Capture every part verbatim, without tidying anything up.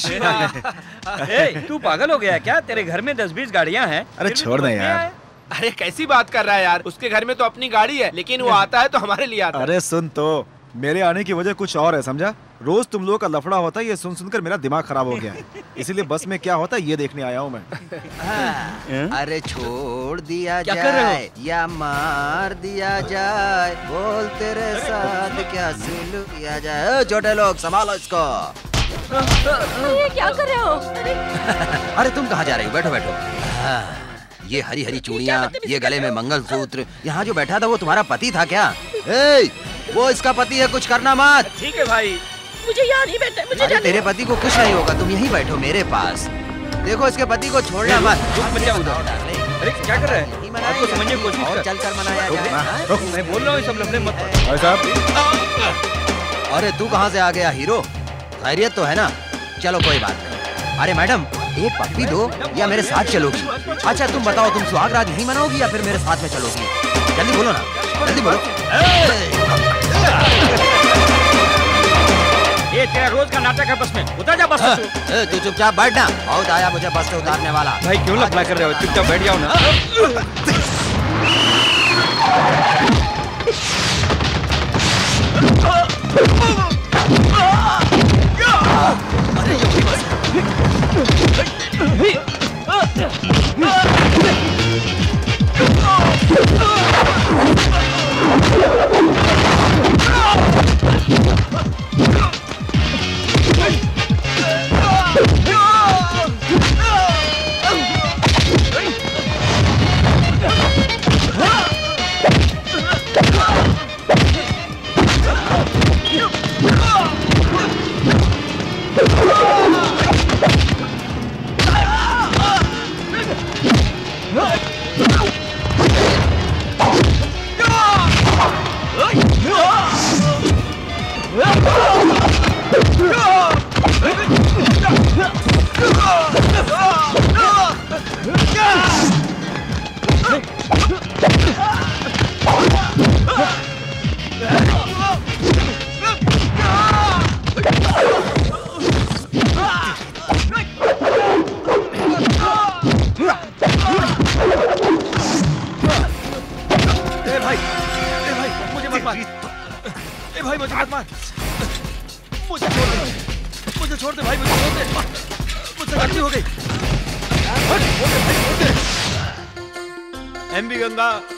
शिवा। ए, तू पागल हो गया क्या? तेरे घर में दस बीस गाड़ियाँ हैं। अरे छोड़ दे यार। अरे कैसी बात कर रहा है यार, उसके घर में तो अपनी गाड़ी है, लेकिन वो आता है तो हमारे लिए आता है। अरे सुन, तो मेरे आने की वजह कुछ और है समझा। रोज तुम लोगों का लफड़ा होता है, ये सुन सुनकर मेरा दिमाग खराब हो गया है, इसीलिए बस में क्या होता है ये देखने आया हूँ मैं। आ, अरे छोड़ दिया जाए या मार दिया जाए, बोल तेरे साथ क्या सुलू किया जाए। छोटे लोग संभालो इसको। ये क्या कर रहे हो? अरे, अरे तुम कहाँ जा रहे हो? बैठो बैठो। ये हरी हरी चूड़ियाँ, ये गले में मंगलसूत्र, यहाँ जो बैठा था वो तुम्हारा पति था क्या? ए, वो इसका पति है, कुछ करना मत। ठीक है भाई, मुझे यहाँ नहीं बैठना, मुझे जाने दो। तेरे पति को कुछ नहीं होगा, तुम यहीं बैठो मेरे पास। देखो इसके पति को छोड़ना मत। अरे क्या कर रहा है? आपको समझने की कोशिश कर। चल कर मनाया जाए। मैं बोल रहा हूँ सब लफड़े मत करो। अरे तू कहाँ से आ गया हीरो? खैरियत तो है ना? चलो कोई बात नहीं। अरे मैडम एक पप्पी दो या मेरे साथ चलोगी? अच्छा तुम बताओ, तुम सुहागरात नहीं मनाओगी या फिर मेरे साथ में चलोगी? जल्दी बोलो ना, जल्दी बोलो। ये तेरा रोज का नाटक है। बस में उतर जा। बस में तू चुपचाप बैठ ना, बहुत आया मुझे बस से उतारने वाला। भाई क्यों लफड़ा कर रहे हो, चुपचाप बैठ जाओ ना।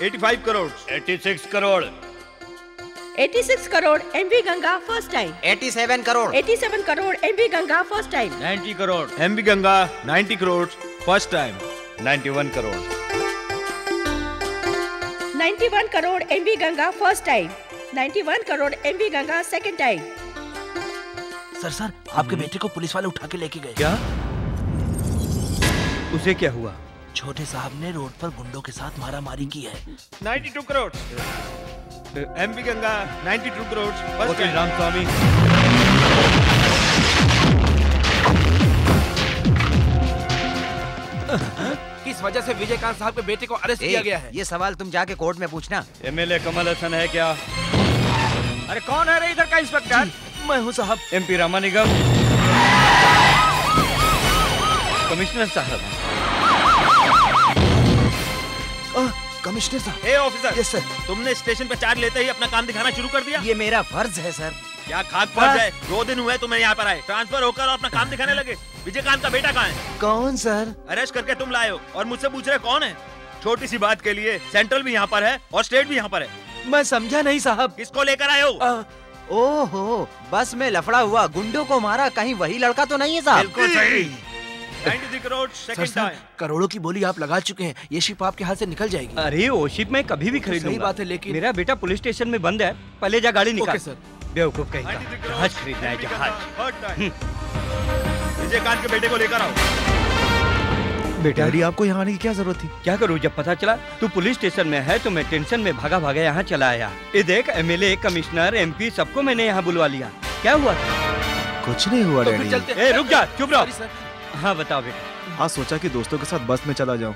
एटी फाइव करोड़, छियासी करोड़, छियासी crore MV Ganga first time, सत्तासी करोड़, सत्तासी crore MV Ganga first time, नब्बे करोड़ एमवी गंगा, नब्बे करोड़ फर्स्ट टाइम, इक्यानवे करोड़, इक्यानवे crore MV Ganga first time, इक्यानवे crore MV Ganga second time. Sir sir आपके बेटे को पुलिस वाले उठा के लेके गए। क्या? उसे क्या हुआ? छोटे साहब ने रोड पर गुंडों के साथ मारामारी की है। बानवे करोड़ एमपी गंगा, बानवे करोड़ फर्स्ट टाइम। राम स्वामी किस वजह से विजयकांत साहब के बेटे को अरेस्ट किया गया है? ये सवाल तुम जाके कोर्ट में पूछना। एमएलए कमल हसन है क्या? अरे कौन है रे इधर का इंस्पेक्टर? मैं हूँ साहब। एमपी रामा निगम, कमिश्नर साहब। कमिश्नर साहब। ए ऑफिसर। Yes sir. तुमने स्टेशन पर चार्ज लेते ही अपना काम दिखाना शुरू कर दिया। ये मेरा फर्ज है सर। क्या खाक फर्ज है? दो दिन हुए तुम्हें यहाँ पर आए, ट्रांसफर होकर अपना काम दिखाने लगे। विजयकांत का बेटा कहाँ है? कौन सर? अरेस्ट करके तुम लाए हो और मुझसे पूछ रहे कौन है? छोटी सी बात के लिए सेंट्रल भी यहाँ पर है और स्टेट भी यहाँ पर है। मैं समझा नहीं साहब। किसको लेकर आए हो? ओहो, बस में लफड़ा हुआ, गुंडों को मारा, कहीं वही लड़का तो नहीं है साहब? बिल्कुल सही। नब्बे करोड़ सेकंड टाइम। करोड़ों की बोली आप लगा चुके हैं, ये शिप आपके हाथ से निकल जाएगी। अरे वो शिप मैं कभी भी खरीदूंगा। सही बात है, लेकिन मेरा बेटा पुलिस स्टेशन में बंद है, पहले जा गाड़ी निकाल। Okay sir. बेवकूफ कहीं का, जहाज खरीदना है जहाज। विजयकांत के बेटे को लेकर आओ। बेटा आपको यहाँ आने की क्या जरूरत थी? क्या करूँ जब पता चला तू पुलिस स्टेशन में है तो मैं टेंशन में भागा भागा यहाँ चला आया। ये देख एमएलए, कमिश्नर, एमपी सबको मैंने यहाँ बुलवा लिया। क्या हुआ? कुछ नहीं हुआ। रुक जा, चुप रहो। हाँ बताओ बेटा। आज सोचा कि दोस्तों के साथ बस में चला जाऊं,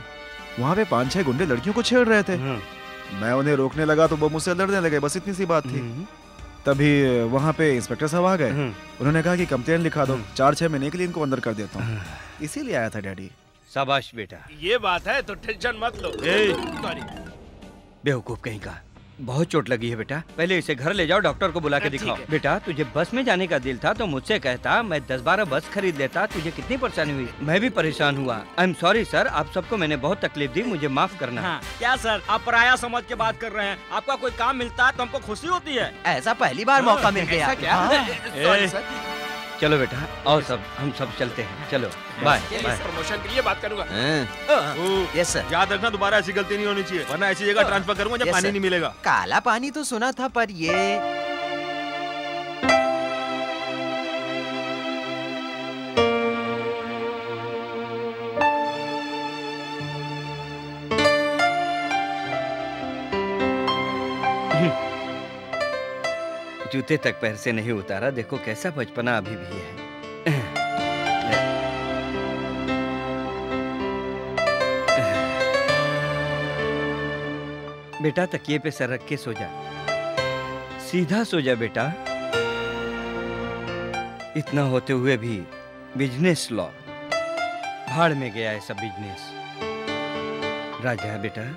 वहाँ पे पांच छह गुंडे लड़कियों को छेड़ रहे थे। मैं उन्हें रोकने लगा तो वो मुझसे लड़ने लगे, बस इतनी सी बात थी। तभी वहाँ पे इंस्पेक्टर साहब आ गए। उन्होंने कहा कि कंप्लेन लिखा दो, चार छह महीने के लिए इनको अंदर कर देता हूँ, इसीलिए आया था डैडी। शाबाश बेटा, ये बात है तो टेंशन मत लो। बेवकूफ कहीं का, बहुत चोट लगी है बेटा, पहले इसे घर ले जाओ, डॉक्टर को बुला के दिखाओ। बेटा तुझे बस में जाने का दिल था तो मुझसे कहता, मैं दस बारह बस खरीद लेता। तुझे कितनी परेशानी हुई, मैं भी परेशान हुआ। आई एम सॉरी सर, आप सबको मैंने बहुत तकलीफ दी, मुझे माफ करना। हाँ। क्या सर, आप पराया समझ के बात कर रहे हैं? आपका कोई काम मिलता है तो हमको खुशी होती है, ऐसा पहली बार मौका मिल गया। चलो बेटा, और सब हम सब चलते हैं, चलो बाय। प्रमोशन के लिए बात करूंगा। यस सर, याद रखना दोबारा ऐसी गलती नहीं होनी चाहिए, वरना ऐसी जगह ट्रांसफर करूंगा जब पानी नहीं मिलेगा। काला पानी तो सुना था, पर ये जूते तक पैर से नहीं उतारा, देखो कैसा बचपना अभी भी है। बेटा तकिए पे सर रख के सो जा, सीधा सो जा बेटा। इतना होते हुए भी बिजनेस लॉ, भाड़ में गया है सब बिजनेस। राजा बेटा,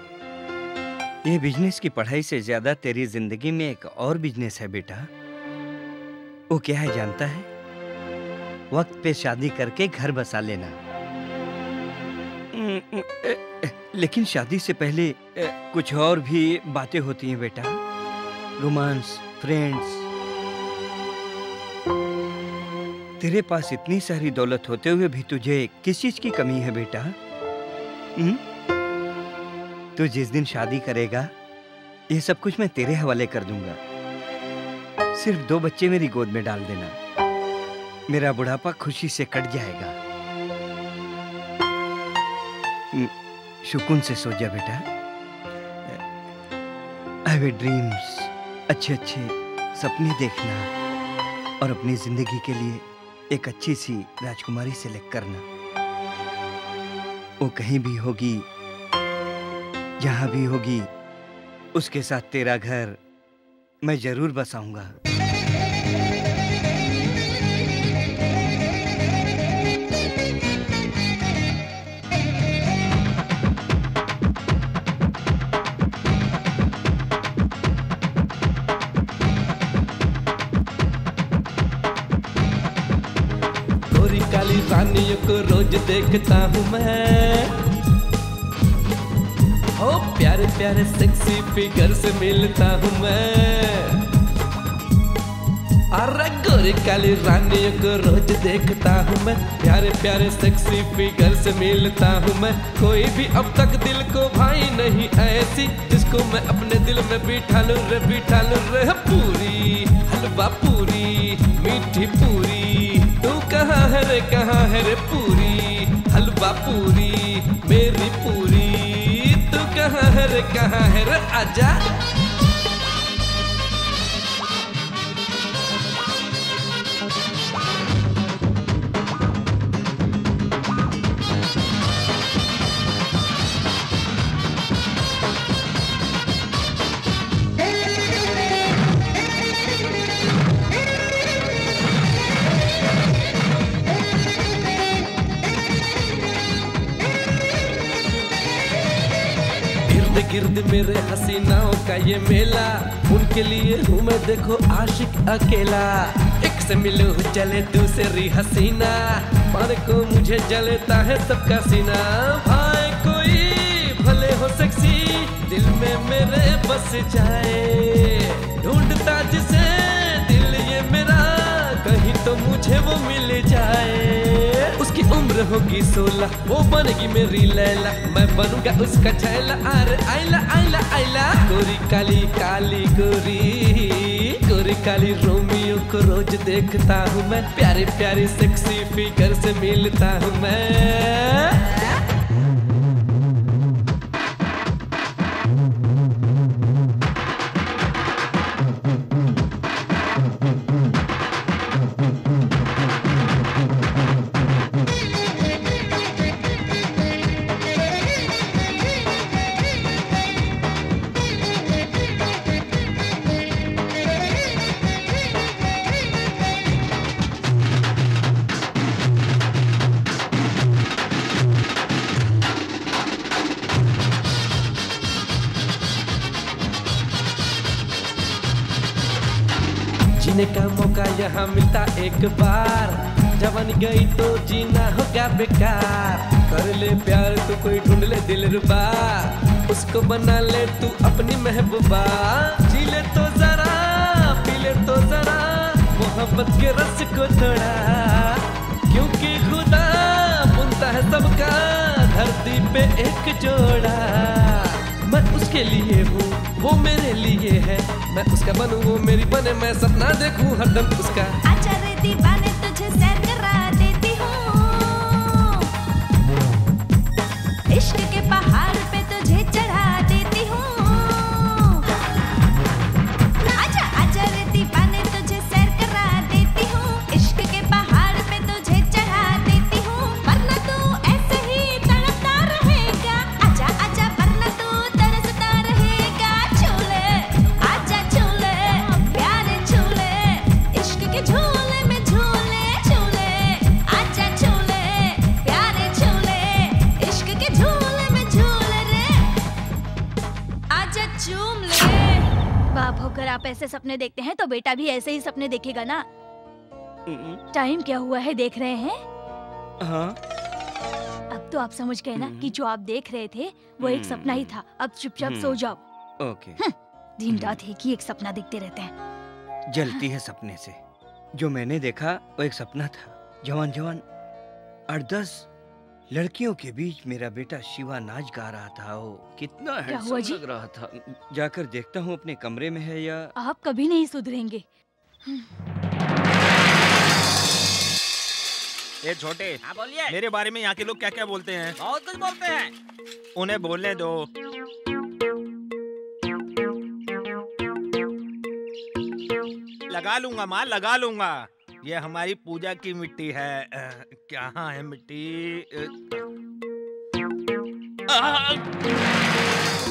ये बिजनेस की पढ़ाई से ज्यादा तेरी जिंदगी में एक और बिजनेस है बेटा। वो क्या है जानता है? वक्त पे शादी करके घर बसा लेना। लेकिन शादी से पहले कुछ और भी बातें होती हैं बेटा, रोमांस, फ्रेंड्स। तेरे पास इतनी सारी दौलत होते हुए भी तुझे किस चीज की कमी है बेटा? हुँ? तो जिस दिन शादी करेगा ये सब कुछ मैं तेरे हवाले कर दूंगा, सिर्फ दो बच्चे मेरी गोद में डाल देना, मेरा बुढ़ापा खुशी से कट जाएगा। सुकून से सो जा बेटा। आई हैव ड्रीम्स, अच्छे अच्छे सपने देखना और अपनी जिंदगी के लिए एक अच्छी सी राजकुमारी सेलेक्ट करना। वो कहीं भी होगी, जहाँ भी होगी, उसके साथ तेरा घर मैं जरूर बसाऊंगा। गोरी काली वानियों को रोज देखता हूँ मैं, ओ प्यारे प्यारे सेक्सी फिगर से मिलता हूँ मैं। अरे गोरी काली रानियों को रोज देखता हूँ मैं, प्यारे प्यारे सेक्सी फिगर से मिलता हूँ मैं। कोई भी अब तक दिल को भाई नहीं ऐसी, जिसको मैं अपने दिल में बिठा लूँ रे, बिठा लूँ रे। पूरी हलवा पूरी मीठी पूरी, तू कहाँ है रे, कहाँ है रे? पूरी हलवा पूरी मेरी पूरी, कहाँ है रे, कहाँ है रे? आजा गिर्द मेरे हसीनाओं का ये मेला, उनके लिए हूँ मैं देखो आशिक अकेला। एक से मिलो चले दूसरी हसीना, पर को मुझे जलता है सबका सीना। भाई कोई भले हो सेक्सी, दिल में मेरे बस जाए, ढूंढता जिसे दिल ये मेरा, कहीं तो मुझे वो मिल जाए। उसकी उम्र होगी सोलह, वो बनेगी मेरी लैला, मैं बनूंगा उसका छैला। अरे आइला आइला आइला, गोरी काली काली गोरी, गोरी काली रोमियो को रोज देखता हूँ मैं, प्यारे प्यारे सेक्सी फिगर से मिलता हूँ मैं। जीने का मौका यहाँ मिलता एक बार, जवानी गई तो जीना होगा बेकार। कर ले प्यार तो कोई ढूंढ ले दिलरुबा, उसको बना ले तू अपनी महबूबा। जी ले तो जरा, पी ले तो जरा मोहब्बत के रस को थोड़ा, क्योंकि खुदा बुनता है सबका धरती पे एक जोड़ा। मैं उसके लिए हूँ वो मेरे लिए है, मैं उसका बनूं वो मेरी बने, मैं सपना देखूं हरदम उसका। आजा रे दीवाने तुझे सैर करा देती हूँ, इश्क के पहाड़ पे तुझे चढ़ा देती हूँ। आजा आजा रे दीवाने तुझे सैर करा देती हूँ, इश्क के पहाड़ पे तुझे चढ़ा देती हूँ, वरना तू ऐसे ही तड़पता रहेगा। आजा आजा वरना तू तरसता रहेगा। झूले आजा झूले प्यारे झूले, इश्क के झूले में झूले झूले। आजा झूले प्यारे झूले, इश्क के झूले में झूले रे। आजा झूम ले। बाप होकर आप ऐसे सपने देखते हैं तो बेटा भी ऐसे ही सपने देखेगा ना। टाइम क्या हुआ है देख रहे हैं? हाँ अब तो आप समझ गए ना कि जो आप देख रहे थे वो एक सपना ही था। अब चुपचाप सो जाओ। ओके, हं, दिन रात एक ही एक सपना देखते रहते हैं। जलती है सपने से। जो मैंने देखा वो एक सपना था। जवान जवान आठ दस लड़कियों के बीच मेरा बेटा शिवा नाच गा रहा था। वो कितना क्या हुआ हैंडसम जी? लग रहा था। जाकर देखता हूँ अपने कमरे में है या। आप कभी नहीं सुधरेंगे। ये छोटे, हाँ बोलिए। मेरे बारे में यहाँ के लोग क्या क्या बोलते हैं? बहुत कुछ बोलते हैं। उन्हें बोलने दो। लगा लूंगा माँ, लगा लूंगा। ये हमारी पूजा की मिट्टी है। अ, क्या है मिट्टी? अ, आह!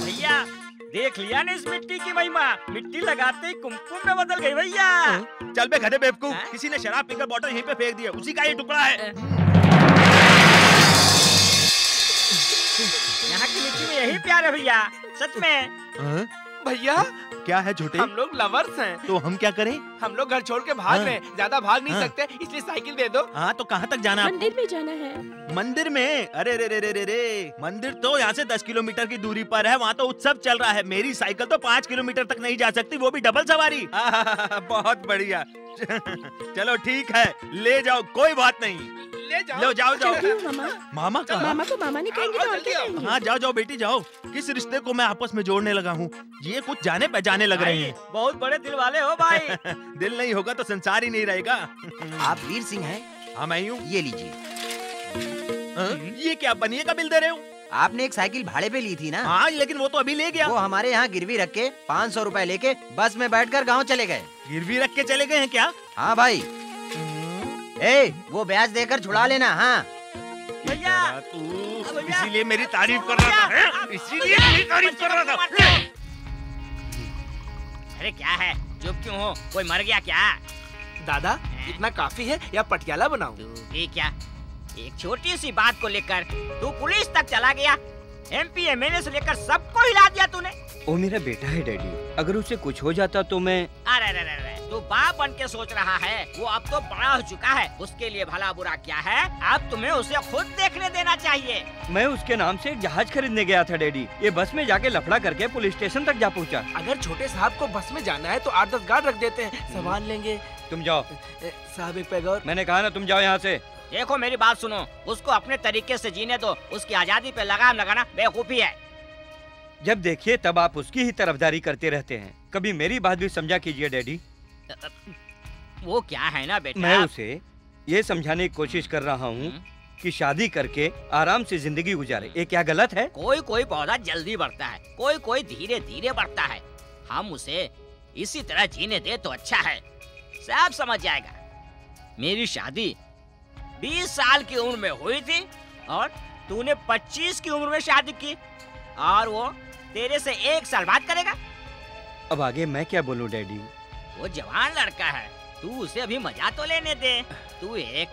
भैया देख लिया ना इस मिट्टी की महिमा। मिट्टी लगाते ही कुमकुम में बदल गई भैया। चल बे गधे बेवकूफ, किसी ने शराब पीकर बोतल यहीं पे फेंक दिया, उसी का ये टुकड़ा है। यहाँ की मिट्टी में यही प्यार है भैया, सच में। हाँ? भैया क्या है छोटे? हम लोग लवर्स हैं। तो हम क्या करें? हम लोग घर छोड़ के भाग हाँ। रहे हैं, ज्यादा भाग नहीं हाँ। सकते, इसलिए साइकिल दे दो। हाँ तो कहाँ तक जाना? मंदिर में जाना है। मंदिर में? अरे रे रे रे रे रे, मंदिर तो यहाँ से दस किलोमीटर की दूरी पर है, वहाँ तो उत्सव चल रहा है। मेरी साइकिल तो पाँच किलोमीटर तक नहीं जा सकती, वो भी डबल सवारी। आहा, बहुत बढ़िया। चलो ठीक है, ले जाओ, कोई बात नहीं। ले जाओ ले जाओ, जाओ। मामा मामा का मामा को मामा नहीं कहेंगे तो और क्या कहेंगे? हाँ जाओ जाओ बेटी जाओ। किस रिश्ते को मैं आपस में जोड़ने लगा हूँ? ये कुछ जाने पहचाने लग रहे हैं। बहुत बड़े दिल वाले हो भाई। दिल नहीं होगा तो संसार ही नहीं रहेगा। आप वीर सिंह हैं? हाँ मैं हूँ। ये लीजिए। ये क्या बनिए का बिल दे रहे हो? आपने एक साइकिल भाड़े पे ली थी ना? हाँ लेकिन वो तो अभी ले गया। वो हमारे यहाँ गिरवी रख के पाँच सौ रूपए लेके बस में बैठ कर गाँव चले गए। गिरवी रख के चले गए हैं क्या? हाँ भाई। ए, वो ब्याज देकर छुड़ा लेना। हाँ भैया तू इसीलिए मेरी तारीफ कर रहा था, इसीलिए मेरी तारीफ कर रहा था। अरे क्या है चुप क्यों हो? कोई मर गया क्या? दादा इतना काफी है या पटियाला बनाऊं? तू भी क्या, एक छोटी सी बात को लेकर तू पुलिस तक चला गया। एमपी एमएलए से लेकर सबको हिला दिया तूने। वो मेरा बेटा है डैडी, अगर उसे कुछ हो जाता तो मैं। अरे अरे अरे तू बाप बन के सोच रहा है? वो अब तो बड़ा हो चुका है, उसके लिए भला बुरा क्या है? अब तुम्हें उसे खुद देखने देना चाहिए। मैं उसके नाम से एक जहाज खरीदने गया था डैडी, ये बस में जाके लफड़ा करके पुलिस स्टेशन तक जा पहुंचा। अगर छोटे साहब को बस में जाना है तो आठ दस गार्ड रख देते हैं, संभाल लेंगे। तुम जाओ साहब एक पैगौर। मैंने कहा ना तुम जाओ यहाँ से। देखो मेरी बात सुनो, उसको अपने तरीके से जीने दो, उसकी आजादी पे लगाम लगाना बेवकूफी है। जब देखिए तब आप उसकी ही तरफदारी करते रहते हैं, कभी मेरी बात भी समझा कीजिए डैडी। वो क्या है ना बेटा, मैं उसे ये समझाने की कोशिश कर रहा हूँ कि शादी करके आराम से जिंदगी गुजारे, ये क्या गलत है? कोई कोई पौधा जल्दी बढ़ता है, कोई कोई धीरे धीरे बढ़ता है। हम उसे इसी तरह जीने दे तो अच्छा है, सब समझ जाएगा। मेरी शादी बीस साल की उम्र में हुई थी और तूने पच्चीस की उम्र में शादी की, और वो तेरे से एक साल बात करेगा। अब आगे मैं क्या बोलूँ डैडी? वो जवान लड़का है, तू उसे अभी मजा तो लेने दे। तू एक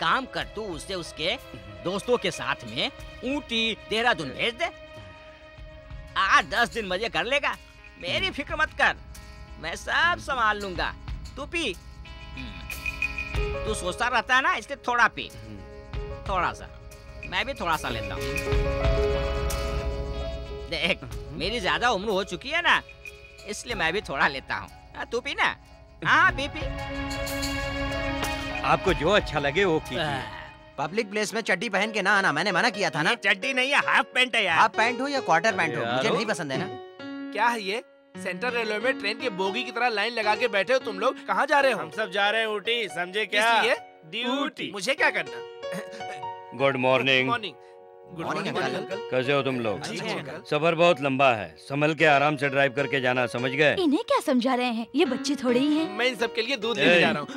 काम कर, तू उसे उसके दोस्तों के साथ में ऊटी देहरादून भेज दे। आठ दस दिन मजे कर लेगा, मेरी फिक्र मत कर, मैं सब संभाल लूंगा। तू पी, तू सोचता रहता है ना, इसलिए थोड़ा पी, थोड़ा सा, मैं भी थोड़ा सा लेता हूँ। देख मेरी ज्यादा उम्र हो चुकी है ना, इसलिए मैं भी थोड़ा लेता हूँ, तू पी ना। हाँ पी पी, आपको जो अच्छा लगे वो कीजिए। पब्लिक प्लेस में चड्डी पहन के ना आना, मैंने मना किया था ना। चड्डी नहीं है, हाफ पैंट है यार। हाफ पैंट हो या क्वार्टर पैंट हो, मुझे नहीं पसंद है ना। क्या है ये, सेंट्रल रेलवे में ट्रेन के बोगी की तरह लाइन लगा के बैठे हो तुम लोग, कहाँ जा रहे हो? हम सब जा रहे हैं ऊटी, समझे क्या? ड्यूटी। मुझे क्या करना? Good morning. Good morning uncle, कैसे हो तुम लोग? सफर बहुत लंबा है, संभल के आराम से ड्राइव करके जाना, समझ गए? इन्हें क्या समझा रहे हैं, ये बच्चे थोड़े ही हैं। मैं इन सब के लिए दूध लेने जा रहा हूँ।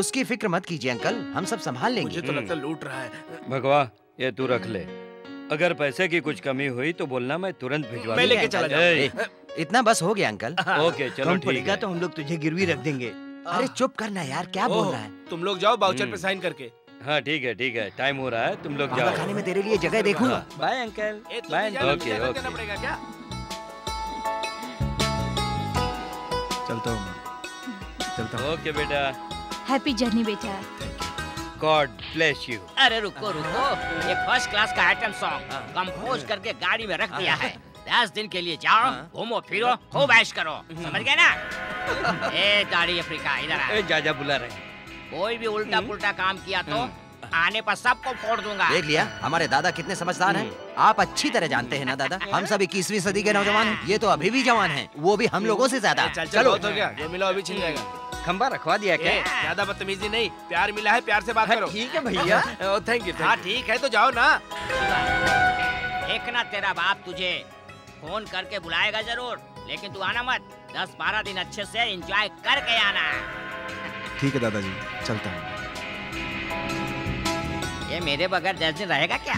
उसकी फिक्र मत कीजिए अंकल, हम सब संभाल लेंगे। मुझे तो लगता लूट रहा है। भगवा ये तू रख ले, अगर पैसे की कुछ कमी हुई तो बोलना, मैं तुरंत भिजवा लेके चला जाऊंगा। इतना बस हो गया अंकल। ओके चलो ठीक है, तो हम लोग तुझे गिरवी रख देंगे। अरे चुप करना यार, क्या बोल रहा है? तुम लोग जाओ बाउचर पे साइन करके। हाँ ठीक है ठीक है, टाइम हो रहा है, तुम लोग जाओ। खाने में तेरे लिए जगह देखूंगा। Bye uncle, bye. Okay okay, चलता हूँ चलता हूँ। ओके बेटा, हैप्पी जर्नी बेटा। God bless you. अरे रुको रुको, ये फर्स्ट क्लास का आइटम सॉन्ग कंपोज करके गाड़ी में रख दिया है। दस दिन के लिए जाओ, घूमो फिरो, खूब ऐश करो, समझ गए ना? ए दाढ़ी अफ्रीका इधर आ। जाजा बुला रहे, कोई भी उल्टा पुल्टा काम किया तो आने पर सबको फोड़ दूंगा। देख लिया हमारे दादा कितने समझदार हैं, आप अच्छी तरह जानते हैं ना दादा, हम सब इक्कीसवीं सदी के नौजवान हैं, ये तो अभी भी जवान हैं, वो भी हम लोगों से ज्यादा। चलो तो क्या ये मिला, अभी छिल जाएगा। खंबा रखवा दिया क्या? ज्यादा बदतमीजी नहीं, प्यार मिला है, प्यार से बात करो। ठीक है भैया, थैंक यू। हाँ ठीक है तो जाओ ना। देखना तेरा बाप तुझे फोन करके बुलाएगा जरूर, लेकिन तू आना मत, दस बारह दिन अच्छे से एंजॉय करके आना। ठीक है दादाजी, चलता हूँ। ये मेरे बगैर दस दिन रहेगा क्या?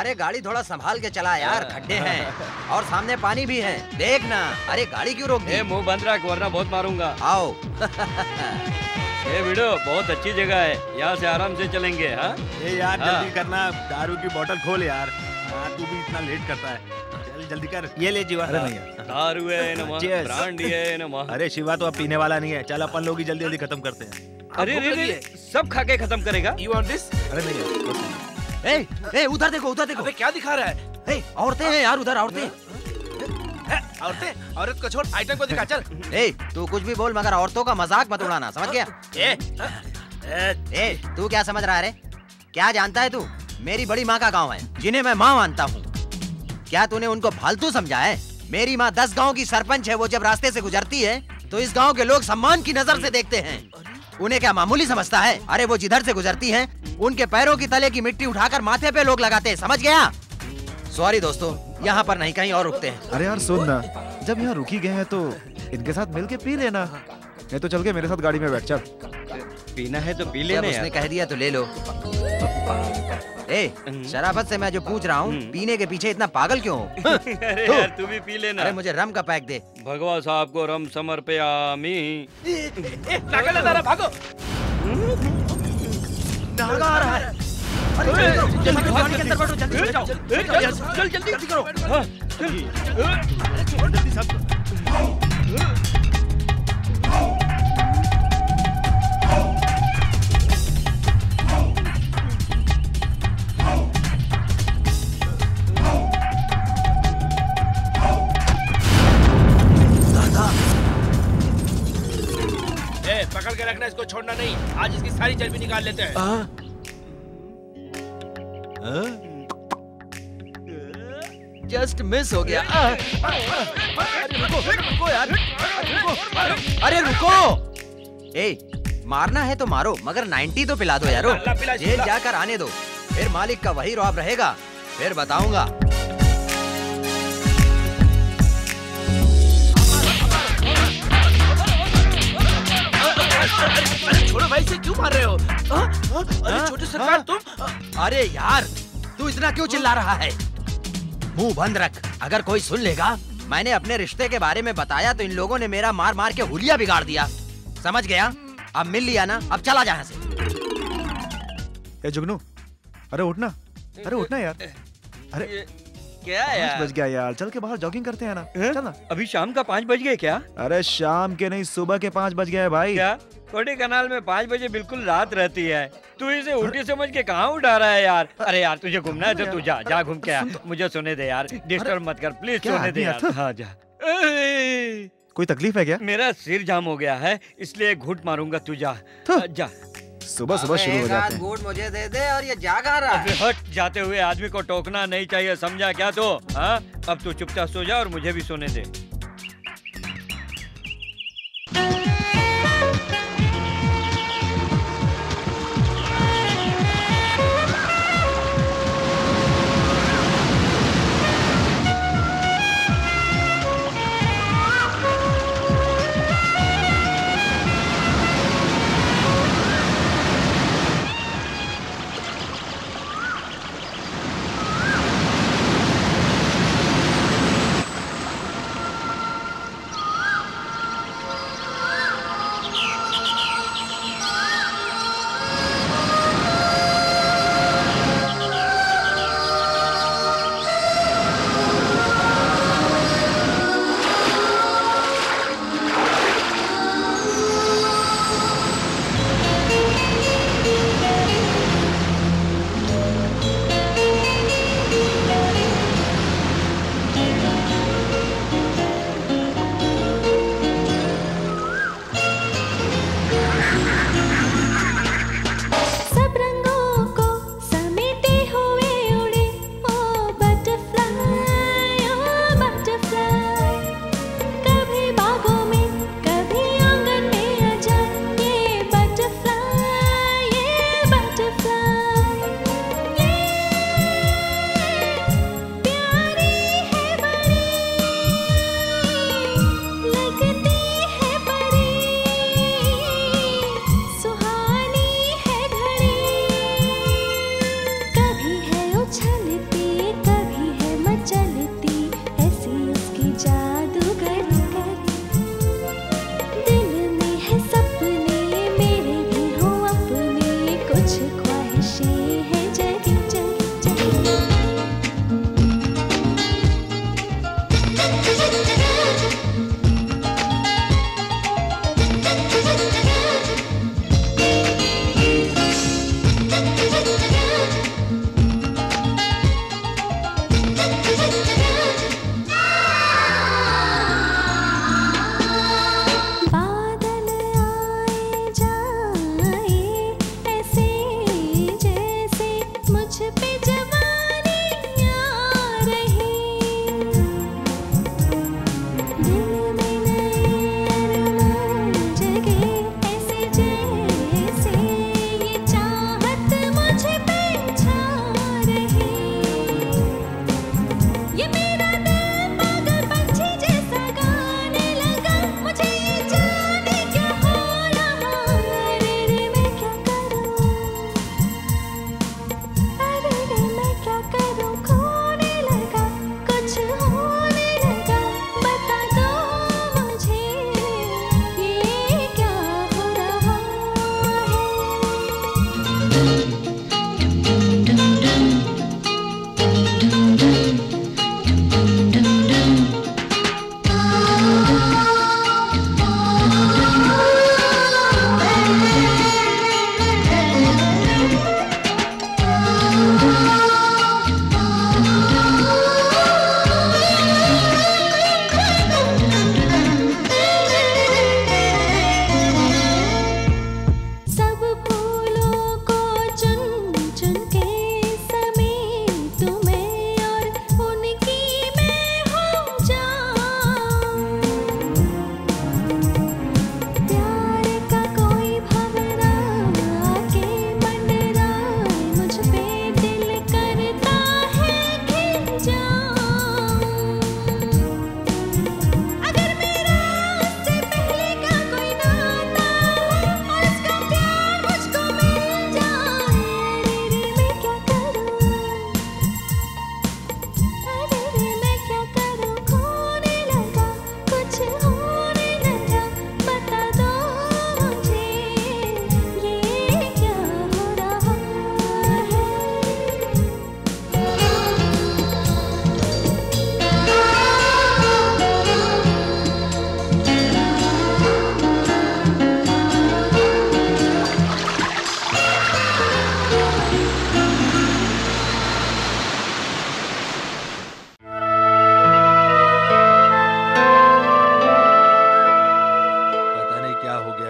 अरे गाड़ी थोड़ा संभाल के चला यार, खड्डे हैं और सामने पानी भी है, देखना। अरे गाड़ी क्यों रोक दी? मुंह बंद रख वरना बहुत मारूंगा। आओ। ये वीडियो बहुत अच्छी जगह है, यहाँ से आराम से चलेंगे। हाँ यार जल्दी करना, दारू की बोतल खोल यार। हाँ तू भी इतना लेट करता है, चल जल्दी कर। ये ले जीवा, दारू है ब्रांड है। अरे शिवा तो अब पीने वाला नहीं है, चल अपन लोग ही जल्दी जल्दी खत्म करते हैं। अरे सब खा के खत्म करेगा। You want this? अरे नहीं। ए, ए, उधर देखो उधर देखो। अबे क्या दिखा रहा है? ए, औरतें हैं यार उधर, औरतें औरतें औरत को छोड़ आइटम को दिखा। चल ए, तू कुछ भी बोल मगर औरतों का मजाक मत उड़ाना, समझ गया? ए, ए, तू क्या समझ रहा है रे? क्या जानता है तू? मेरी बड़ी माँ का गांव है, जिन्हें मैं माँ मानता हूँ। क्या तूने उनको फालतू समझा है? मेरी माँ दस गाँव की सरपंच है, वो जब रास्ते से गुजरती है तो इस गाँव के लोग सम्मान की नजर से देखते हैं। उन्हें क्या मामूली समझता है? अरे वो जिधर से गुजरती हैं, उनके पैरों की तले की मिट्टी उठाकर माथे पे लोग लगाते हैं, समझ गया? सॉरी दोस्तों, यहाँ पर नहीं कहीं और रुकते हैं। अरे यार सुन ना, जब यहाँ रुकी गए हैं तो इनके साथ मिलके पी लेना, नहीं तो चल के मेरे साथ गाड़ी में बैठ। चल पीना है तो पी लेना, उसने कह दिया तो ले लो। ए, शराफत से मैं जो पूछ रहा हूँ, पीने के पीछे इतना पागल क्यों हो? अरे तो, यार तू भी पी लेना। अरे मुझे रम का पैक दे। भगवा साहब को रम समर्पयामि। पागल है, भागो। भागा आ रहा है। अरे जल्दी जल्दी पानी के अंदर बैठो, जल्दी जाओ। चल जल्दी जल्दी करो। अरे छोड़ जल्दी सब। पकड़ के रखना, इसको छोड़ना नहीं। आज इसकी सारी चर्बी निकाल लेते हैं। आ? आ? जस्ट मिस हो गया। आ? आ? अरे रुको, रुको यार। अरे रुको, ए, मारना है तो मारो मगर नाइन्टी तो पिला दो यारो। जेल जाकर आने दो, फिर मालिक का वही रौब रहेगा, फिर बताऊंगा। अरे छोड़ो भाई, से क्यों मार रहे हो? आ, आ, अरे छोटे सरकार तुम। अरे यार तू इतना क्यों चिल्ला रहा है? मुंह बंद रख, अगर कोई सुन लेगा मैंने अपने रिश्ते के बारे में बताया तो इन लोगों ने मेरा मार मार के हुलिया बिगाड़ दिया। समझ गया? अब मिल लिया ना, अब चला जा यहाँ से। ए जुगनू, अरे उठना, अरे उठना यार, अरे क्या यार? बज गया यार, चल के बाहर जॉगिंग करते हैं ना, चल ना। अभी शाम का पाँच बज गए क्या? अरे शाम के नहीं, सुबह के पाँच बज गए भाई। क्या कोडैकनाल में पाँच बजे बिल्कुल रात रहती है? तू इसे उल्टी समझ के कहाँ उठा रहा है यार? अरे यार तुझे घूमना है तो तू जा, जा घूम के आ, मुझे सोने दे यार, डिस्टर्ब मत कर प्लीज, सोने दे यार। हाँ जा। कोई तकलीफ है क्या? मेरा सिर जाम हो गया है इसलिए घूट मारूंगा, तू जा जा। सुबह सुबह शुरू हो जाते हैं। गुड मुझे दे दे और ये जागा रहा है। हट, जाते हुए आदमी को टोकना नहीं चाहिए, समझा क्या? तो हाँ अब तू चुपचाप सो जा और मुझे भी सोने दे।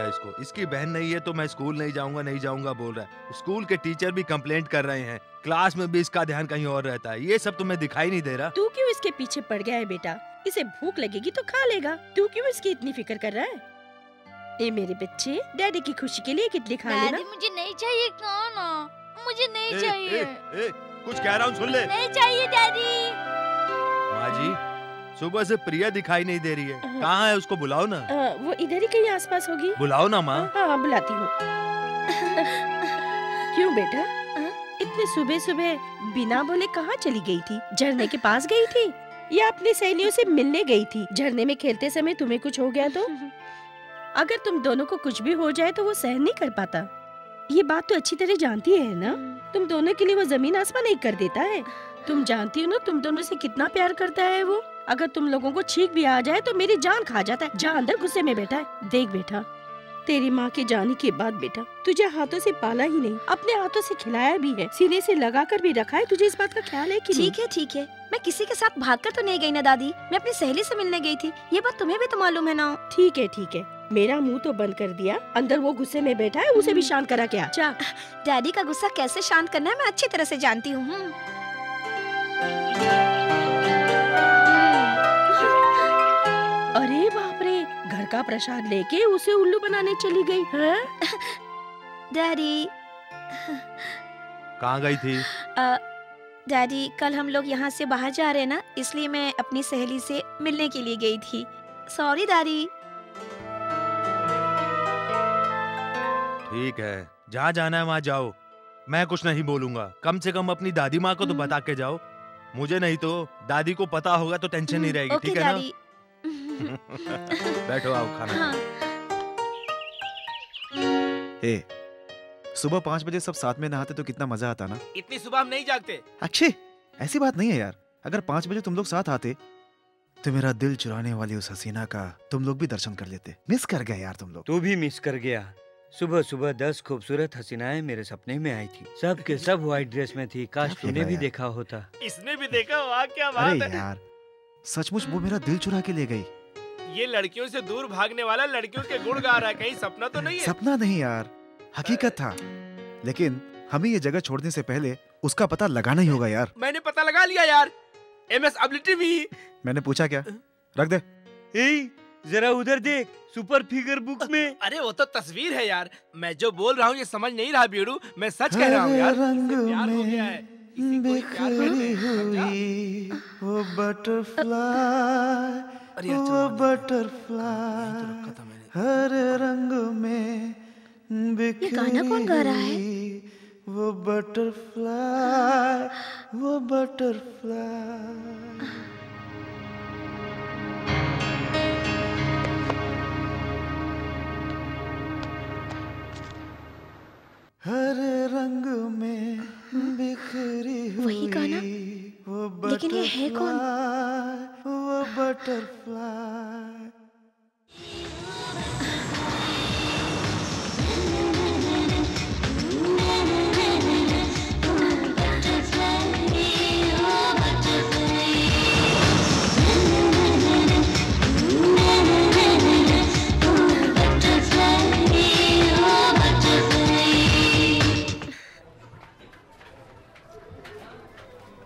है इसको, इसकी बहन नहीं है तो मैं स्कूल नहीं जाऊंगा नहीं जाऊंगा बोल रहा है। स्कूल के टीचर भी कंप्लेंट कर रहे हैं, क्लास में भी इसका ध्यान कहीं और रहता है। ये सब तुम्हें दिखाई नहीं दे रहा? तू क्यों इसके पीछे पड़ गया है बेटा? इसे भूख लगेगी तो खा लेगा, तू क्यों इसकी इतनी फिक्र कर रहा है? ए मेरे बच्चे, डैडी की खुशी के लिए कितनी खा लेना। मुझे नहीं चाहिए खाना, मुझे नहीं चाहिए। कुछ कह रहा हूँ सुन ले। नहीं चाहिए डैडी। माँ जी सुबह से प्रिया दिखाई नहीं दे रही है, कहाँ है? उसको बुलाओ ना। आ, वो इधर ही कहीं आसपास होगी। बुलाओ ना माँ। हाँ बुलाती हूँ। क्यों बेटा इतने सुबह सुबह बिना बोले कहाँ चली गई थी? झरने के पास गई थी या अपनी सहेलियों से मिलने गई थी? झरने में खेलते समय तुम्हें कुछ हो गया तो? अगर तुम दोनों को कुछ भी हो जाए तो वो सहन नहीं कर पाता, ये बात तो अच्छी तरह जानती है ना। तुम दोनों के लिए वो जमीन आसमान नहीं कर देता है। तुम जानती हो ना तुम दोनों से कितना प्यार करता है वो। अगर तुम लोगों को छींक भी आ जाए तो मेरी जान खा जाता है। जा अंदर, गुस्से में बैठा है। देख बेटा तेरी माँ के जाने के बाद बेटा तुझे हाथों से पाला ही नहीं, अपने हाथों से खिलाया भी है, सीने से लगा कर भी रखा है। तुझे इस बात का ख्याल है कि ठीक है ठीक है। मैं किसी के साथ भागकर तो नहीं गई ना दादी, मैं अपनी सहेली से मिलने गई थी। ये बात तुम्हें भी तो मालूम है ना। ठीक है ठीक है, मेरा मुंह तो बंद कर दिया। अंदर वो गुस्से में बैठा है, उसे भी शांत करा क्या। डैडी का गुस्सा कैसे शांत करना है मैं अच्छी तरह से जानती हूँ। अरे बाप रे, घर का प्रसाद लेके उसे उल्लू बनाने चली गई। हाँ? डैडी कहाँ गई थी? डैडी कल हम लोग यहाँ से बाहर जा रहे हैं ना, इसलिए मैं अपनी सहेली से मिलने के लिए गई थी। Sorry daddy. ठीक है, जहाँ जाना है वहाँ जाओ, मैं कुछ नहीं बोलूँगा। कम से कम अपनी दादी माँ को तो बता के जाओ, मुझे नहीं तो दादी को पता होगा तो टेंशन नहीं रहेगी। ठीक है ना? बैठो आओ खाना। हाँ। ए, सुबह पाँच बजे सब साथ में नहाते तो कितना मजा आता ना। इतनी सुबह हम नहीं जागते। अच्छे ऐसी बात नहीं है यार, अगर पाँच बजे तुम लोग साथ आते तो मेरा दिल चुराने वाली उस हसीना का तुम लोग भी दर्शन कर लेते। मिस कर गए यार तुम लोग। तू भी मिस कर गया। सुबह सुबह दस खूबसूरत हसीनाएं मेरे सपने में आई थी, सब के सब व्हाइट ड्रेस में थी। काश तूने भी देखा होता। इसने भी देखा। वाह क्या बात है यार, सचमुच वो मेरा दिल चुरा के ले गई। ये लड़कियों से दूर भागने वाला लड़कियों के गुण गा रहा है, कहीं सपना तो नहीं है? सपना नहीं यार, हकीकत था। लेकिन हमें ये जगह छोड़ने से पहले उसका पता लगाना ही होगा यार। मैंने पता लगा लिया यार, एमएस एबिलिटी भी। मैंने पूछा क्या? रख दे। ए, जरा उधर देख, सुपर फिगर बुक में। अरे वो तो तस्वीर है यार, मैं जो बोल रहा हूँ ये समझ नहीं रहा बीड़ू, मैं सच कह रहा हूँ यार। प्यार हो गया है। बिखरी हुई वो बटरफ्लाई, वो बटरफ्लाई हर रंग में बिखरी। ये गाना कौन गा रहा है? वो बटरफ्लाई, वो बटरफ्लाई। हर रंग में बिखरी वही गाना। लेकिन ये है कौन? वो बटरफ्लाई।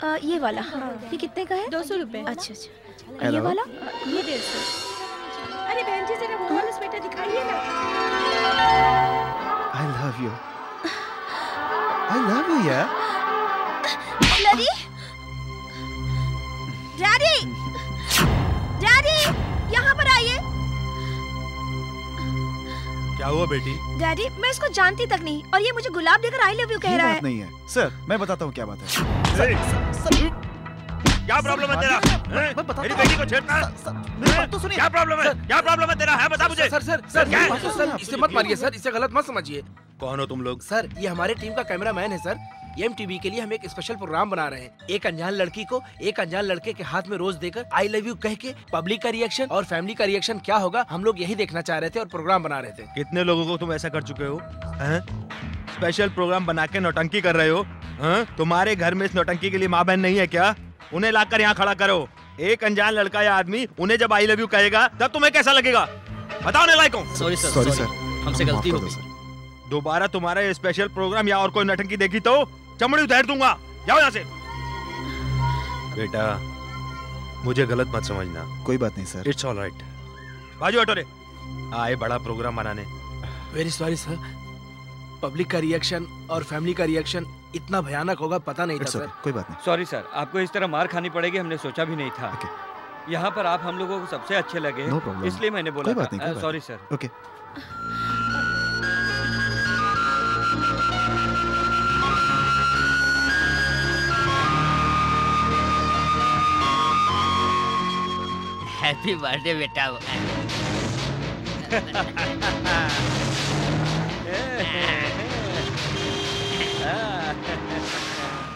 आ, ये वाला। हाँ। ये कितने का है? दो सौ रूपए। अच्छा अच्छा। ये वाला? ये डेढ़ सौ। अरे बहन जी जरा वो वाला स्वेटर दिखाइए ना। I love you, I love you यार। डैडी, डैडी, डैडी, यहाँ पर आइए। क्या हुआ बेटी? डैडी मैं इसको जानती तक नहीं और ये मुझे गुलाब देकर आई लव यू कह रहा है। नहीं है सर, मैं बताता हूँ क्या बात है। सर, सर, क्या प्रॉब्लम है तेरा? मेरी बेटी को छेड़ता है? क्या प्रॉब्लम है? क्या प्रॉब्लम है तेरा? है बता मुझे। सर सर सर क्या है? सर इसे मत मारिए सर, इसे गलत मत समझिए। कौन हो तुम लोग? सर ये हमारे टीम का कैमरामैन है सर, एमटीवी के लिए हम एक स्पेशल प्रोग्राम बना रहे हैं। एक अनजान लड़की को एक अनजान लड़के के हाथ में रोज देकर आई लव यू कह के पब्लिक का रिएक्शन और फैमिली का रिएक्शन क्या होगा, हम लोग यही देखना चाह रहे थे और प्रोग्राम बना रहे थे। कितने लोगों को तुम ऐसा कर चुके हो? स्पेशल प्रोग्राम बना के नौटंकी कर रहे हो। हाँ? तुम्हारे घर में इस नौटंकी के लिए माँ बहन नहीं है क्या? उन्हें लाकर यहाँ खड़ा करो। एक अनजान लड़का या आदमी उन्हें जब आई लव यू कहेगा तब तुम्हें कैसा लगेगा? बताओ ना like. Sorry sir, sorry sir. हमसे गलती हो गई। दोबारा तुम्हारा ये स्पेशल प्रोग्राम या और कोई नटंकी देखी तो चमड़ी उतार दूंगा। जाओ यहाँ से। बेटा मुझे गलत मत समझना। कोई बात नहीं सर। It's all right. बाजू हटो रे। आए बड़ा प्रोग्राम बनाने। Very sorry sir. पब्लिक का रिएक्शन और फैमिली का रिएक्शन इतना भयानक होगा पता नहीं था सर। कोई बात नहीं। सॉरी सर, आपको इस तरह मार खानी पड़ेगी हमने सोचा भी नहीं था। okay. यहाँ पर आप हम लोगों को सबसे अच्छे लगे no इसलिए मैंने बोला। Sorry sir. Okay happy birthday बेटा।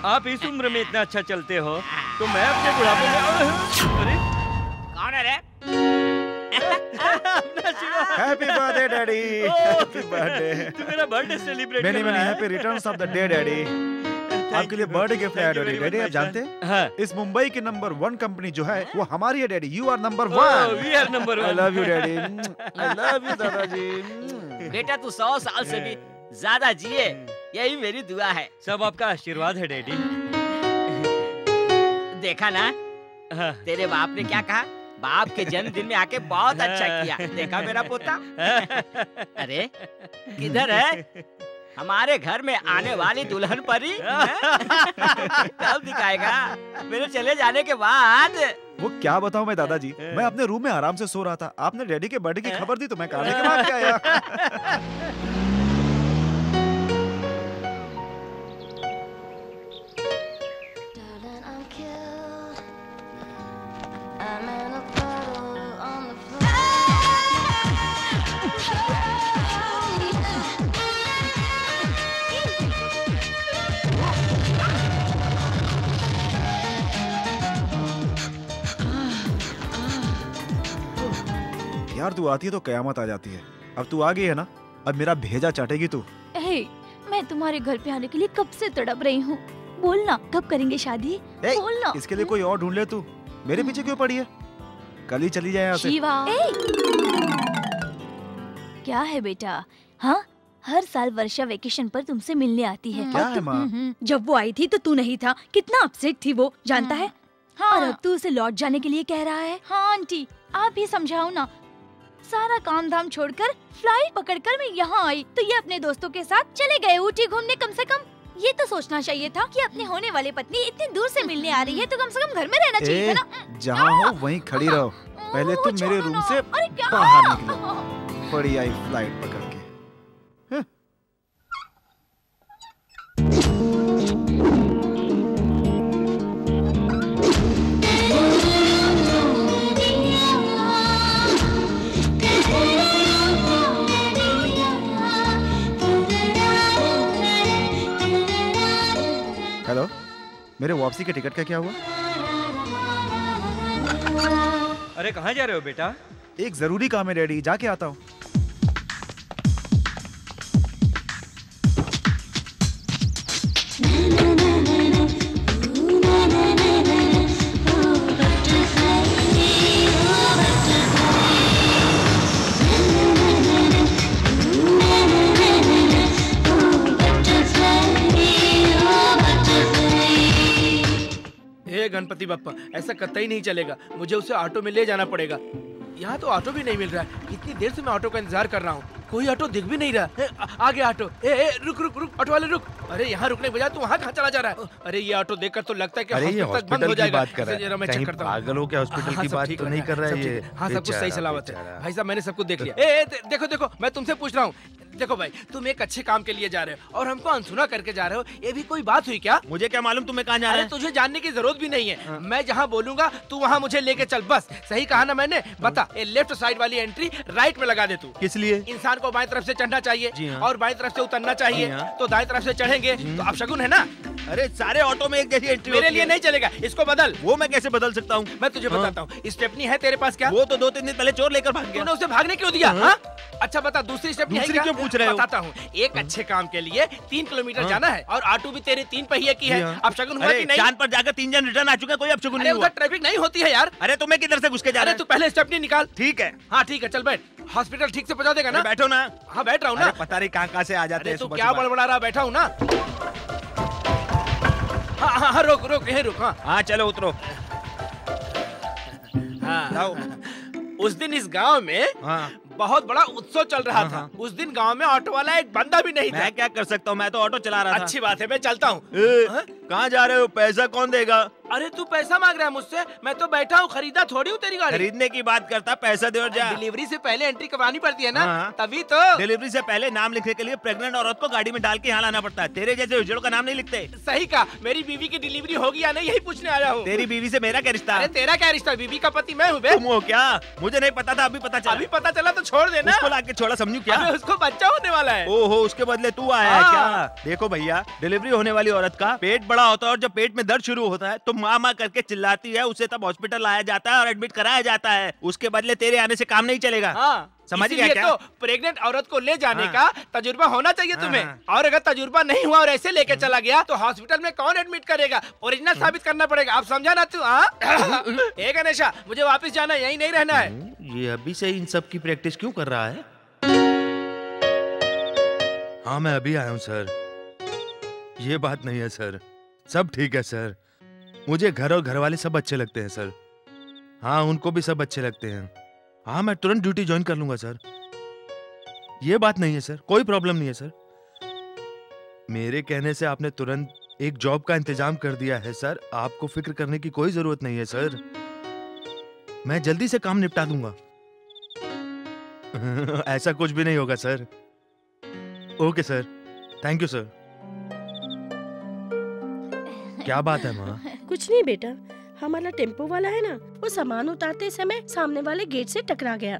आप इस उम्र में इतना अच्छा चलते हो तो मैं अपने बुढ़ापे में। अरे कौन है रे? Happy birthday daddy. Happy birthday. तू मेरा बर्थडे सेलिब्रेट कर रहा है। मैंने happy returns of the day daddy. आपके लिए बर्थडे गिफ्ट है डैडी। डैडी आप जानते हैं हाँ। इस मुंबई की नंबर वन कंपनी जो है वो हमारी है daddy. You are number one. We are number one. I love you daddy. I love you दादाजी। बेटा तू सौ साल से भी ज्यादा जिए यही मेरी दुआ है। सब आपका आशीर्वाद है डैडी। देखा ना हाँ। तेरे बाप ने क्या कहा? बाप के जन्मदिन में आके बहुत अच्छा किया। देखा मेरा पोता। अरे किधर है? हमारे घर में आने वाली दुल्हन परी कब दिखाएगा मेरे चले जाने के बाद? वो क्या बताऊं मैं दादाजी, मैं अपने रूम में आराम से सो रहा था। आपने डैडी के बर्थडे की खबर दी तो मैं काले के बाद क्या आया। यार तू आती है तो कयामत आ जाती है। अब तू आ गई है ना, अब मेरा भेजा चाटेगी तू। ए, मैं तुम्हारे घर पे आने के लिए कब से तड़प रही हूँ। बोलना कब करेंगे शादी? ए, बोलना इसके लिए कोई और ढूंढ ले। तू मेरे पीछे क्यों पड़ी है? कल ही चली जाए यहाँ से। शिवा क्या है बेटा? हाँ हर साल वर्षा वेकेशन पर तुमसे मिलने आती है। क्या है माँ? जब वो आई थी तो तू नहीं था। कितना अपसेट थी वो जानता है। और अब तू उसे लौट जाने के लिए कह रहा है। हाँ आंटी आप भी समझाओ ना। सारा काम धाम छोड़कर फ्लाइट पकड़कर मैं यहाँ आई तो ये अपने दोस्तों के साथ चले गए ऊटी घूमने। कम से कम ये तो सोचना चाहिए था कि अपने होने वाले पत्नी इतनी दूर से मिलने आ रही है तो कम से कम घर में रहना चाहिए था ना। जहाँ हो वहीं खड़ी रहो। पहले तुम मेरे रूम से बाहर निकलो। बड़ी आई फ्लाइट पकड़ के। हेलो, मेरे वापसी के टिकट का क्या हुआ? अरे कहाँ जा रहे हो बेटा? एक जरूरी काम है डैडी, जाके आता हूँ। गणपति बप्पा ऐसा कतई नहीं चलेगा। मुझे उसे ऑटो में ले जाना पड़ेगा। यहाँ तो ऑटो भी नहीं मिल रहा है। इतनी देर से मैं ऑटो का इंतजार कर रहा हूँ, कोई ऑटो दिख भी नहीं रहा। ए, आ, आगे ऑटो। ए, ए, रुक रुक रुक ऑटो वाले रुक। अरे यहाँ रुकने के बजाय तू वहाँ कहाँ चला जा रहा है? अरे ये ऑटो देखकर तो लगता है कि हॉस्पिटल तक बंद हो जाएगा। पागल हो क्या? हॉस्पिटल की बात तो नहीं कर रहा है। हाँ सब कुछ सही सलामत है भाई साहब, मैंने सब कुछ देख लिया। देखो देखो मैं तुमसे पूछ रहा हूँ। देखो भाई तुम एक अच्छे काम के लिए जा रहे हो और हमको अनसुना करके जा रहे हो, ये भी कोई बात हुई क्या? मुझे क्या मालूम तुम्हें कहाँ जा रहे हो। तुझे जानने की जरूरत भी नहीं है। मैं जहाँ बोलूंगा तू वहाँ मुझे लेके चल। बस सही कहा ना मैंने? बता ये लेफ्ट साइड वाली एंट्री राइट में लगा दे तू। किस लिए? इंसान को बाएं तरफ से चढ़ना चाहिए हाँ। और बाएं तरफ से उतरना चाहिए हाँ। तो दाएं तरफ से चढ़ेंगे तो आप शगुन है ना। अरे सारे ऑटो में एक जैसी एंट्री मेरे लिए नहीं चलेगा। इसको बदल। वो मैं कैसे बदल सकता हूँ? मैं तुझे हाँ। बताता हूँ। स्टेपनी है तेरे पास क्या? वो तो दो तीन दिन पहले चोर लेकर भाग गया। उसे भागने क्यों दिया? अच्छा बता दूसरी स्टेप दूसरी क्यों पूछ रहे हो? बताता हूँ, एक अच्छे काम के लिए तीन किलोमीटर जाना है और ऑटो भी तेरे तीन पहिए की है। अब शगुन हुआ कि नहीं? चांद पर जाकर तीन जन रिटर्न आ चुके हैं, कोई अब शगुन नहीं हुआ। ट्रैफिक नहीं होती है यार। अरे तुम्हें किधर से घुस के जा रहे हो? तू पहले स्टेप नहीं निकाल। ठीक है, हाँ ठीक है, चल बैठ। हॉस्पिटल ठीक से पहुँचा देगा ना? बैठो ना। हाँ बैठ रहा हूँ ना। पता नहीं कहाँ कहाँ से आ जाते हैं। तू क्या बड़बड़ा रहा? बैठा हूँ ना। हाँ हाँ रोक रोक यही रुक। हाँ चलो उतरो। उस दिन इस गाँव में बहुत बड़ा उत्सव चल रहा था। उस दिन गांव में ऑटो वाला एक बंदा भी नहीं था। मैं क्या कर सकता हूँ, मैं तो ऑटो चला रहा था। अच्छी बात है, मैं चलता हूँ। कहाँ जा रहे हो? पैसा कौन देगा? अरे तू पैसा मांग रहा है मुझसे? मैं तो बैठा हूँ, खरीदा थोड़ी हूँ तेरी गाड़ी। खरीदने की बात करता, पैसा दे और जा। डिलीवरी से पहले एंट्री करवानी पड़ती है ना, तभी तो। डिलीवरी से पहले नाम लिखने के लिए प्रेग्नेंट औरत को गाड़ी में डाल के यहाँ लाना पड़ता है। तेरे जैसे उजड़ों का नाम नहीं लिखते। सही कहा। मेरी बीवी की डिलीवरी होगी या नहीं, यही पूछने आया हूँ। तेरी बीवी से मेरा क्या रिश्ता? तेरा क्या रिश्ता? बीवी का पति मैं हूँ। तुम हो क्या? मुझे नहीं पता था, अभी पता चला। अभी पता चला तो छोड़ देना। उसको लाके छोड़ा समझू क्या? उसको बच्चा होने वाला है। ओहो, उसके बदले तू आया है क्या? देखो भैया, डिलीवरी होने वाली औरत का पेट बड़ा होता है और जब पेट में दर्द शुरू होता है तो माँ माँ करके चिल्लाती है। उसे तब हॉस्पिटल लाया जाता है और एडमिट कराया जाता है। उसके बदले तेरे आने से काम नहीं चलेगा। हाँ। समझ गया क्या? तो प्रेग्नेंट औरत को ले जाने हाँ। का तजुर्बा होना चाहिए तुम्हें। हाँ। और अगर तजुर्बा नहीं हुआ और ऐसे लेके चला गया तो हॉस्पिटल में कौन एडमिट करेगा? ओरिजिनल साबित करना पड़ेगा। आप समझा ना तू? हाँ। गणेशा, मुझे वापस जाना, यही नहीं रहना है। ये अभी से इन सब की प्रैक्टिस क्यों कर रहा है? हाँ मैं अभी आया हूँ सर। ये बात नहीं है सर, सब ठीक है सर। मुझे घर और घर वाले सब अच्छे लगते हैं सर। हाँ उनको भी सब अच्छे लगते हैं। हाँ मैं तुरंत ड्यूटी ज्वाइन कर लूँगा सर। ये बात नहीं है सर, कोई प्रॉब्लम नहीं है सर। मेरे कहने से आपने तुरंत एक जॉब का इंतजाम कर दिया है सर। आपको फिक्र करने की कोई ज़रूरत नहीं है सर, मैं जल्दी से काम निपटा दूंगा। ऐसा कुछ भी नहीं होगा sir. Okay sir, thank you sir. क्या बात है माँ? कुछ नहीं बेटा, हमारा टेम्पो वाला है ना, वो सामान उतारते समय सामने वाले गेट से टकरा गया।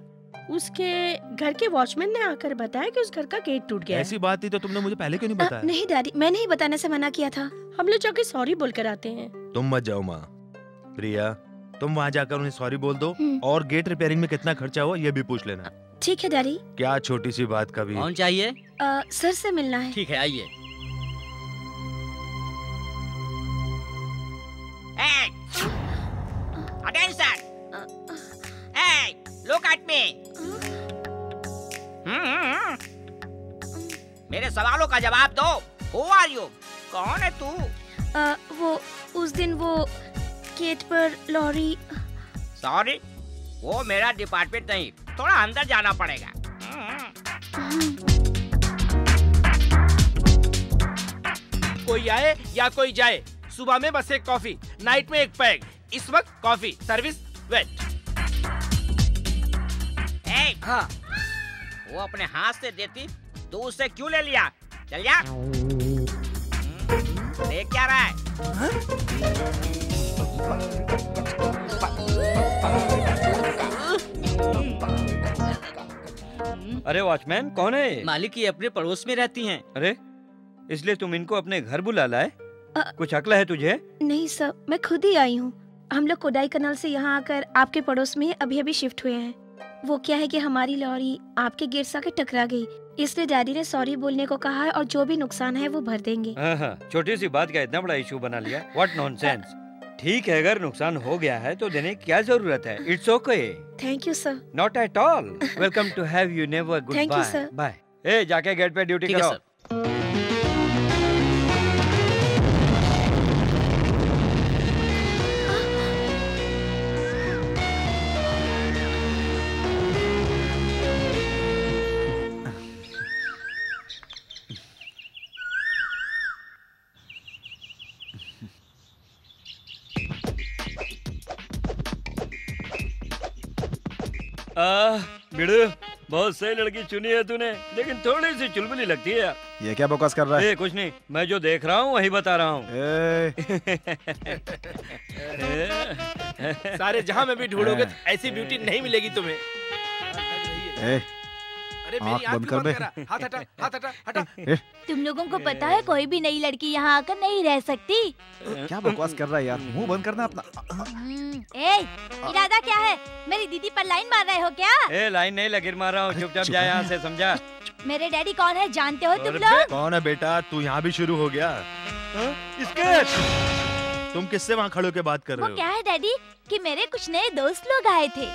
उसके घर के वॉचमैन ने आकर बताया कि उस घर का गेट टूट गया। ऐसी बात थी तो तुमने मुझे पहले क्यों नहीं बताया? नहीं डैडी, मैंने ही बताने से मना किया था। हम लोग जाके सॉरी बोल कर आते हैं। तुम मत जाओ माँ। प्रिया तुम वहाँ जाकर उन्हें सॉरी बोल दो और गेट रिपेयरिंग में कितना खर्चा हुआ ये भी पूछ लेना। ठीक है डैडी। क्या छोटी सी बात का भी? कौन चाहिए? सर से मिलना है। ठीक है आइए। Attention! Hey, look at me. Hmm. मेरे सवालों का जवाब दो। Who are you? कौन है तू? वो उस दिन वो गेट पर लॉरी। Sorry, वो मेरा डिपार्टमेंट नहीं। थोड़ा अंदर जाना पड़ेगा। कोई आए या कोई जाए, सुबह में बस एक कॉफी, नाइट में एक पैग। इस वक्त कॉफी सर्विस वेट। ए, हाँ। वो अपने हाथ से देती, तू उससे क्यों ले लिया? चल जा। देख क्या रहा है? हाँ? अरे वॉचमैन कौन है? मालिक ये अपने पड़ोस में रहती हैं। अरे इसलिए तुम इनको अपने घर बुला लाए? कुछ अकल है तुझे? नहीं सर, मैं खुद ही आई हूँ। हम लोग कोडाईकनाल से यहाँ आकर आपके पड़ोस में अभी अभी शिफ्ट हुए हैं। वो क्या है कि हमारी लॉरी आपके गेट से आके टकरा गई, इसलिए डैडी ने सॉरी बोलने को कहा है और जो भी नुकसान है वो भर देंगे। छोटी सी बात का इतना बड़ा इशू बना लिया। What nonsense. ठीक है, अगर नुकसान हो गया है तो देने की क्या जरूरत है? It's okay. Thank you sir. Not at all. Welcome to have you never. Good thank you sir. Bye. जाके गेट पे ड्यूटी करो। बहुत सही लड़की चुनी है तूने, लेकिन थोड़ी सी चुलबुली लगती है। ये क्या बकवास कर रहा है? ये कुछ नहीं, मैं जो देख रहा हूँ वही बता रहा हूँ। सारे जहाँ में भी ढूंढोगे तो ऐसी ब्यूटी नहीं मिलेगी तुम्हें। ए, अरे अरे मेरी आँख बंद कर दे। हाथ हटा, हाथ हटा, हटा। तुम लोगों को पता है कोई भी नई लड़की यहाँ आकर नहीं रह सकती। क्या बकवास कर रहा है यार, मुंह बंद करना अपना। ए, इरादा क्या है, मेरी दीदी पर लाइन मार रहे हो क्या? ए, लाइन नहीं लकीर मार रहा हूँ, चुपचाप जा यहाँ से, समझा? मेरे डैडी कौन है जानते हो तुम लोग? कौन है बेटा, तू यहाँ भी शुरू हो गया? इसके तुम किससे वहाँ खड़े होकर बात कर रहे हो? क्या है डैडी कि मेरे कुछ नए दोस्त लोग आए थे।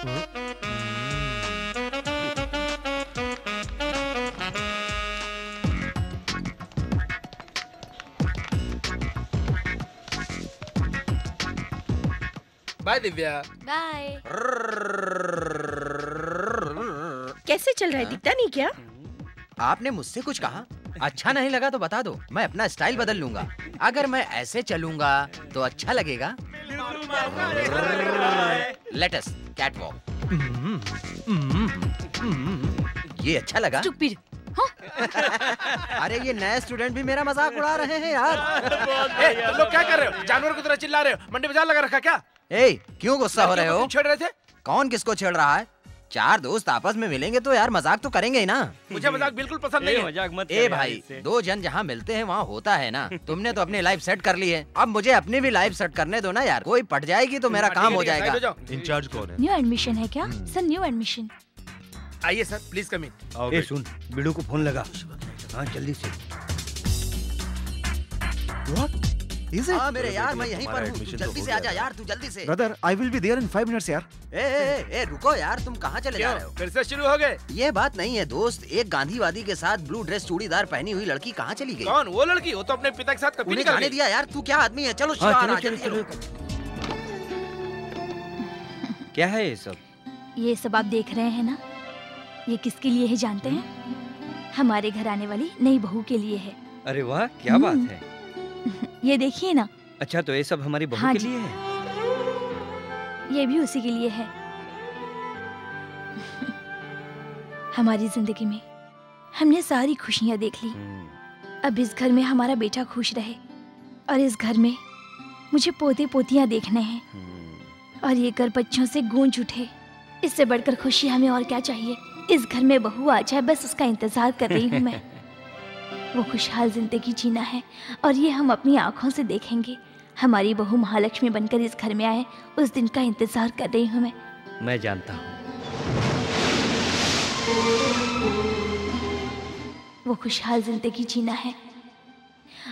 बाय दिव्या। बाय। कैसे चल रहा है, दिखता नहीं क्या? आपने मुझसे कुछ कहा? अच्छा नहीं लगा तो बता दो, मैं अपना स्टाइल बदल लूंगा। अगर मैं ऐसे चलूंगा तो अच्छा लगेगा। Latest catwalk. ये अच्छा लगा। अरे ये नए स्टूडेंट भी मेरा मजाक उड़ा रहे हैं यार। ए, तुम लोग क्या कर रहे हो? जानवर की तरह चिल्ला रहे हो, मंडी बाजार लगा रखा क्या? ए, क्यों गुस्सा हो रहे हो? छेड़ रहे थे। कौन किसको छेड़ रहा है? चार दोस्त आपस में मिलेंगे तो यार मजाक तो करेंगे ही ना। मुझे मजाक बिल्कुल पसंद नहीं है। मजाक मत ए भाई, दो जन जहाँ मिलते हैं वहाँ होता है ना। तुमने तो अपनी लाइफ सेट कर ली है, अब मुझे अपनी भी लाइफ सेट करने दो ना यार। कोई पट जाएगी तो मेरा काम हो जाएगा। इंचार्ज कौन है? न्यू एडमिशन है क्या सर? New admission. आइए सर, प्लीज कम इन। ए सुन, बिडू को फोन लगा। हाँ जल्दी से। हाँ मेरे यार, मैं यहीं पर हूँ, जल्दी से आजा यार, तू जल्दी से। Brother I will be there in five minutes यार। ए ए ए रुको यार, तुम कहाँ चले जा रहे हो? फिर से शुरू हो गए। ये बात नहीं है दोस्त, एक गांधीवादी के साथ ब्लू ड्रेस चूड़ीदार पहनी हुई लड़की कहाँ चली गई? कौन वो लड़की? वो तो अपने पिता के साथ कभी नहीं जाने दिया यार। तू क्या आदमी है? चलो क्या है ये सब? ये सब आप देख रहे हैं ना, ये किसके लिए है जानते हैं? हमारे घर आने वाली नई बहू के लिए है। अरे वाह, क्या बात है। ये देखिए ना। अच्छा तो ये सब हमारी बहू हाँ के लिए है? ये भी उसी के लिए है। हमारी जिंदगी में हमने सारी खुशियाँ देख ली, अब इस घर में हमारा बेटा खुश रहे, और इस घर में मुझे पोते पोतियाँ देखने हैं, और ये घर बच्चों से गूंज उठे। इससे बढ़कर खुशी हमें और क्या चाहिए? इस घर में बहू आ जाए, बस उसका इंतजार कर रही हूँ मैं। वो खुशहाल जिंदगी जीना है और ये हम अपनी आँखों से देखेंगे। हमारी बहू महालक्ष्मी बनकर इस घर में आए, उस दिन का इंतजार कर रही हूँ मैं। मैं जानता हूँ वो खुशहाल जिंदगी जीना है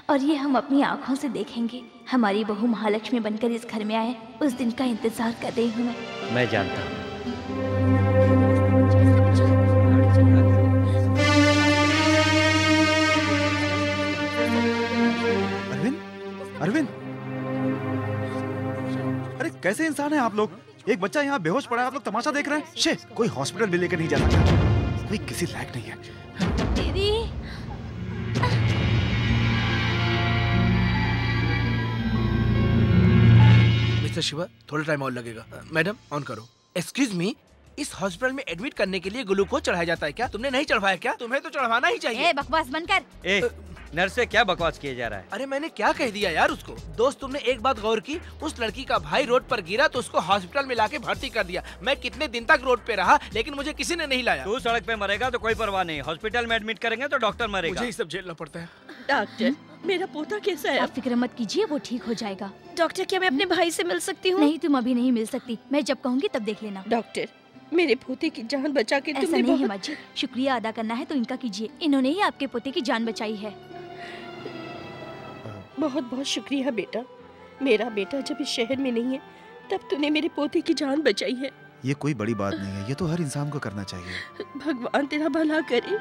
और ये हम अपनी आँखों से देखेंगे। हमारी बहू महालक्ष्मी बनकर इस घर में आए, उस दिन का इंतजार कर रही हूँ मैं। मैं जानता हूँ अरविंद, अरे कैसे इंसान है आप लोग? एक बच्चा यहाँ बेहोश पड़ा है, आप लोग तमाशा देख रहे हैं। शे, कोई हॉस्पिटल भी लेकर नहीं जाना चाहता, कोई किसी लायक नहीं है। दीदी, मिस्टर शिवा, थोड़ा टाइम और लगेगा। मैडम ऑन करो। एक्सक्यूज मी, इस हॉस्पिटल में एडमिट करने के लिए ग्लूकोज चढ़ाया जाता है क्या? तुमने नहीं चढ़वाया क्या? तुम्हें तो चढ़वाना ही चाहिए। ए, बकवास बंद कर। ए, नर्स से क्या बकवास किया जा रहा है? अरे मैंने क्या कह दिया यार उसको? दोस्त तुमने एक बात गौर की, उस लड़की का भाई रोड पर गिरा तो उसको हॉस्पिटल में लाके भर्ती कर दिया। मैं कितने दिन तक रोड पे रहा लेकिन मुझे किसी ने नहीं लाया। तू सड़क पे मरेगा तो कोई परवाह नहीं, हॉस्पिटल में एडमिट करेंगे तो डॉक्टर मरेगा। मुझे सब झेलना पड़ता है। डॉक्टर, मेरा पोता कैसा है? आप फिक्र मत कीजिए, वो ठीक हो जाएगा। डॉक्टर, क्या मैं अपने भाई से मिल सकती हूँ? नहीं, तुम अभी नहीं मिल सकती, मैं जब कहूँगी तब देख लेना। डॉक्टर, मेरे पोते की जान बचा के तुमने बहुत... हिम्मत जी, शुक्रिया अदा करना है तो इनका कीजिए, इन्होंने ही आपके पोते की जान बचाई है। बहुत बहुत शुक्रिया बेटा। मेरा बेटा जब इस शहर में नहीं है तब तूने मेरे पोते की जान बचाई है। ये कोई बड़ी बात नहीं है, ये तो हर इंसान को करना चाहिए। भगवान तेरा भला करे।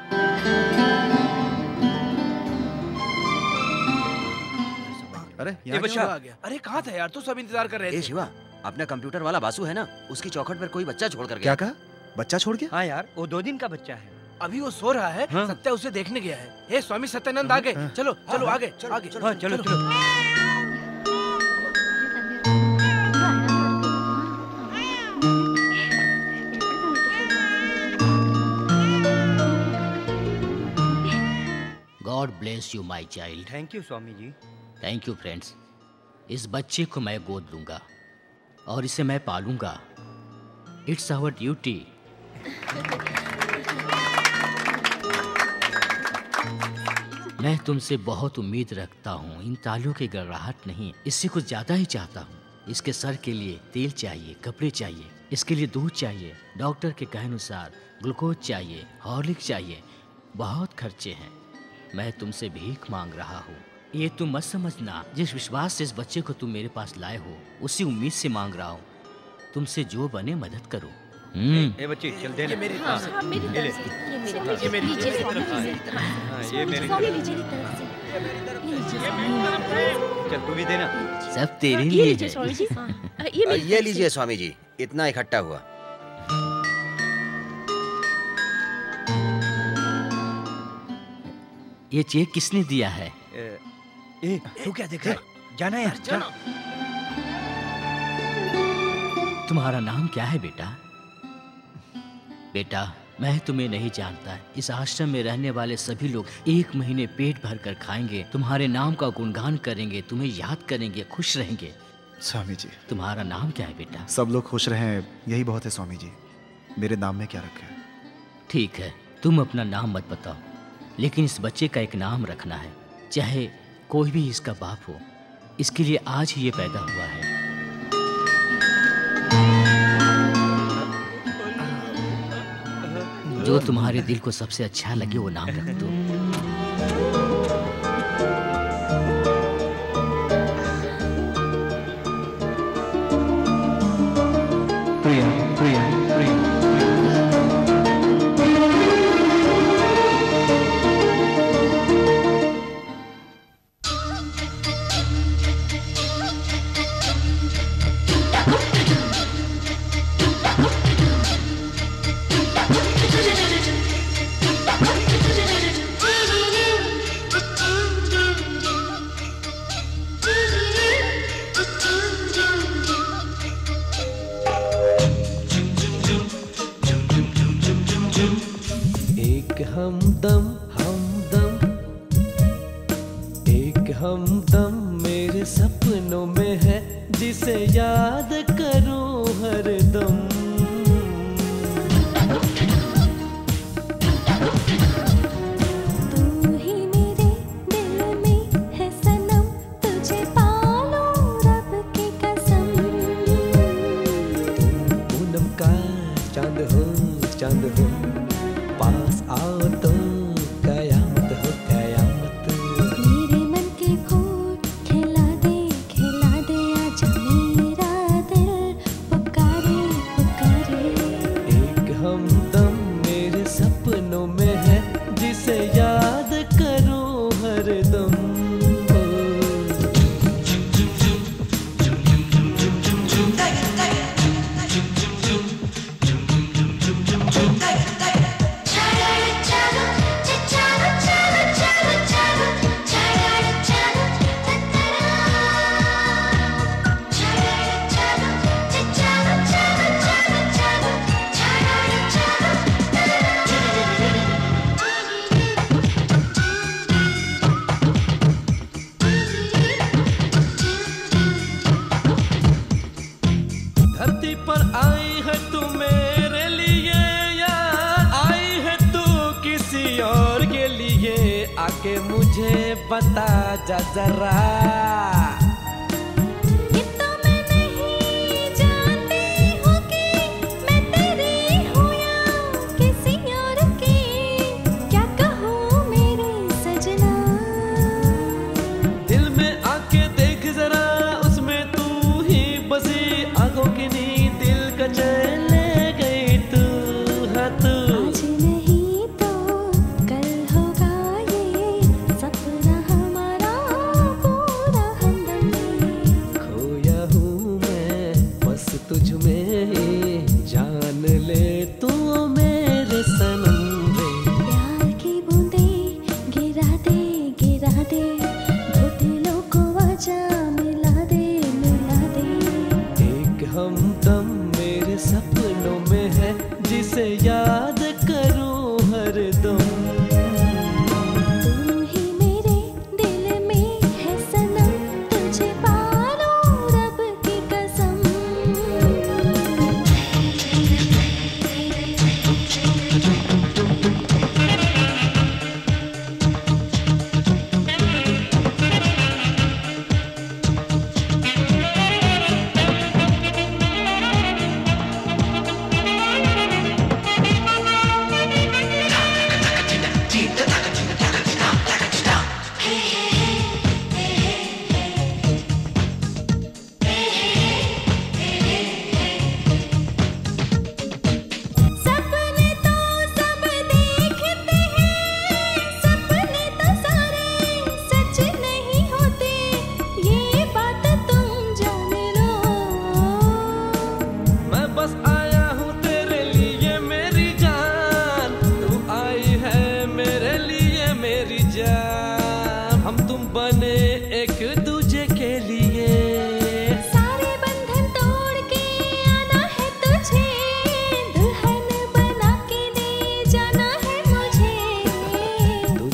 अरे ये बच्चा आ गया। अरे कहाँ था यार तू, सब इंतजार कर रहे थे। ए शिवा, अपना कंप्यूटर वाला बासु है ना, उसकी चौखट पर कोई बच्चा छोड़ कर गया। क्या कहा? बच्चा छोड़ के? हाँ यार, वो दो दिन का बच्चा है, अभी वो सो रहा है। हाँ? सत्या उसे देखने गया है। हे स्वामी सत्यानंद आ गए। हाँ? चलो चलो आगे आगे चलो चलो चलो। God bless you my child. Thank you Swami ji. Thank you friends. इस बच्चे को मैं गोद लूंगा और इसे मैं पालूंगा। It's our duty. मैं तुमसे बहुत उम्मीद रखता हूँ। इन तालों की गड़गड़ाहट नहीं, इससे कुछ ज़्यादा ही चाहता हूँ। इसके सर के लिए तेल चाहिए, कपड़े चाहिए, इसके लिए दूध चाहिए, डॉक्टर के कहे अनुसार ग्लूकोज चाहिए, हॉर्लिक चाहिए। बहुत खर्चे हैं। मैं तुमसे भीख मांग रहा हूँ, ये तुम मत समझना। जिस विश्वास से इस बच्चे को तुम मेरे पास लाए हो, उसी उम्मीद से मांग रहा हूँ। तुमसे जो बने मदद करो। ए बच्ची चल दे, ये मेरी तरफ से, ये मेरी तरफ से, ये मेरी तरफ से, चल तू भी देना। सब तेरे लिए है। ये लीजिए स्वामी जी, इतना इकट्ठा हुआ। ये चेक किसने दिया है? ए तू क्या देख रहा है? जाना यार जाना। तुम्हारा नाम क्या है बेटा? बेटा मैं तुम्हें नहीं जानता। इस आश्रम में रहने वाले सभी लोग एक महीने पेट भर कर खाएंगे, तुम्हारे नाम का गुणगान करेंगे, तुम्हें याद करेंगे, खुश रहेंगे। स्वामी जी तुम्हारा नाम क्या है बेटा? सब लोग खुश रहें यही बहुत है स्वामी जी। मेरे नाम में क्या रखा है? ठीक है तुम अपना नाम मत बताओ, लेकिन इस बच्चे का एक नाम रखना है, चाहे कोई भी इसका बाप हो। इसके लिए आज ही ये पैदा हुआ है। जो तुम्हारे दिल को सबसे अच्छा लगे वो नाम रख दो। प्रिया, प्रिया, प्रिया। हमदम हमदम एक हमदम मेरे सपनों में है, जिसे याद करूं हर दम। तू ही मेरे दिल में है सनम, तुझे पालो रब की कसम। पूनम का चांद हो चांद हो, पास आओ तो कयामत हो कयामत। मेरे मन के फूल खिला दे खिला दे, आजा मेरा दिल पुकारे पुकारे। एक हमदम मेरे सपनों में है, जिसे याद करो हर दम। के मुझे बता जा जरा, ये तो मैं नहीं जानती हूँ कि मैं तेरी हूँ या किसी और की। क्या कहूँ मेरे सजना, दिल में आके देख जरा, उसमें तू ही बसी। आंखों की नींद दिल का चैन ले गई तू है तू।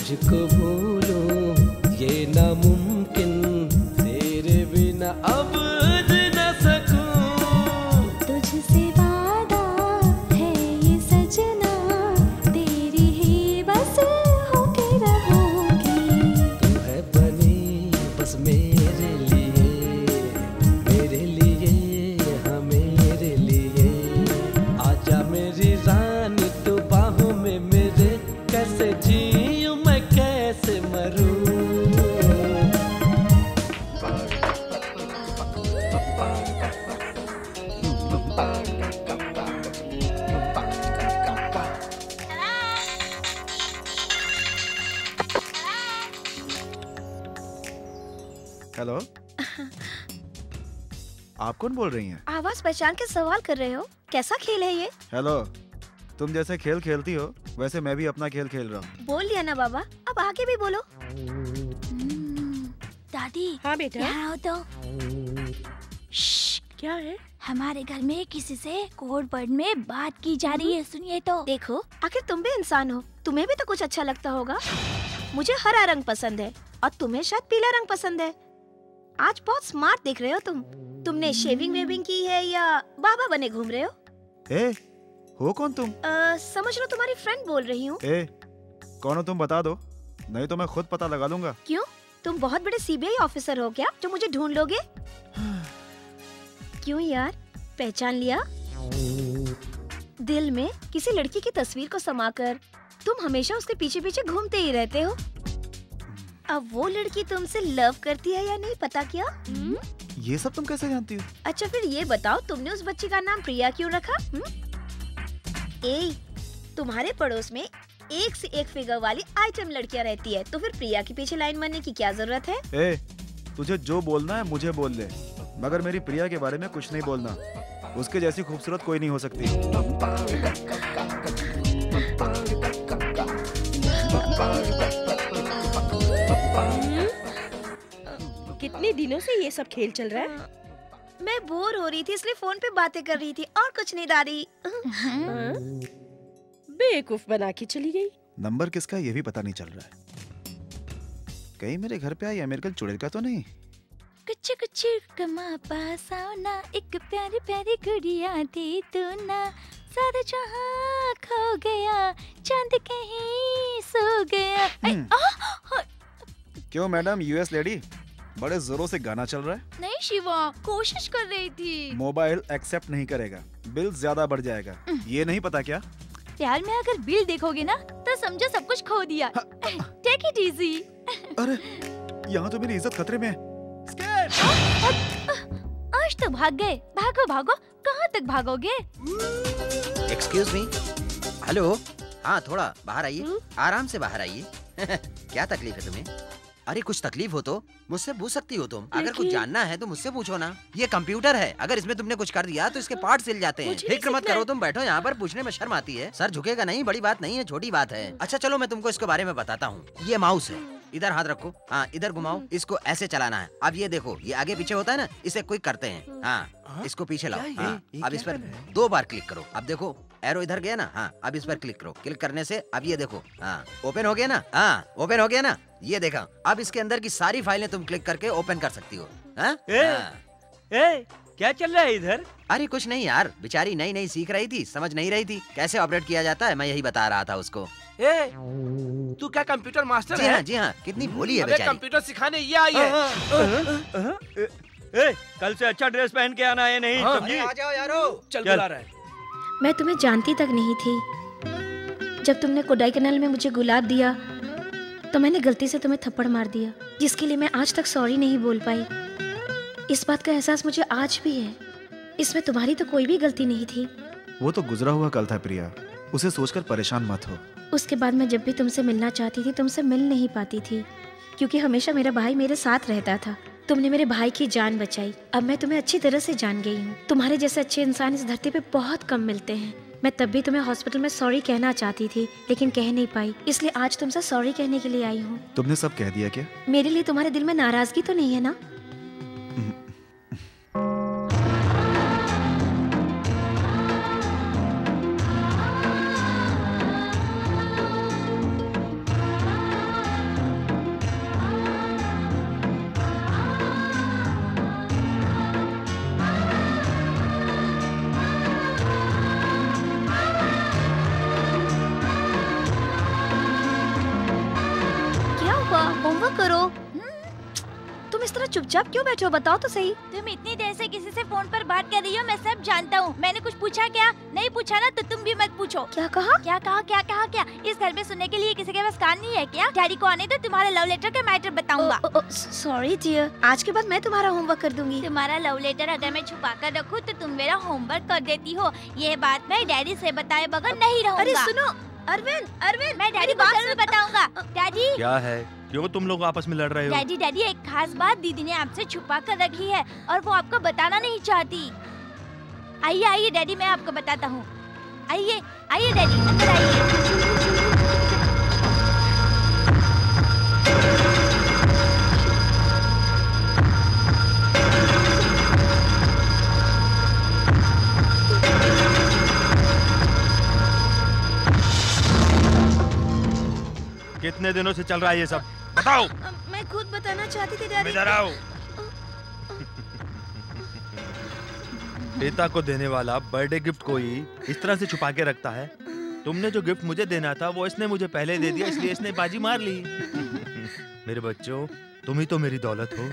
मुझको भूलो ये नामुमकिन, तेरे बिना अब न सकूं। तुझसे वादा है ये सजना, तेरी ही बस होके रहूंगी। तू है बनी बस मेरे लिए, मेरे लिए हाँ मेरे लिए। आजा मेरी रानी तू बाहों में मेरे, कैसे जीऊं मैं कैसे मरूं। हेलो, आप कौन बोल रही हैं? आवाज पहचान के सवाल कर रहे हो? कैसा खेल है ये? हेलो, तुम जैसे खेल खेलती हो वैसे मैं भी अपना खेल खेल रहा हूँ। बोल लिया ना बाबा, अब आगे भी बोलो। दादी। हाँ बेटा। यहाँ आओ तो। क्या है? हमारे घर में किसी से कोड वर्ड में बात की जा रही है, सुनिए तो। देखो आखिर तुम भी इंसान हो, तुम्हें भी तो कुछ अच्छा लगता होगा। मुझे हरा रंग पसंद है और तुम्हें शायद पीला रंग पसंद है। आज बहुत स्मार्ट दिख रहे हो तुम। तुमने शेविंग वेविंग की है या बाबा बने घूम रहे हो? ए, हो कौन तुम? आ, समझ लो तुम्हारी फ्रेंड बोल रही हूँ। ए, कौन हो तुम बता दो, नहीं तो मैं खुद पता लगा लूंगा। क्यों, तुम बहुत बड़े सीबीआई ऑफिसर हो क्या जो मुझे ढूंढ लोगे? क्यों यार, पहचान लिया? दिल में किसी लड़की की तस्वीर को समाकर तुम हमेशा उसके पीछे पीछे घूमते ही रहते हो। अब वो लड़की तुमसे लव करती है या नहीं पता क्या? हुँ? ये सब तुम कैसे जानती हो? अच्छा फिर ये बताओ, तुमने उस बच्ची का नाम प्रिया क्यों रखा? हुँ? ए, तुम्हारे पड़ोस में एक से एक फिगर वाली आइटम लड़कियां रहती है, तो फिर प्रिया के पीछे लाइन बनने की क्या जरूरत है? ए, तुझे जो बोलना है मुझे बोल ले, मगर मेरी प्रिया के बारे में कुछ नहीं बोलना। उसके जैसी खूबसूरत कोई नहीं हो सकती। कितने दिनों से ये सब खेल चल रहा है? मैं बोर हो रही थी इसलिए फोन पे बातें कर रही थी और कुछ नहीं दादी। बेवकूफ बना के चली गई। नंबर किसका ये भी पता नहीं चल रहा है। कहीं मेरे घर पे आई अमेरिकन चुड़ैल का तो नहीं? कुछ कुछ कमा पासाओ ना, एक प्यारी प्यारी गुड़िया थी तू ना, सारा जहां खो गया, चांद कहीं सो गया। क्यों मैडम, यूएस लेडी बड़े जोरों से गाना चल रहा है। नहीं शिवा, कोशिश कर रही थी। मोबाइल एक्सेप्ट नहीं करेगा, बिल ज्यादा बढ़ जाएगा। ये नहीं पता क्या? प्यार में अगर बिल देखोगे ना तो समझो सब कुछ खो दिया। Take it easy. अरे यहाँ तो मेरी इज्जत खतरे में है। आज तो भाग गए। भागो भागो, कहाँ तक भागोगे? Excuse me. हेलो, हाँ थोड़ा बाहर आइए, आराम से बाहर आइए। क्या तकलीफ है तुम्हें? अरे कुछ तकलीफ हो तो मुझसे पूछ सकती हो तुम। अगर कुछ जानना है तो मुझसे पूछो ना। ये कंप्यूटर है, अगर इसमें तुमने कुछ कर दिया तो इसके पार्ट्स हिल जाते हैं। फिक्र मत करो तुम, बैठो यहाँ पर। पूछने में शर्म आती है? सर झुकेगा नहीं, बड़ी बात नहीं है, छोटी बात है। अच्छा चलो मैं तुमको इसके बारे में बताता हूँ। ये माउस है, इधर हाथ रखो, हाँ इधर घुमाओ, इसको ऐसे चलाना है। अब ये देखो, ये आगे पीछे होता है ना, इसे क्विक करते हैं। हाँ इसको पीछे लाओ, हाँ अब इस पर दो बार क्लिक करो। अब देखो एरो इधर गया ना, हाँ अब इस पर क्लिक करो। क्लिक करने से अब ये देखो, हाँ ओपन हो गया ना, हाँ ओपन हो गया ना, ये देखा। अब इसके अंदर की सारी फाइलें तुम क्लिक करके ओपन कर सकती हो। हाँ? ए, हाँ। ए, क्या चल रहा है इधर? अरे कुछ नहीं यार, बेचारी नई नई सीख रही थी, समझ नहीं रही थी कैसे ऑपरेट किया जाता है, मैं यही बता रहा था उसको। ए, तू क्या कंप्यूटर मास्टर है? जी हाँ, जी हाँ, कितनी भोली है बेचारी। कंप्यूटर सिखाने ये आई है। कल से अच्छा ड्रेस पहन के आना है। नहीं आ जाओ यारो, चल बुला रहा है। मैं तुम्हें जानती तक नहीं थी। जब तुमने कोडाईकनाल में मुझे गुलाब दिया तो मैंने गलती से तुम्हें थप्पड़ मार दिया, जिसके लिए मैं आज तक सॉरी नहीं बोल पाई। इस बात का एहसास मुझे आज भी है। इसमें तुम्हारी तो कोई भी गलती नहीं थी। वो तो गुजरा हुआ कल था प्रिया, उसे सोचकर परेशान मत हो। उसके बाद मैं जब भी तुमसे मिलना चाहती थी तुमसे मिल नहीं पाती थी, क्योंकि हमेशा मेरा भाई मेरे साथ रहता था। तुमने मेरे भाई की जान बचाई। अब मैं तुम्हें अच्छी तरह से जान गई हूँ। तुम्हारे जैसे अच्छे इंसान इस धरती पे बहुत कम मिलते हैं। मैं तब भी तुम्हें हॉस्पिटल में सॉरी कहना चाहती थी लेकिन कह नहीं पाई, इसलिए आज तुमसे सॉरी कहने के लिए आई हूँ। तुमने सब कह दिया क्या? मेरे लिए तुम्हारे दिल में नाराजगी तो नहीं है ना? क्या करो? तुम इस तरह चुपचाप क्यों बैठे हो? बताओ तो सही। तुम इतनी देर से किसी से फोन पर बात कर रही हो, मैं सब जानता हूँ। मैंने कुछ पूछा क्या? नहीं पूछा ना, तो तुम भी मत पूछो। क्या कहा? क्या कहा? क्या कहा? क्या इस घर में सुनने के लिए किसी के पास कान नहीं है क्या? डैडी को आने दो, तुम्हारा लव लेटर का मैटर बताऊंगा। सॉरी डियर, आज के बाद मैं तुम्हारा होमवर्क कर दूंगी। तुम्हारा लव लेटर अगर मैं छुपा कर रखूँ तो तुम मेरा होमवर्क कर देती हो, ये बात मैं डैडी से बताए बगैर नहीं रहूँगा। अरे सुनो अरविंद, अरविंद मैं डैडी को जरूर बताऊंगा। डैडी क्या है? क्यों तुम लोग आपस में लड़ रहे हो? डैडी डैडी एक खास बात दीदी ने आपसे छुपा कर रखी है और वो आपको बताना नहीं चाहती। आइए आइए डैडी, मैं आपको बताता हूँ। आइए आइए डैडी, अंदर आइए। कितने दिनों से चल रहा है ये सब? बताओ। मैं खुद बताना चाहती थी डैडी। इधर आओ। पिता को देने वाला बर्थडे गिफ्ट कोई इस तरह से छुपा के रखता है? तुमने जो गिफ्ट मुझे देना था वो इसने मुझे पहले दे दिया, इसलिए इसने बाजी मार ली। मेरे बच्चों, तुम ही तो मेरी दौलत हो।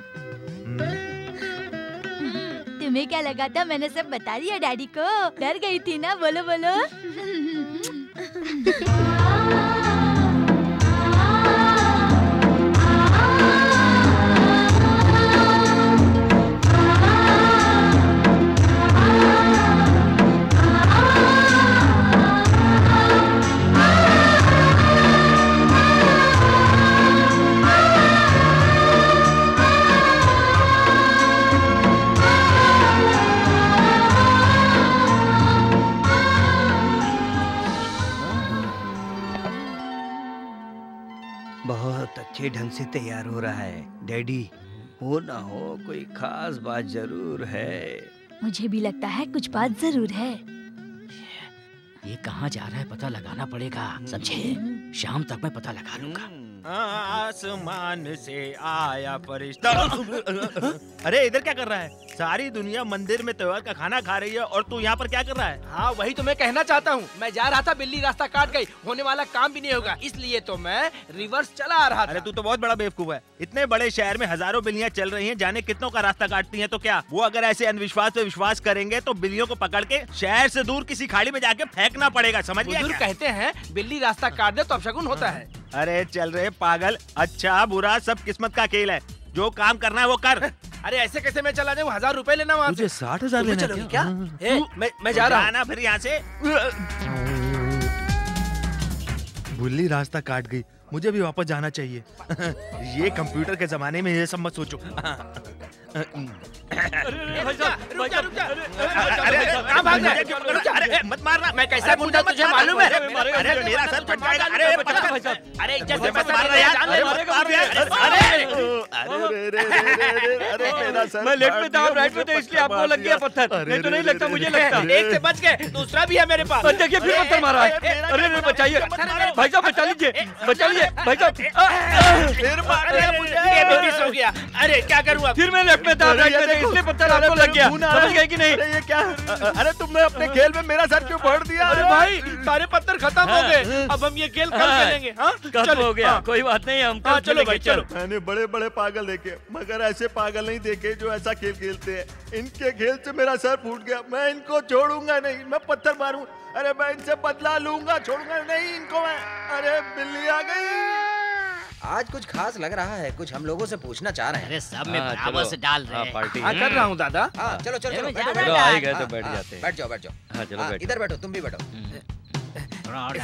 तुम्हें क्या लगा था मैंने सब बता दिया डैडी को? डर गई थी ना? बोलो बोलो। अच्छे ढंग से तैयार हो रहा है डैडी। हो ना हो कोई खास बात जरूर है। मुझे भी लगता है कुछ बात जरूर है। ये कहाँ जा रहा है पता लगाना पड़ेगा, समझे? शाम तक मैं पता लगा लूंगा। आसमान से आया फरिश्ता। अरे इधर क्या कर रहा है? सारी दुनिया मंदिर में त्योहार का खाना खा रही है और तू यहाँ पर क्या कर रहा है? हाँ वही तो मैं कहना चाहता हूँ। मैं जा रहा था, बिल्ली रास्ता काट गई, होने वाला काम भी नहीं होगा, इसलिए तो मैं रिवर्स चला आ रहा था। अरे तू तो बहुत बड़ा बेवकूफ है। इतने बड़े शहर में हजारों बिल्लियाँ चल रही है, जाने कितनों का रास्ता काटती है, तो क्या वो अगर ऐसे अंधविश्वास पे विश्वास करेंगे तो बिल्लियों को पकड़ के शहर से दूर किसी खाड़ी में जाके फेंकना पड़ेगा, समझ लिया? कहते हैं बिल्ली रास्ता काट दे तो अपशगुन होता है। अरे चल रहे पागल, अच्छा बुरा सब किस्मत का खेल है, जो काम करना है वो कर। अरे ऐसे कैसे मैं चला जाऊँ? हजार रुपए लेना वहाँ से। साठ हजार लेना क्या? क्या? ए, मैं मैं जा रहा हूँ ना फिर यहाँ से। बुल्ली रास्ता काट गई, मुझे भी वापस जाना चाहिए। ये कंप्यूटर के जमाने में ये सब मत सोचो। मत मारना, मैं कैसा मुंडा तुझे मालूम है? अरे मेरा सर फट जाएगा। अरे अरे जैसे मत मारना यार। अरे मेरा सर, मैं लेफ्ट में था आप राइट में थे, इसलिए आपको लग गया पत्थर, नहीं तो नहीं लगता। मुझे लगता एक से बच गए, दूसरा भी है मेरे पास। देखिए फिर पत्थर मारा है। अरे बचाइए भाई साहब, बचा लीजिए बचा लीजिए भाई साहब। फिर मारा मुझे हो गया। अरे क्या करूँगा? फिर मैं लेफ्ट में था राइट में थे, इसलिए पत्थर आपको लग गया, समझ गए कि नहीं? ये क्या? अरे तुमने अपने खेल में मेरा सर क्यों फोड़ दिया? अरे भाई सारे पत्थर खत्म हो गए, अब हम ये खेल कल खेलेंगे। हाँ चलो हो गया, कोई बात नहीं, हम कल चलो भाई चलो। मैंने बड़े बड़े पागल देखे मगर ऐसे पागल नहीं देखे जो ऐसा खेल खेलते हैं। इनके खेल से मेरा सर फूट गया, मैं इनको छोड़ूंगा नहीं, मैं पत्थर मारूं। अरे मैं इनसे बदला लूंगा, छोड़ूंगा नहीं इनको मैं। अरे बिल्ली आ गई। आज कुछ खास लग रहा है, कुछ हम लोगों से पूछना चाह रहे हैं। अरे सब में बराबर से डाल रहे हैं पार्टी। हाँ कर रहा हूँ दादा। हाँ चलो चलो चलो, बैठो बैठो। आ गए तो बैठ जाते हैं। बैठ जाओ बैठ जाओ, इधर बैठो, तुम भी बैठो।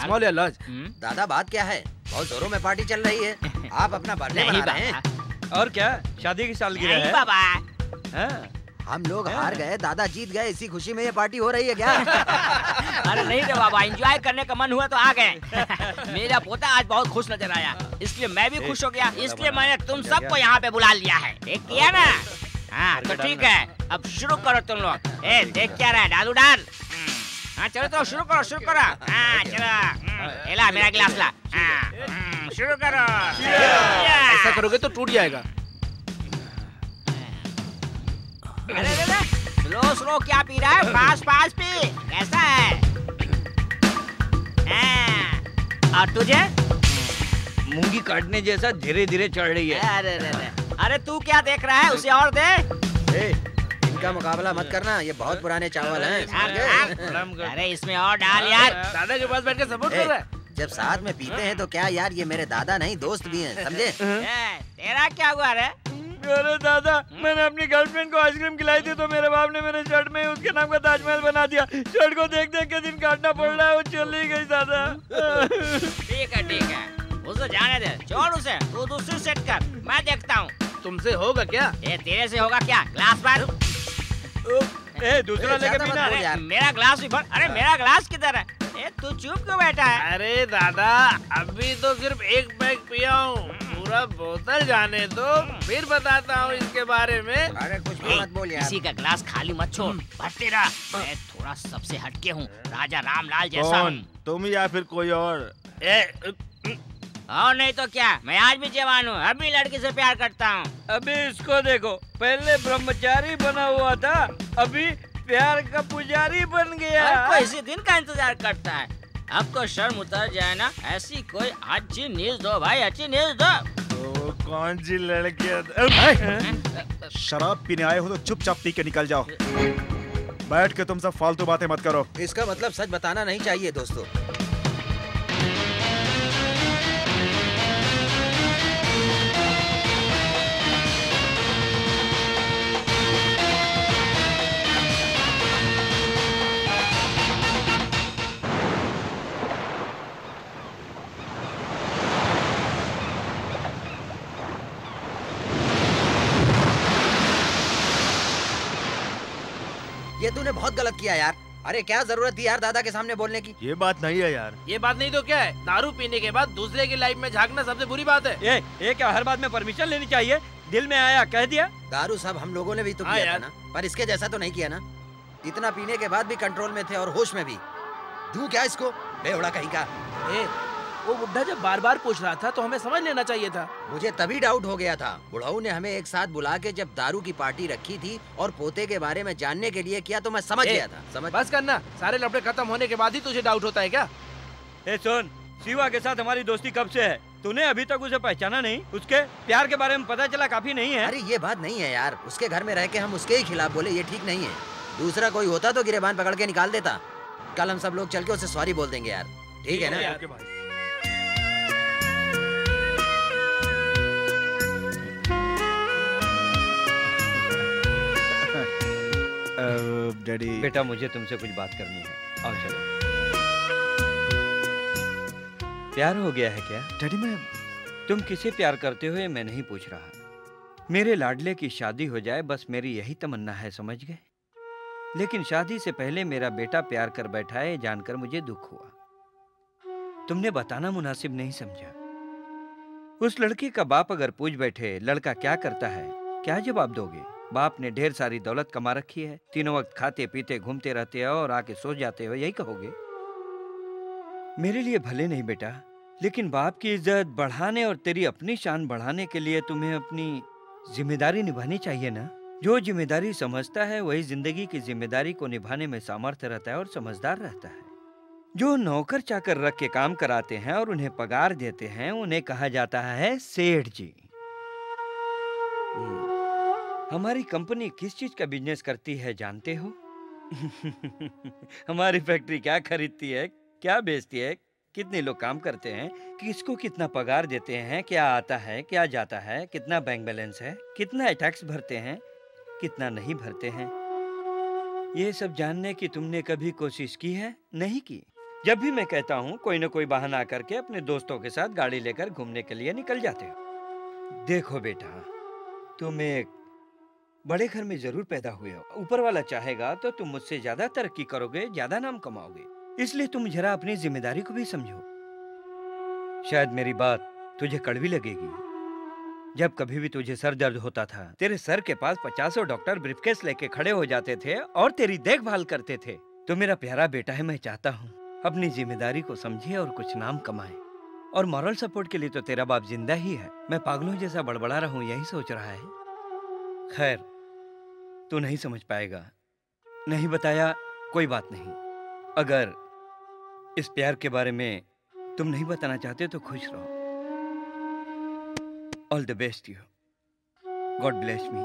स्मॉल या लार्ज? दादा बात क्या है, बहुत जोरों में पार्टी चल रही है, आप अपना बर्थडे मना रहे हैं। और क्या, शादी की सालगिरह है बाबा। हम लोग हार गए, दादा जीत गए, इसी खुशी में ये पार्टी हो रही है क्या? अरे नहीं रे बाबा, एंजॉय करने का मन हुआ तो आ गए। मेरा पोता आज बहुत खुश नजर आया, इसलिए मैं भी खुश हो गया, इसलिए मैंने तुम सबको यहाँ पे बुला लिया है। देख किया ना? हाँ तो ठीक है, अब शुरू करो तुम लोग। ए देख क्या रहा है, डालू डाल। हाँ चलो तो शुरू करो शुरू करो। हाँ चलो ला मेरा गिलास ला। शुरू करो। ऐसा करोगे तो टूट जाएगा। अरे अरे स्लो स्लो क्या पी रहा है, फास्ट फास्ट पी। कैसा है? और तुझे मूंगी काटने जैसा धीरे धीरे चढ़ रही है। अरे अरे अरे तू क्या देख रहा है, उसे और दे। ए, इनका मुकाबला मत करना, ये बहुत पुराने चावल हैं। अरे इसमें और डाल यार। दादा के पास बैठ के सपोर्ट कर रहा है। जब साथ में पीते हैं तो क्या यार, ये मेरे दादा नहीं दोस्त भी हैं, समझे। तेरा क्या हुआ रे? अरे दादा, मैंने अपनी गर्लफ्रेंड को आइसक्रीम खिलाई थी तो मेरे बाप ने मेरे शर्ट में उसके नाम का ताजमहल बना दिया। शर्ट को देख देख के दिन काटना पड़ रहा है। वो चली गई दादा। ठीक है ठीक है, उसे जाने दे, छोड़ उसे, तू दूसरी सेट कर, मैं देखता हूँ। तुमसे होगा क्या? ये तेरे से होगा क्या? ग्लास भर, दूसरा लेके पीना। मेरा ग्लास भी भर। अरे मेरा ग्लास किधर है? ए, तू चुप क्यों बैठा है? अरे दादा, अभी तो सिर्फ एक बैग पिया हूँ, पूरा बोतल जाने दो, फिर बताता हूँ इसके बारे में। अरे कुछ भी मत बोल यार। किसी का ग्लास खाली मत छोड़, भटते रहा। मैं थोड़ा सबसे हटके हूँ, राजा रामलाल जैसा। कौन? तुम या फिर कोई और? ए, और नहीं तो क्या, मैं आज भी जवान हूँ, अभी लड़की से प्यार करता हूँ। अभी इसको देखो, पहले ब्रह्मचारी बना हुआ था, अभी प्यार का पुजारी बन गया। कोई इसी दिन का इंतजार करता है। अब तो शर्म उतर जाए ना, ऐसी कोई अच्छी न्यूज दो भाई, अच्छी न्यूज दो। तो कौन सी लड़की? शराब पीने आए हो तो चुपचाप पी के निकल जाओ, बैठ के तुम सब फालतू बातें मत करो। इसका मतलब सच बताना नहीं चाहिए दोस्तों। तूने बहुत गलत किया यार। अरे क्या जरूरत थी यार दादा के सामने बोलने की? ये बात नहीं है यार। ये बात नहीं तो क्या है? दारू पीने के बाद दूसरे की लाइफ में झांकना सबसे बुरी बात है। ये, ये क्या हर बात में परमिशन लेनी चाहिए? दिल में आया कह दिया। दारू सब हम लोगों ने भी तो किया था ना, पर इसके जैसा तो नहीं किया ना। इतना पीने के बाद भी कंट्रोल में थे और होश में भी। दूं क्या इसको? बेवड़ा कहीं का। वो बुढ़ा जब बार बार पूछ रहा था तो हमें समझ लेना चाहिए था। मुझे तभी डाउट हो गया था। बुढ़ाऊ ने हमें एक साथ बुला के जब दारू की पार्टी रखी थी और पोते के बारे में जानने के लिए किया तो मैं समझ गया था। समझ बस करना, सारे लफड़े खत्म होने के बाद ही तुझे डाउट होता है क्या? ए सोन, शिवा के साथ हमारी दोस्ती कब से है? तूने अभी तक उसे पहचाना नहीं? उसके प्यार के बारे में पता चला काफी नहीं है? अरे ये बात नहीं है यार, उसके घर में रह के हम उसके ही खिलाफ बोले ये ठीक नहीं है। दूसरा कोई होता तो गिरेबान पकड़ के निकाल देता। कल हम सब लोग चल के उसे सॉरी बोल देंगे यार, ठीक है ना? डैडी बेटा, मुझे तुमसे कुछ बात करनी है, आओ चलो। प्यार हो गया है क्या डैडी? मैं तुम किसे प्यार करते हो ये मैं नहीं पूछ रहा। मेरे लाडले की शादी हो जाए बस मेरी यही तमन्ना है, समझ गए? लेकिन शादी से पहले मेरा बेटा प्यार कर बैठा है, जानकर मुझे दुख हुआ। तुमने बताना मुनासिब नहीं समझा। उस लड़की का बाप अगर पूछ बैठे लड़का क्या करता है, क्या जवाब दोगे? बाप ने ढेर सारी दौलत कमा रखी है, तीनों वक्त खाते पीते घूमते रहते हो और आके सो जाते हो, यही कहोगे? मेरे लिए भले नहीं बेटा, लेकिन बाप की इज्जत बढ़ाने और तेरी अपनी शान बढ़ाने के लिए तुम्हें अपनी जिम्मेदारी निभानी चाहिए ना। जो जिम्मेदारी समझता है वही जिंदगी की जिम्मेदारी को निभाने में सामर्थ्य रहता है और समझदार रहता है। जो नौकर चाकर रख के काम कराते हैं और उन्हें पगार देते हैं उन्हें कहा जाता है सेठ जी। हमारी कंपनी किस चीज का बिजनेस करती है जानते हो? हमारी फैक्ट्री क्या खरीदती है, क्या बेचती है, कितने लोग काम करते हैं, किसको कितना पगार देते हैं, क्या आता है क्या जाता है, कितना बैंक बैलेंस है, कितना टैक्स भरते हैं, कितना नहीं भरते हैं। ये सब जानने की तुमने कभी कोशिश की है? नहीं की। जब भी मैं कहता हूँ कोई ना कोई बहाना करके अपने दोस्तों के साथ गाड़ी लेकर घूमने के लिए निकल जाते हो। देखो बेटा, तुम एक बड़े घर में जरूर पैदा हुए हो, ऊपर वाला चाहेगा तो तुम मुझसे ज्यादा तरक्की करोगे, ज्यादा नाम कमाओगे, इसलिए तुम जरा अपनी जिम्मेदारी को भी समझो। शायद मेरी बात तुझे कड़वी लगेगी। जब कभी भी तुझे सर दर्द होता था तेरे सर के पास पचासों डॉक्टर ब्रीफकेस लेके खड़े हो जाते थे और तेरी देखभाल करते थे। तो मेरा प्यारा बेटा है, मैं चाहता हूँ अपनी जिम्मेदारी को समझे और कुछ नाम कमाए। और मॉरल सपोर्ट के लिए तो तेरा बाप जिंदा ही है। मैं पागलों जैसा बड़बड़ा रहा हूँ यही सोच रहा है। खैर, तू नहीं समझ पाएगा, नहीं बताया कोई बात नहीं। अगर इस प्यार के बारे में तुम नहीं बताना चाहते तो खुश रहो। All the best you, God bless me.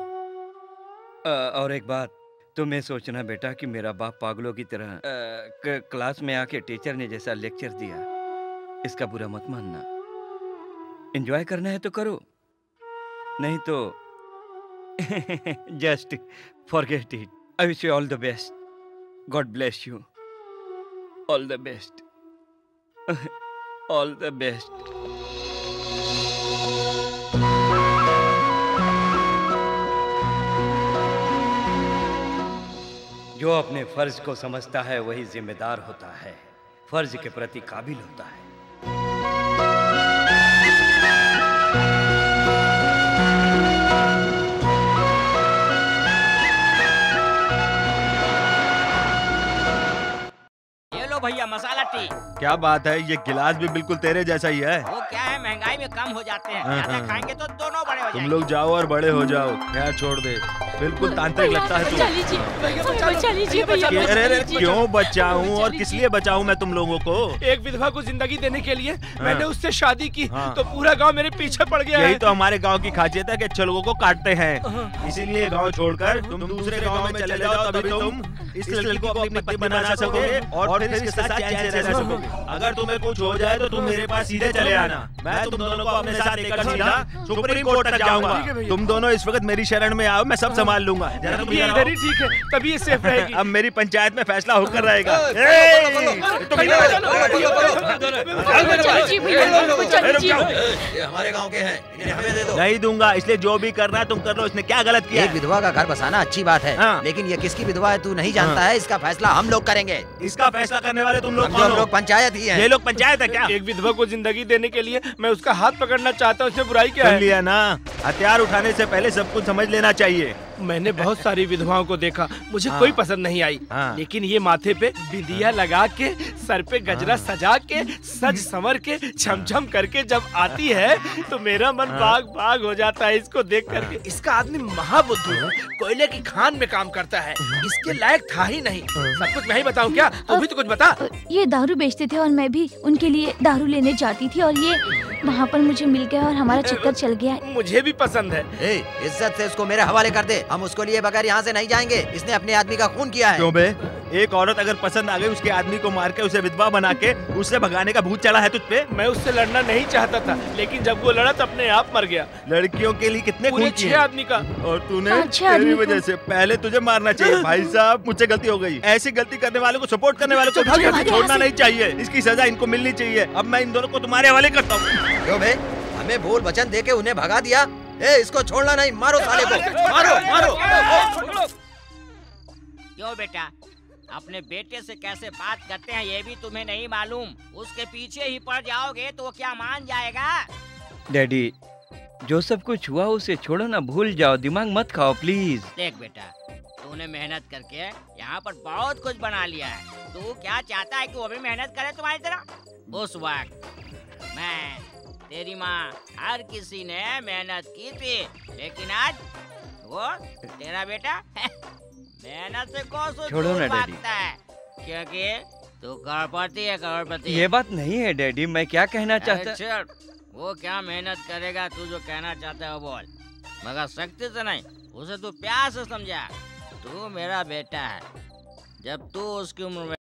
और एक बात तुम्हें सोचना बेटा कि मेरा बाप पागलों की तरह आ, क्लास में आके टीचर ने जैसा लेक्चर दिया, इसका बुरा मत मानना। एंजॉय करना है तो करो, नहीं तो just forget it. I wish you all the best, God bless you, all the best, all the best. जो अपने फर्ज को समझता है वही जिम्मेदार होता है, फर्ज के प्रति काबिल होता है। ये लो भैया मसाला टी। क्या बात है, ये गिलास भी बिल्कुल तेरे जैसा ही है। वो क्या है, महंगाई में कम हो जाते हैं, ज्यादा खाएंगे तो दोनों बड़े हो जाएंगे। तुम लोग जाओ और बड़े हो जाओ, क्या छोड़ दे, बिल्कुल तांत्रिक लगता है। बचा लीजिए, बचा लीजिए भैया। अरे अरे क्यों बचाऊं और किस लिए बचाऊं मैं तुम लोगों को? एक विधवा को जिंदगी देने के लिए मैंने उससे शादी की तो पूरा गांव मेरे पीछे पड़ गया है। यही तो हमारे गांव की खासियत है कि अच्छे लोगों को काटते हैं, इसीलिए गांव छोड़कर तुम दूसरे गांव में चले जाओ, तभी तुम इस लड़की को अपनी पत्नी बना सकोगे और फिर इसके साथ चैन से रह सकोगे। अगर तुम्हें कुछ हो जाए तो तुम मेरे पास सीधे चले आना, मैं तुम दोनों को अपने साथ लेकर सीधा सुप्रीम कोर्ट तक जाऊंगा। तुम दोनों इस वक्त मेरी शरण में आओ, मैं सब संभाल लूंगा। इधर ही ठीक है, तभी ये सेफ रहेगी। अब मेरी पंचायत में फैसला होकर रहेगा। हमारे गांव के हैं, नहीं दूंगा, इसलिए जो भी करना है तुम कर लो। इसने क्या गलत किया? एक विधवा का घर बसाना अच्छी बात है, लेकिन ये किसकी विधवा है तू नहीं जानता है, इसका फैसला हम लोग करेंगे। इसका फैसला करने वाले तुम लोग? हम लोग पंचायत ही है। ये लोग पंचायत है क्या? एक विधवा को जिंदगी देने के लिए मैं उसका हाथ पकड़ना चाहता हूँ, उसने बुराई क्या है? लिया ना, हथियार उठाने से पहले सब कुछ समझ लेना चाहिए। मैंने बहुत सारी विधवाओं को देखा, मुझे हाँ, कोई पसंद नहीं आई हाँ, लेकिन ये माथे पे बिंदिया हाँ, लगा के, सर पे गजरा हाँ, सजा के, सज संवर के, झमझम करके जब आती है तो मेरा मन हाँ, भाग भाग हो जाता है इसको देख करके। इसका आदमी महाबुद्धू है, कोयले की खान में काम करता है, इसके लायक था ही नहीं। सब कुछ मैं ही बताऊँ क्या, तू भी तो कुछ बता। ये दारू बेचते थे और मैं भी उनके लिए दारू लेने जाती थी, और ये वहाँ पर मुझे मिल गया और हमारा चक्कर चल गया। मुझे भी पसंद है। इज्जत से इसको मेरे हवाले कर दे, हम उसको लिए बगैर यहाँ से नहीं जाएंगे, इसने अपने आदमी का खून किया है। क्यों बे? एक औरत अगर पसंद आ गई उसके आदमी को मार के उसे विधवा बना के उससे भगाने का भूत चढ़ा है तुझ पे। मैं उससे लड़ना नहीं चाहता था, लेकिन जब वो लड़ा तो अपने आप मर गया। लड़कियों के लिए कितने खून किए? छह आदमी का। और तूने तेरी वजह से, पहले तुझे मारना चाहिए। भाई साहब मुझसे गलती हो गई, ऐसी गलती करने वालों को, सपोर्ट करने वालों को छोड़ना नहीं चाहिए, इसकी सजा इनको मिलनी चाहिए। अब मैं इन दोनों को तुम्हारे हवाले करता हूँ। क्यों भाई, हमें बोल वचन दे के उन्हें भगा दिया। ए, इसको छोड़ना नहीं, मारो साले को, मारो मारो। क्यों बेटा, अपने बेटे से कैसे बात करते हैं ये भी तुम्हें नहीं मालूम? उसके पीछे ही पड़ जाओगे तो क्या मान जाएगा? डैडी, जो सब कुछ हुआ उसे छोड़ो ना, भूल जाओ, दिमाग मत खाओ प्लीज। देख बेटा, तूने मेहनत करके यहाँ पर बहुत कुछ बना लिया है, तू क्या चाहता है कि वो भी मेहनत करे तुम्हारी तरह? उस वक्त मैं, तेरी माँ, हर किसी ने मेहनत की थी, लेकिन आज वो तेरा बेटा मेहनत से कोसों दूर भागता है, क्योंकि तू करोड़पति है। करोड़पति ये बात नहीं है डैडी, मैं क्या कहना चाहता हूँ? वो क्या मेहनत करेगा, तू जो कहना चाहता है वो बोल, मगर सख्ती से नहीं, उसे तू प्यार से समझा। तू मेरा बेटा है, जब तू उसकी उम्र में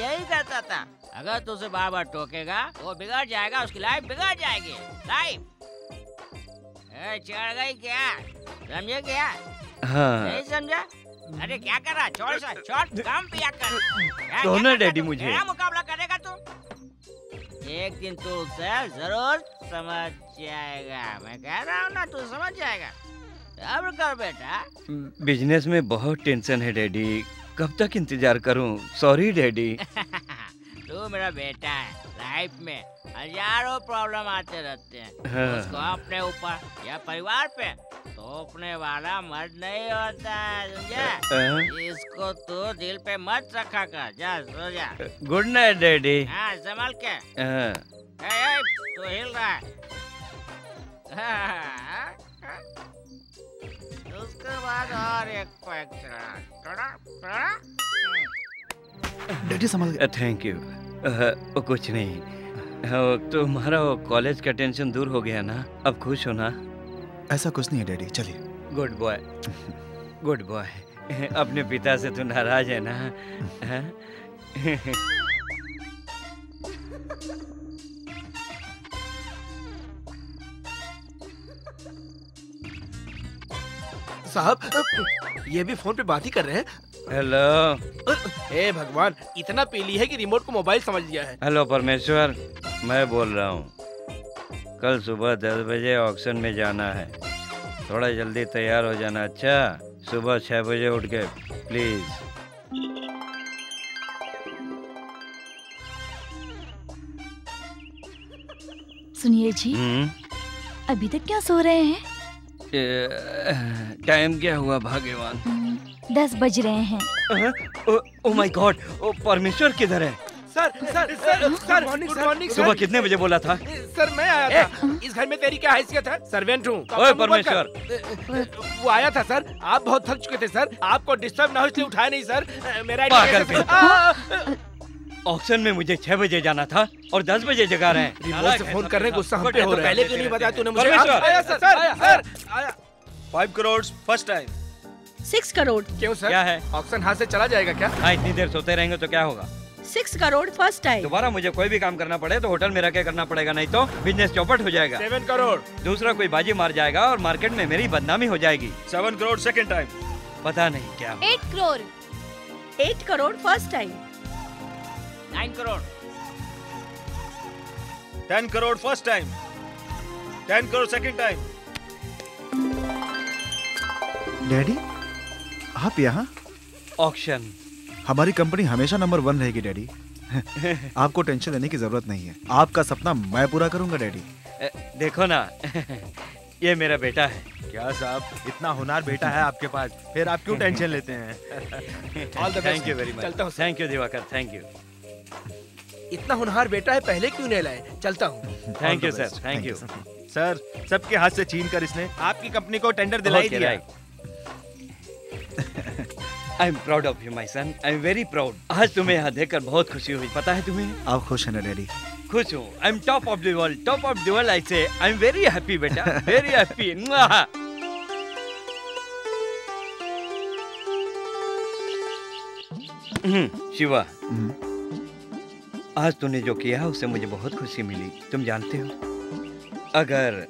यही कहता था, अगर तू उसे बार बार टोकेगा वो बिगड़ जाएगा, उसकी लाइफ बिगड़ जाएगी। लाइफ चढ़ गई क्या, समझे क्या? हाँ। नहीं समझा? अरे क्या कर रहा, छोड़ सा, छोड़, कम पिया कर। दोनों डैडी मुझे क्या मुकाबला करेगा तू? एक दिन तू उसे जरूर समझ जाएगा, मैं कह रहा हूँ ना, तू समझ जाएगा। अब कर बेटा, बिजनेस में बहुत टेंशन है डैडी, कब तक इंतजार करूं? Sorry daddy. तू मेरा बेटा है, लाइफ में हजारों प्रॉब्लम आते रहते हैं, उसको अपने ऊपर या परिवार पे थोपने वाला मर्द नहीं होता है, समझे? इसको तू दिल पे मत रखा कर, जा सो जा। Good night daddy. हाँ संभाल के, तू हिल रहा है। उसके बाद और एक पैक थोड़ा थोड़ा। डैडी समझ गया, थैंक यू। वो कुछ नहीं, तुम्हारा कॉलेज का टेंशन दूर हो गया ना, अब खुश हो ना? ऐसा कुछ नहीं है डैडी, चलिए। Good boy, good boy. अपने पिता से तू नाराज है ना? साहब ये भी फोन पे बात ही कर रहे हैं। हेलो, हे भगवान, इतना पेली है कि रिमोट को मोबाइल समझ लिया है। हेलो परमेश्वर, मैं बोल रहा हूँ। कल सुबह दस बजे ऑक्शन में जाना है, थोड़ा जल्दी तैयार हो जाना। अच्छा, सुबह छह बजे उठ के प्लीज। सुनिए जी, अभी तक क्या सो रहे हैं? टाइम क्या हुआ भाग्यवान? दस बज रहे हैं। ओह माय गॉड, परमेश्वर किधर है? Sir sir sir sir good morning. सुबह कितने बजे बोला था? सर मैं आया था। इस घर में तेरी क्या हैसियत है? सर्वेंट हूँ। ओए परमेश्वर, वो आया था सर। आप बहुत थक चुके थे सर, आपको डिस्टर्ब ना हो इसलिए उठाया नहीं सर। मेरा ऑक्शन में मुझे छह बजे जाना था और दस बजे जगा रहे हैं। रिमोट से फोन कर रहे हैं, गुस्सा हम पे हो रहा है। पहले क्यों नहीं बताया तूने मुझे? आया सर, आया सर, आया। Five crore first time. Six crore. क्यों सर, क्या है? ऑक्शन हाथ से चला जाएगा क्या? हाँ, इतनी देर सोते रहेंगे तो क्या होगा? Six crore first time. दोबारा मुझे कोई भी काम करना पड़े तो होटल में रह के करना पड़ेगा, नहीं तो बिजनेस चौपट हो जाएगा। सेवन करोड़। दूसरा कोई बाजी मार जाएगा और मार्केट में मेरी बदनामी हो जाएगी। Seven crore second time. पता नहीं क्या। Eight crore. Eight crore first time. Nine crore. Ten crore first time. Ten crore second time. Daddy आप यहाँ? ऑक्शन। हमारी कंपनी हमेशा नंबर वन रहेगी डैडी। आपको टेंशन लेने की जरूरत नहीं है, आपका सपना मैं पूरा करूँगा डैडी। देखो ना, ये मेरा बेटा है। क्या साहब, इतना हुनर बेटा है आपके पास, फिर आप क्यों टेंशन लेते हैं? All the best. Thank you very much. चलता हूँ। Thank you Diwakar, thank you. इतना हुनहार बेटा है, पहले क्यों नहीं लाए? चलता हूँ। Thank you sir, thank you sir. सबके हाथ से छीन कर इसने आपकी कंपनी को टेंडर दिलाई दिया। I am proud of you my son, I am very proud. आज तुम्हें यहाँ देखकर बहुत खुशी हुई, पता है तुम्हें? आप खुश है ना डैडी? खुश हूँ। I am top of the world, top of the world. I say I am very happy बेटा, वेरी हैप्पी। शिवा, आज तूने जो किया उससे मुझे बहुत खुशी मिली। तुम जानते हो, अगर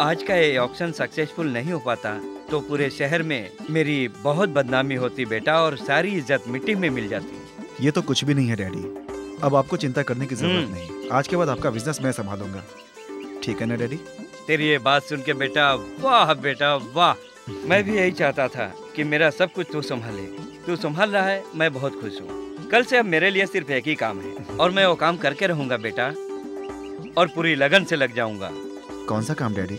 आज का ये ऑक्शन सक्सेसफुल नहीं हो पाता तो पूरे शहर में मेरी बहुत बदनामी होती बेटा, और सारी इज्जत मिट्टी में मिल जाती। ये तो कुछ भी नहीं है डैडी, अब आपको चिंता करने की जरूरत नहीं। आज के बाद आपका बिजनेस मैं संभालूंगा, ठीक है ना डैडी? तेरी ये बात सुन के बेटा, वाह बेटा वाह, मैं भी यही चाहता था कि मेरा सब कुछ तू संभाले। तू संभाल रहा है, मैं बहुत खुश हूँ। कल से अब मेरे लिए सिर्फ एक ही काम है और मैं वो काम करके रहूंगा बेटा, और पूरी लगन से लग जाऊंगा। कौन सा काम डैडी?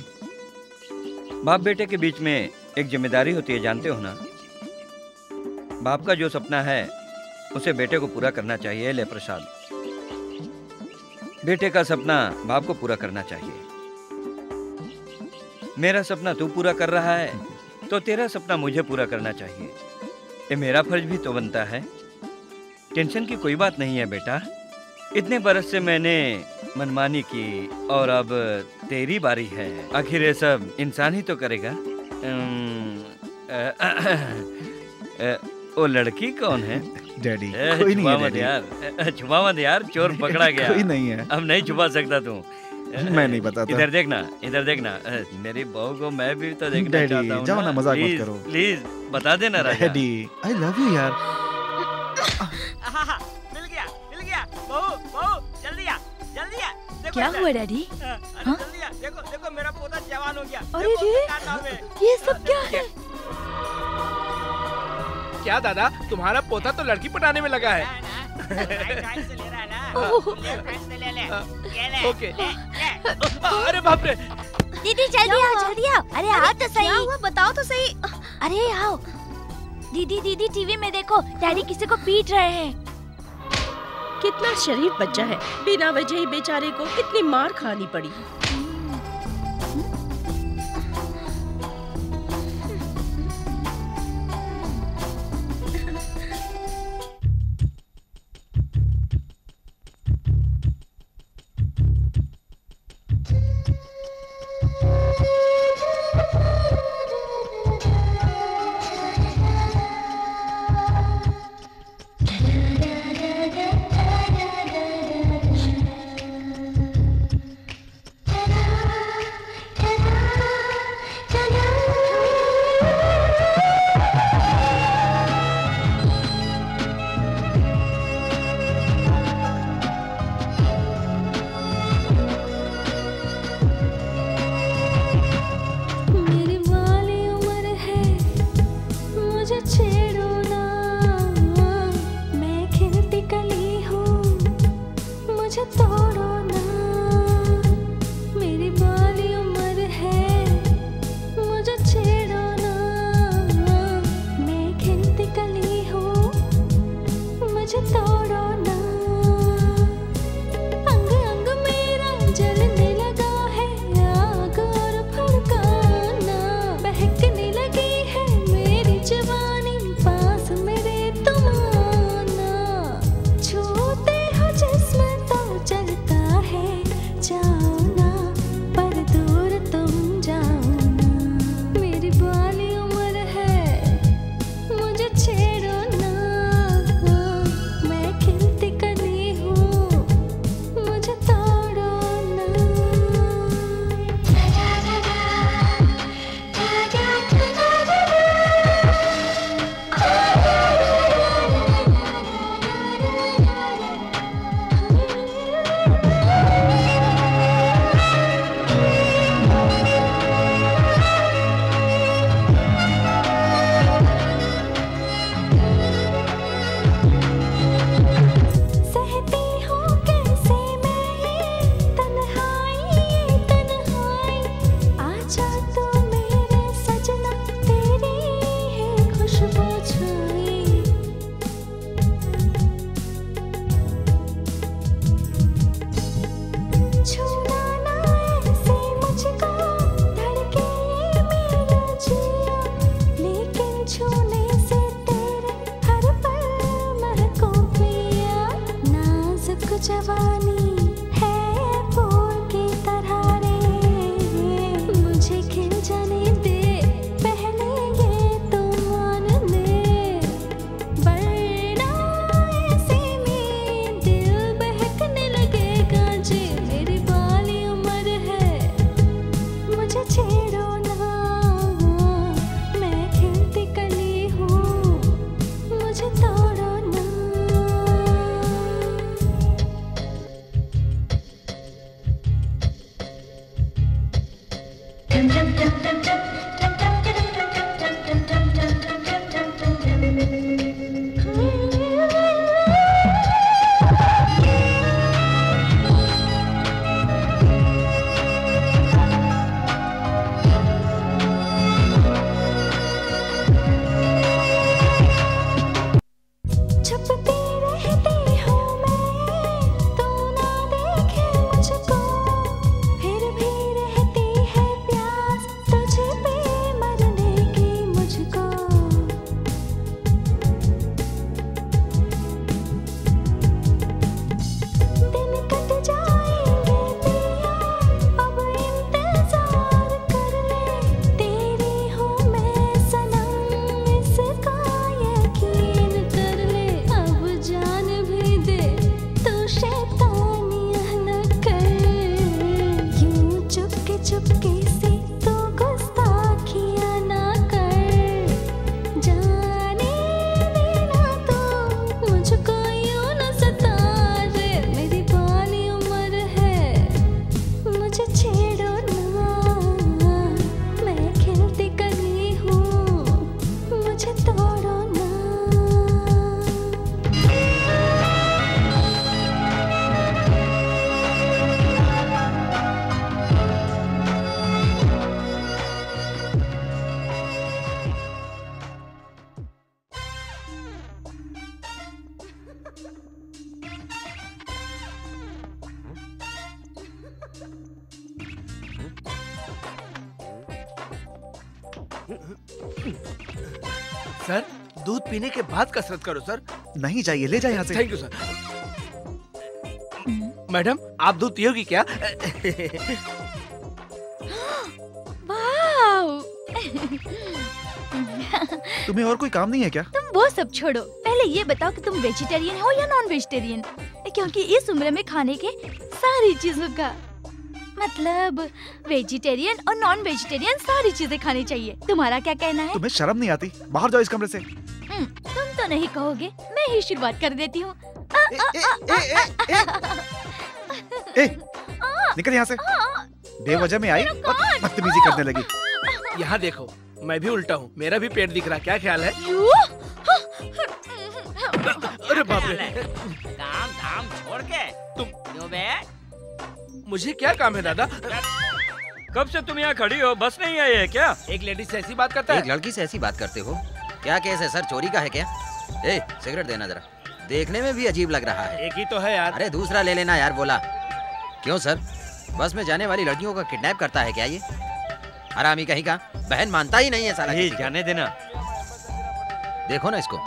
बाप बेटे के बीच में एक जिम्मेदारी होती है, जानते हो ना? बाप का जो सपना है उसे बेटे को पूरा करना चाहिए। ले प्रसाद, बेटे का सपना बाप को पूरा करना चाहिए। मेरा सपना तू पूरा कर रहा है तो तेरा सपना मुझे पूरा करना चाहिए, ये मेरा फर्ज भी तो बनता है। टेंशन की कोई बात नहीं है बेटा, इतने बरस से मैंने मनमानी की और अब तेरी बारी है। आखिर ये सब इंसान ही तो करेगा। वो लड़की कौन है डैडी? कोई नहीं है यार। छुपा मत यार, चोर पकड़ा गया। कोई नहीं है, अब नहीं छुपा सकता तू। मैं नहीं बताता। इधर देखना, इधर देखना, मेरी बहू को मैं भी तो देखना चाहता हूँ। जाओ ना, मजाक मत करो प्लीज। बता देना डैडी, आई लव यू यार। मिल गया, मिल गया। बहू बहू जल्दी आ, जल्दी आ। देखो क्या हुआ डैडी? जल्दी आ, देखो देखो मेरा पोता जवान हो गया। अरे रे, ये सब क्या है? क्या दादा, तुम्हारा पोता तो लड़की पटाने में लगा है। ओके, अरे बाप रे। दीदी जल्दी आओ, जल्दी आओ। अरे आओ तो सही, बताओ तो सही। अरे आओ दीदी, दीदी टीवी में देखो डैडी किसी को पीट रहे हैं। कितना शरीफ बच्चा है, बिना वजह ही बेचारे को कितनी मार खानी पड़ी। चुपके से तो गुस्ताखियां ना कर, जाने देना तो मुझको यूं न सता रे। मेरी पुरानी उम्र है, मुझे छेड़ो ना, मैं खेलती कली हूँ, मुझे तोड़ो ना। सर, दूध पीने के बाद कसरत करो सर। नहीं चाहिए, ले जाए यहाँ से। Thank you sir. मैडम, आप दूध पियोगी क्या? तुम्हें और कोई काम नहीं है क्या? तुम वो सब छोड़ो, पहले ये बताओ कि तुम वेजिटेरियन हो या नॉन वेजिटेरियन, क्योंकि इस उम्र में खाने के सारी चीजों का मतलब वेजिटेरियन और नॉन वेजिटेरियन सारी चीजें खानी चाहिए। तुम्हारा क्या कहना है? तुम्हें शर्म नहीं आती? बाहर जाओ इस कमरे से। तुम तो नहीं कहोगे, मैं ही शुरुआत कर देती हूँ। निकल यहाँ से, बेवजह में आई बदतमीजी करने लगी। यहाँ देखो, मैं भी उल्टा हूँ, मेरा भी पेट दिख रहा, क्या ख्याल है? अरे बाप रे, काम धाम छोड़ के तुम। मुझे क्या काम है दादा? कब से तुम यहाँ खड़ी हो? बस नहीं आई है क्या? एक लेडी से ऐसी बात करता है? एक लड़की से ऐसी बात करते हो? क्या केस है सर, चोरी का है क्या? ए, सिगरेट देना जरा, देखने में भी अजीब लग रहा है। एक ही तो है यार। अरे दूसरा ले लेना यार। बोला क्यों सर, बस में जाने वाली लड़कियों का किडनैप करता है क्या ये हरामी? कहीं का बहन मानता ही नहीं है साला। जाने देना। देखो ना इसको,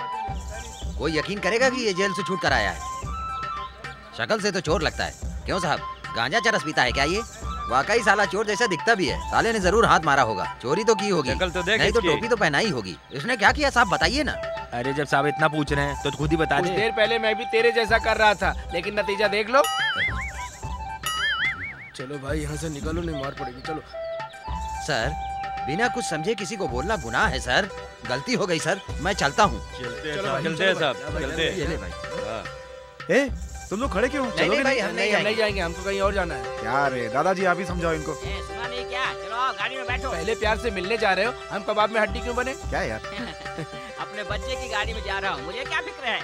कोई यकीन करेगा कि ये जेल से छूट कर आया है? शक्ल से तो चोर लगता है। क्यों साहब, गांजा चरस पीता है क्या ये? वाकई साला चोर जैसा दिखता भी है। साले ने जरूर हाथ मारा होगा, चोरी तो की होगी, तो नहीं तो टोपी तो पहनाई होगी। इसने क्या किया साहब, बताइए ना। अरे जब साहब इतना पूछ रहे हैं तो खुद ही बता दे। देर पहले मैं भी तेरे जैसा कर रहा था, लेकिन नतीजा देख लो। चलो भाई यहाँ से निकलो, नहीं मार पड़ेगी। चलो सर, बिना कुछ समझे किसी को बोलना गुनाह है सर, गलती हो गयी सर, मैं चलता हूँ। तुम लोग खड़े क्यों? नहीं, नहीं भाई, हम नहीं, हम नहीं जाएंगे, हमको कहीं और जाना है। क्या रे दादाजी, आप ही समझाओ इनको। ए, सुना नहीं क्या? चलो गाड़ी में बैठो। पहले प्यार से मिलने जा रहे हो, हम कबाब में हड्डी क्यों बने? क्या यार अपने बच्चे की गाड़ी में जा रहा हूँ, मुझे क्या फिक्र है।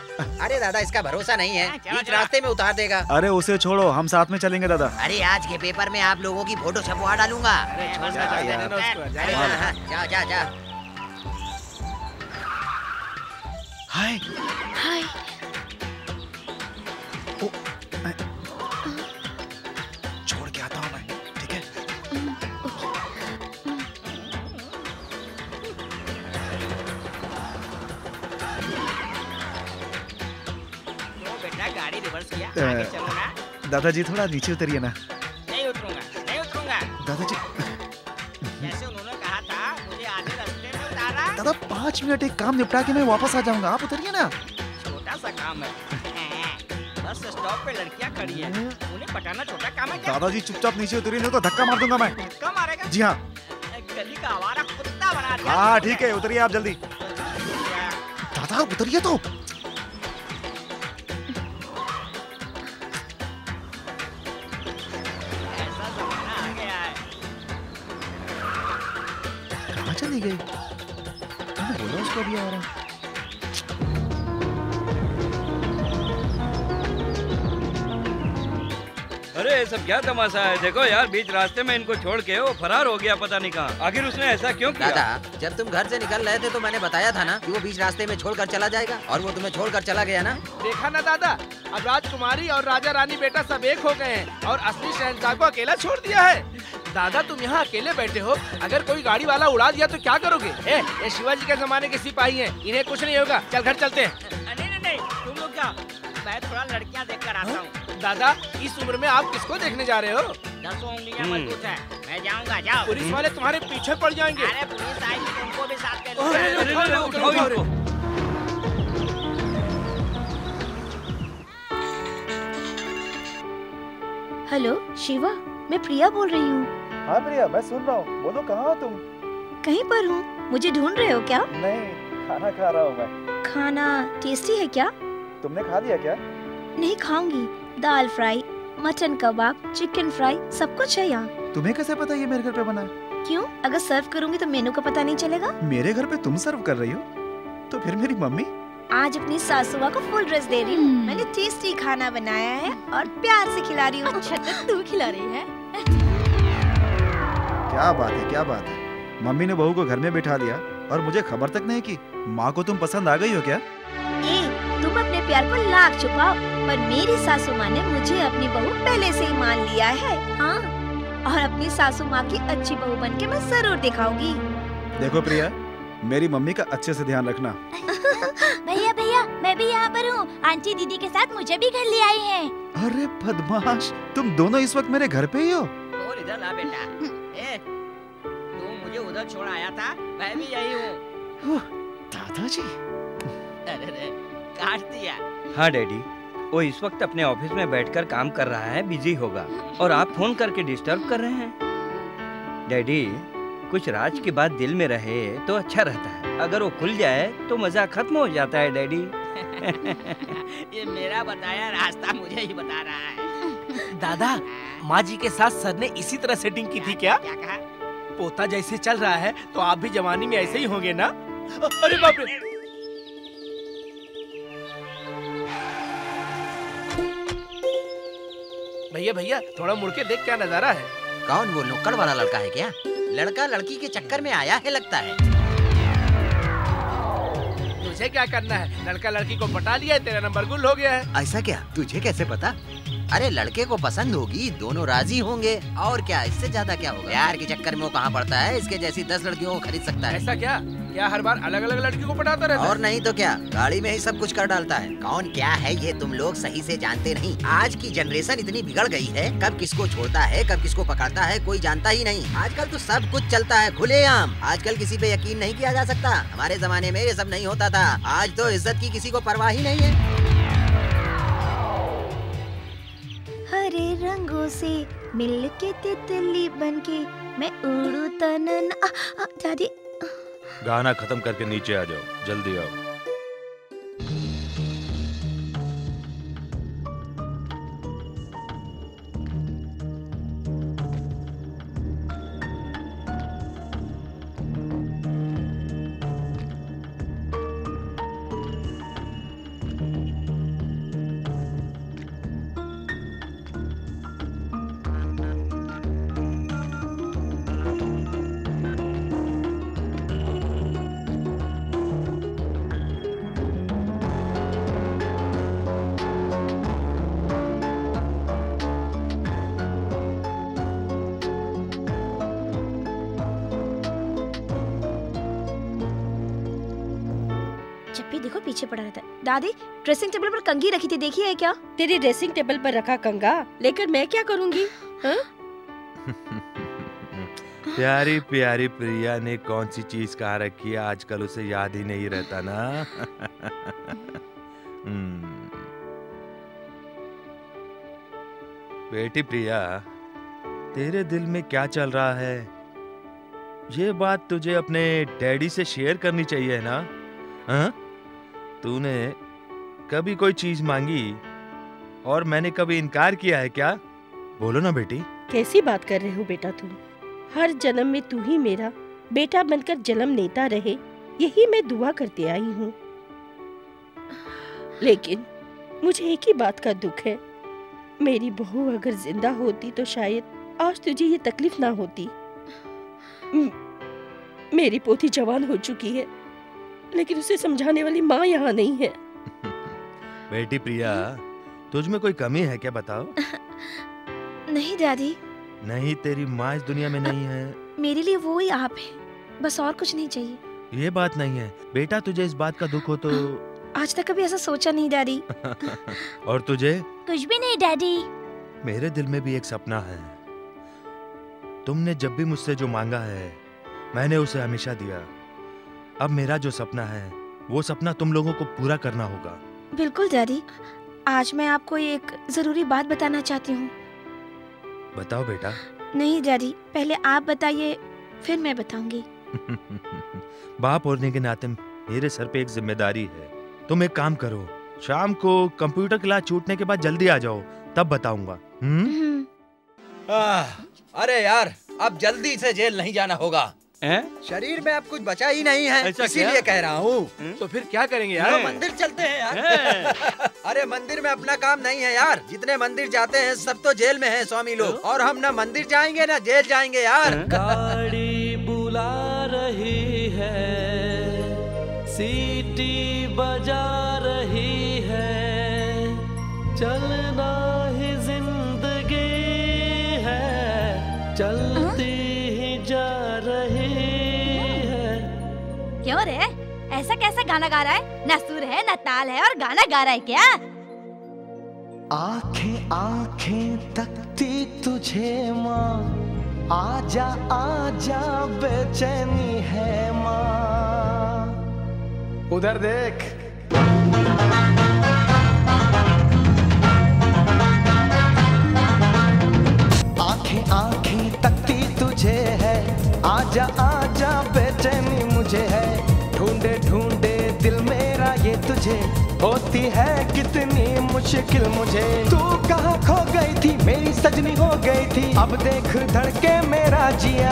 अरे दादा, इसका भरोसा नहीं है, बीच रास्ते में उतार देगा। अरे उसे छोड़ो, हम साथ में चलेंगे दादा। अरे आज के पेपर में आप लोगों की फोटो छपवा डालूंगा। छोड़ के आता हूँ मैं, ठीक है? तो बेटा गाड़ी रिवर्स किया, आगे चलो ना। दादाजी थोड़ा नीचे उतरिए ना। नहीं उतरूंगा, नहीं उतरूंगा। दादाजी जैसे उन्होंने कहा था, मुझे आधे रास्ते में उतारा। दादा पाँच मिनट एक काम निपटा के मैं वापस आ जाऊंगा, आप उतरिए ना। छोटा सा काम है, बस स्टॉप पे लड़कियां खड़ी हैं, उन्हें पटाना छोटा काम है क्या? दादाजी चुपचाप नीचे उतरिए, नहीं तो धक्का मार दूंगा मैं। धक्का मारेगा? जी हाँ, गली का आवारा कुत्ता बना दिया। हाँ ठीक है, उतरिए आप जल्दी। दादा उतरिए तो। ऐसा जमाना आ गया है। कहाँ चली गई? मैंने बोला उसको भी आ रहा है। अरे सब क्या तमाशा है, देखो यार बीच रास्ते में इनको छोड़ के वो फरार हो गया, पता नहीं कहाँ। आखिर उसने ऐसा क्यों किया? दादा जब तुम घर से निकल रहे थे तो मैंने बताया था ना कि वो बीच रास्ते में छोड़कर चला जाएगा, और वो तुम्हें छोड़कर चला गया ना। देखा ना दादा, अब राजकुमारी और राजा रानी बेटा सब एक हो गए हैं, और असली शहंशाह को अकेला छोड़ दिया है। दादा तुम यहाँ अकेले बैठे हो, अगर कोई गाड़ी वाला उड़ा दिया तो क्या करोगे? ए, ये शिवाजी के जमाने के सिपाही है, इन्हें कुछ नहीं होगा, चल घर चलते हैं। नहीं नहीं, तुम लोग जाओ, मैं थोड़ा लड़कियाँ देख कर आता हूँ। दादा इस उम्र में आप किसको देखने जा रहे हो? दसों उंगलियां मजबूत है, मैं जाऊंगा, जाओ। पुलिस वाले तुम्हारे पीछे पड़ जाएंगे। अरे पुलिस आएगी, तुमको भी साथ ले लेंगे। हेलो शिवा, मैं प्रिया बोल रही हूँ। हाँ प्रिया, मैं सुन रहा हूँ। बोलो कहाँ हो तुम? कहीं पर हूँ। मुझे ढूंढ रहे हो क्या? नहीं, खाना खा रहा हूँ मैं। खाना टेस्टी है क्या? तुमने खा दिया क्या? नहीं खाऊंगी। Dal fry, mutton kebab, chicken fry, सब कुछ है यहाँ। तुम्हें कैसे पता ये मेरे घर पे बना है? क्यों? अगर सर्व करूँगी तो मेनू का पता नहीं चलेगा? मेरे घर पे तुम सर्व कर रही हो, तो फिर मेरी मम्मी? आज अपनी सासुआ को फुल ड्रेस दे रही हूँ। मैंने टेस्टी खाना बनाया है और प्यार से खिला रही हूँ। अच्छा तो तू खिला रही है? क्या बात है, क्या बात है। मम्मी ने बहू को घर में बैठा लिया और मुझे खबर तक नहीं की। माँ को तुम पसंद आ गई हो क्या? तुम अपने प्यार को लाख छुपाओ, पर मेरी सासू माँ ने मुझे अपनी बहू पहले से ही मान लिया है। हाँ, और अपनी सासू माँ की अच्छी बहू बन के मैं जरूर दिखाऊंगी। देखो प्रिया, मेरी मम्मी का अच्छे से ध्यान रखना। भैया भैया, मैं भी यहाँ पर हूँ। आंटी दीदी के साथ मुझे भी घर ले आई है। अरे बदमाश, तुम दोनों इस वक्त मेरे घर पे ही हो। और इधर ला बेटा। तुम मुझे उधर छोड़ आया था, मैं भी यही हूँ। दादाजी, अरे काट दिया। हाँ डैडी, वो इस वक्त अपने ऑफिस में बैठकर काम कर रहा है, बिजी होगा, और आप फोन करके डिस्टर्ब कर रहे हैं। डैडी, कुछ राज की बात दिल में रहे तो अच्छा रहता है। अगर वो खुल जाए तो मजा खत्म हो जाता है डैडी। ये मेरा बताया रास्ता मुझे ही बता रहा है। दादा, माँ जी के साथ सर ने इसी तरह सेटिंग की थी क्या? क्या कहा? पोता जैसे चल रहा है तो आप भी जवानी में ऐसे ही होंगे ना? अरे बाप रे, भैया भैया थोड़ा मुड़के देख, क्या नजारा है। कौन वो नुक्कड़ वाला लड़का है क्या? लड़का लड़की के चक्कर में आया है लगता है। तुझे क्या करना है, लड़का लड़की को पटा लिया है, तेरा नंबर गुल हो गया है। ऐसा क्या, तुझे कैसे पता? अरे लड़के को पसंद होगी, दोनों राजी होंगे, और क्या, इससे ज्यादा क्या होगा। यार के चक्कर में वो कहाँ पड़ता है, इसके जैसी दस लड़कियों को खरीद सकता है। ऐसा क्या, क्या हर बार अलग अलग लड़की को पटाता रहता है? और नहीं तो क्या, गाड़ी में ही सब कुछ कर डालता है। कौन क्या है ये तुम लोग सही से जानते नहीं। आज की जनरेशन इतनी बिगड़ गई है, कब किसको छोड़ता है, कब किसको पकड़ता है, कोई जानता ही नहीं। आजकल तो सब कुछ चलता है खुलेआम। आजकल किसी पे यकीन नहीं किया जा सकता। हमारे जमाने में ये सब नहीं होता था। आज तो इज्जत की किसी को परवाह ही नहीं है। हरे रंगों से मिल के तितली बन के मैं उड़ू तनन। दादी, गाना खत्म करके नीचे आ जाओ, जल्दी आओ। पड़ा रहता है। दादी, ड्रेसिंग टेबल पर कंघी रखी थी, देखी है क्या? तेरी ड्रेसिंग टेबल पर रखा कंघा लेकर मैं क्या करूंगी? प्यारी प्यारी प्रिया ने कौन सी चीज कहा रखी है, आजकल उसे याद ही नहीं रहता ना। बेटी प्रिया, तेरे दिल में क्या चल रहा है ये बात तुझे अपने डैडी से शेयर करनी चाहिए ना। हा? तूने कभी कोई चीज मांगी और मैंने कभी इनकार किया है क्या? बोलो ना बेटी। कैसी बात कर रहे हो बेटा तुम? हर जन्म में तू ही मेरा बेटा बनकर जन्म लेता रहे, यही मैं दुआ करते आई हूँ। लेकिन मुझे एक ही बात का दुख है, मेरी बहू अगर जिंदा होती तो शायद आज तुझे ये तकलीफ ना होती। मेरी पोती जवान हो चुकी है, लेकिन उसे समझाने वाली माँ यहाँ नहीं है। बेटी प्रिया, तुझ में कोई कमी है क्या, बताओ। नहीं दादी। नहीं, तेरी माँ इस दुनिया में नहीं है। मेरे लिए वो ही आप है, बस और कुछ नहीं चाहिए। ये बात नहीं है बेटा, तुझे इस बात का दुख हो तो? आज तक कभी ऐसा सोचा नहीं दादी। और तुझे? कुछ भी नहीं दादी। मेरे दिल में भी एक सपना है। तुमने जब भी मुझसे जो मांगा है मैंने उसे हमेशा दिया। अब मेरा जो सपना है वो सपना तुम लोगों को पूरा करना होगा। बिल्कुल दादी। आज मैं आपको एक जरूरी बात बताना चाहती हूँ। बताओ बेटा। नहीं डैडी, पहले आप बताइए फिर मैं बताऊंगी। बाप होने के नाते मेरे सर पे एक जिम्मेदारी है। तुम एक काम करो, शाम को कंप्यूटर क्लास छूटने के बाद जल्दी आ जाओ, तब बताऊंगा। अरे यार, अब जल्दी से जेल नहीं जाना होगा। ए? शरीर में अब कुछ बचा ही नहीं है, इसीलिए कह रहा हूँ। तो फिर क्या करेंगे यार? मंदिर चलते हैं यार। अरे मंदिर में अपना काम नहीं है यार, जितने मंदिर जाते हैं सब तो जेल में हैं स्वामी लोग, और हम ना मंदिर जाएंगे ना जेल जाएंगे यार। गाड़ी बुला रही है, सीटी बजा रही है, चलना ही जिंदगी है, चलती ही जा रही है। क्यों रे, ऐसा कैसा गाना गा रहा है? ना सुर है ना ताल है और गाना गा रहा है क्या? आंखें आंखें तकती तुझे माँ, आजा आजा बेचैनी है माँ, उधर देख। आंखें आंखें तकती तुझे है, आजा आजा बेचैनी मुझे है, ढूंढे ढूंढे दिल मेरा ये तुझे, होती है कितनी मुश्किल मुझे। तू कहाँ खो गई थी, मेरी सजनी हो गई थी, अब देख धड़के मेरा जिया।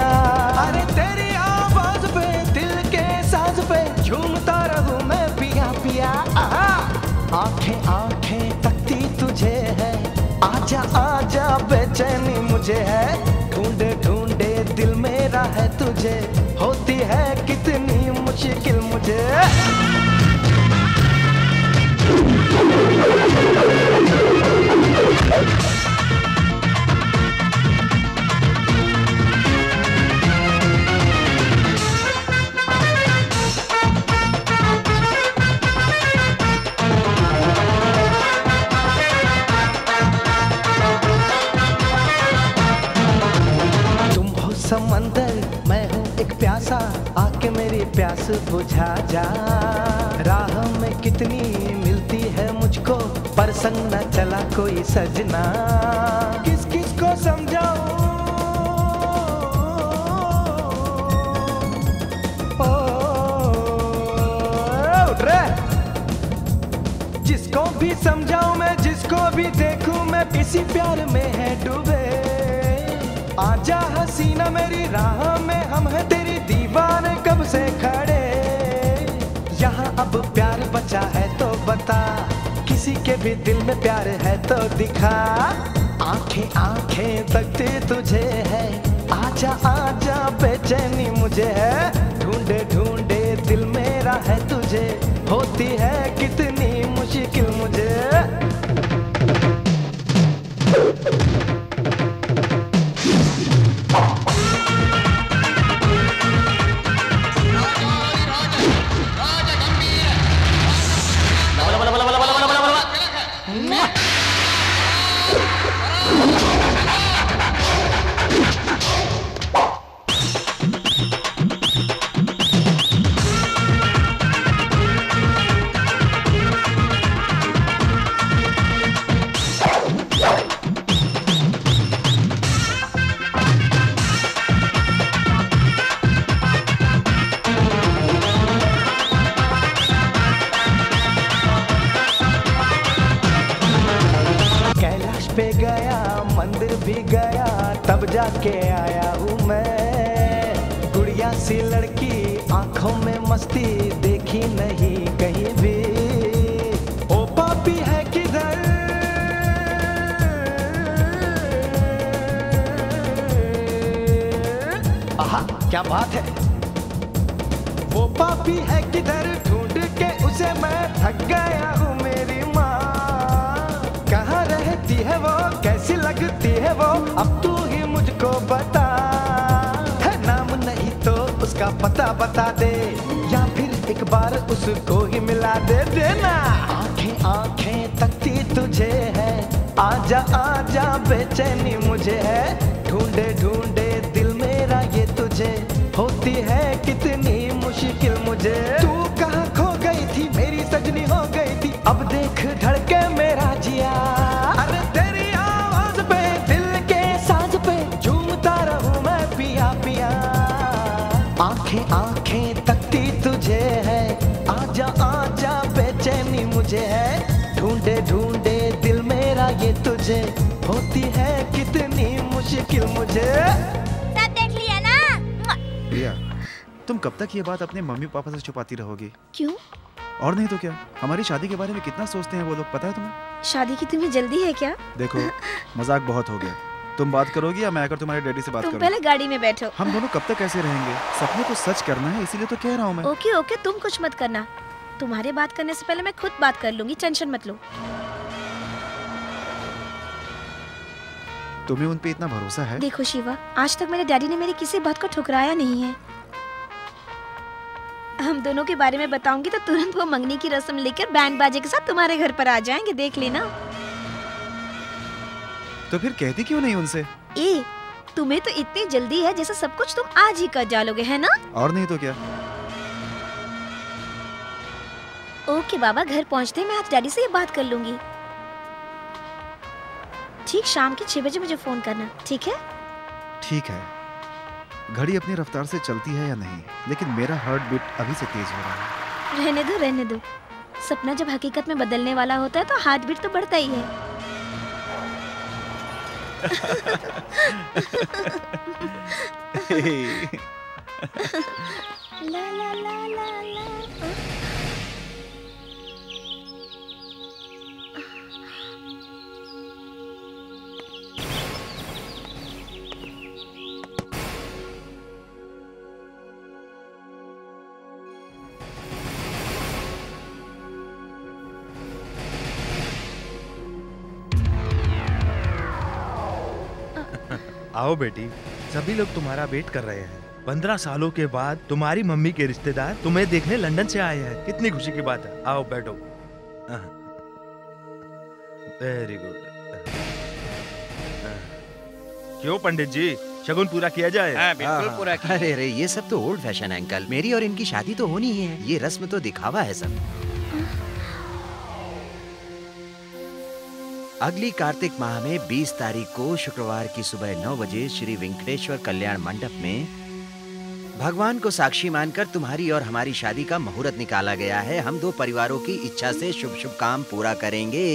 अरे तेरी आवाज पे दिल के साज पे झूमता रहूं मैं पिया पिया। आंखें आंखें तकती तुझे है, आजा आजा बेचैनी मुझे है, ढूंढे ढूंढे दिल मेरा है तुझे, होती है कितनी मुश्किल मुझे। तुम हो समंदर, मैं हूँ एक प्यासा, आके मेरी प्यास बुझा जा। राह में कितनी मुझको पर संग न चला कोई सजना, किस किस को समझाऊं? जिसको भी समझाऊं मैं, जिसको भी देखूं मैं, इसी प्यार में है डूबे। आजा हसीना मेरी राह में, हम है तेरी दीवाने कब से खड़े। यहाँ अब प्यार बचा है तो बता, किसी के भी दिल में प्यार है तो दिखा। आंखें आंखें तकती तुझे है, आजा आजा बेचैनी मुझे है, ढूंढे ढूंढे दिल मेरा है तुझे, होती है कितनी मुश्किल मुझे। झूमता आंखें आंखें तकती तुझे है, आजा आजा बेचैनी मुझे है, ढूंढे ढूंढे दिल मेरा ये तुझे, होती है कितनी मुश्किल मुझे। सब देख लिया ना? प्रिया, तुम कब तक ये बात अपने मम्मी पापा से छुपाती रहोगी? क्यों? और नहीं तो क्या, हमारी शादी के बारे में कितना सोचते हैं वो लोग, पता है तुम्हें? शादी की तुम्हें जल्दी है क्या? देखो मजाक बहुत हो गया, तुम बात करोगी या मैं आकर तुम्हारे डैडी से बात करूं? तुम पहले गाड़ी में बैठो। हम दोनों कब तक ऐसे रहेंगे? सपने को सच करना है, इसीलिए तो कह रहा हूँ मैं। ओके ओके, तुम कुछ मत करना, तुम्हारे बात करने से पहले मैं खुद बात कर लूंगी, टेंशन मत लो। तुम्हें उन पे इतना भरोसा है? देखो शिवा, आज तक मेरे डैडी ने मेरी किसी बात को ठुकराया नहीं है। हम दोनों के बारे में बताऊंगी तो तुरंत वो मंगनी की रस्म लेकर बैंड बाजे के साथ तुम्हारे घर पर आ जाएंगे, देख लेना। तो फिर कहती क्यों नहीं उनसे? ए, तुम्हें तो इतनी जल्दी है, जैसे सब कुछ तुम आज ही कर जालोगे, है ना? और नहीं तो क्या। ओके बाबा, घर पहुंचते मैं आज डैडी से ये बात कर लूंगी। ठीक शाम के छह बजे मुझे फोन करना, ठीक है? ठीक है। घड़ी अपनी रफ्तार से चलती है या नहीं, लेकिन मेरा हार्ट बीट अभी से तेज हो रहा है। रहने दो रहने दो, सपना जब हकीकत में बदलने वाला होता है तो हार्ट बीट तो बढ़ता ही है। ला ला ला ला ला। आओ बेटी, सभी लोग तुम्हारा वेट कर रहे हैं। पंद्रह सालों के बाद तुम्हारी मम्मी के रिश्तेदार तुम्हें देखने लंदन से आए हैं, कितनी खुशी की बात है। आओ बैठो। Very good. क्यों पंडित जी, शगुन पूरा किया जाए? हाँ, बिल्कुल पूरा किया। अरे रे, ये सब तो ओल्ड फैशन है अंकल, मेरी और इनकी शादी तो होनी ही है, ये रस्म तो दिखावा है सब। अगली कार्तिक माह में बीस तारीख को शुक्रवार की सुबह नौ बजे श्री वेंकटेश्वर कल्याण मंडप में भगवान को साक्षी मानकर तुम्हारी और हमारी शादी का मुहूर्त निकाला गया है। हम दो परिवारों की इच्छा से शुभ शुभ काम पूरा करेंगे।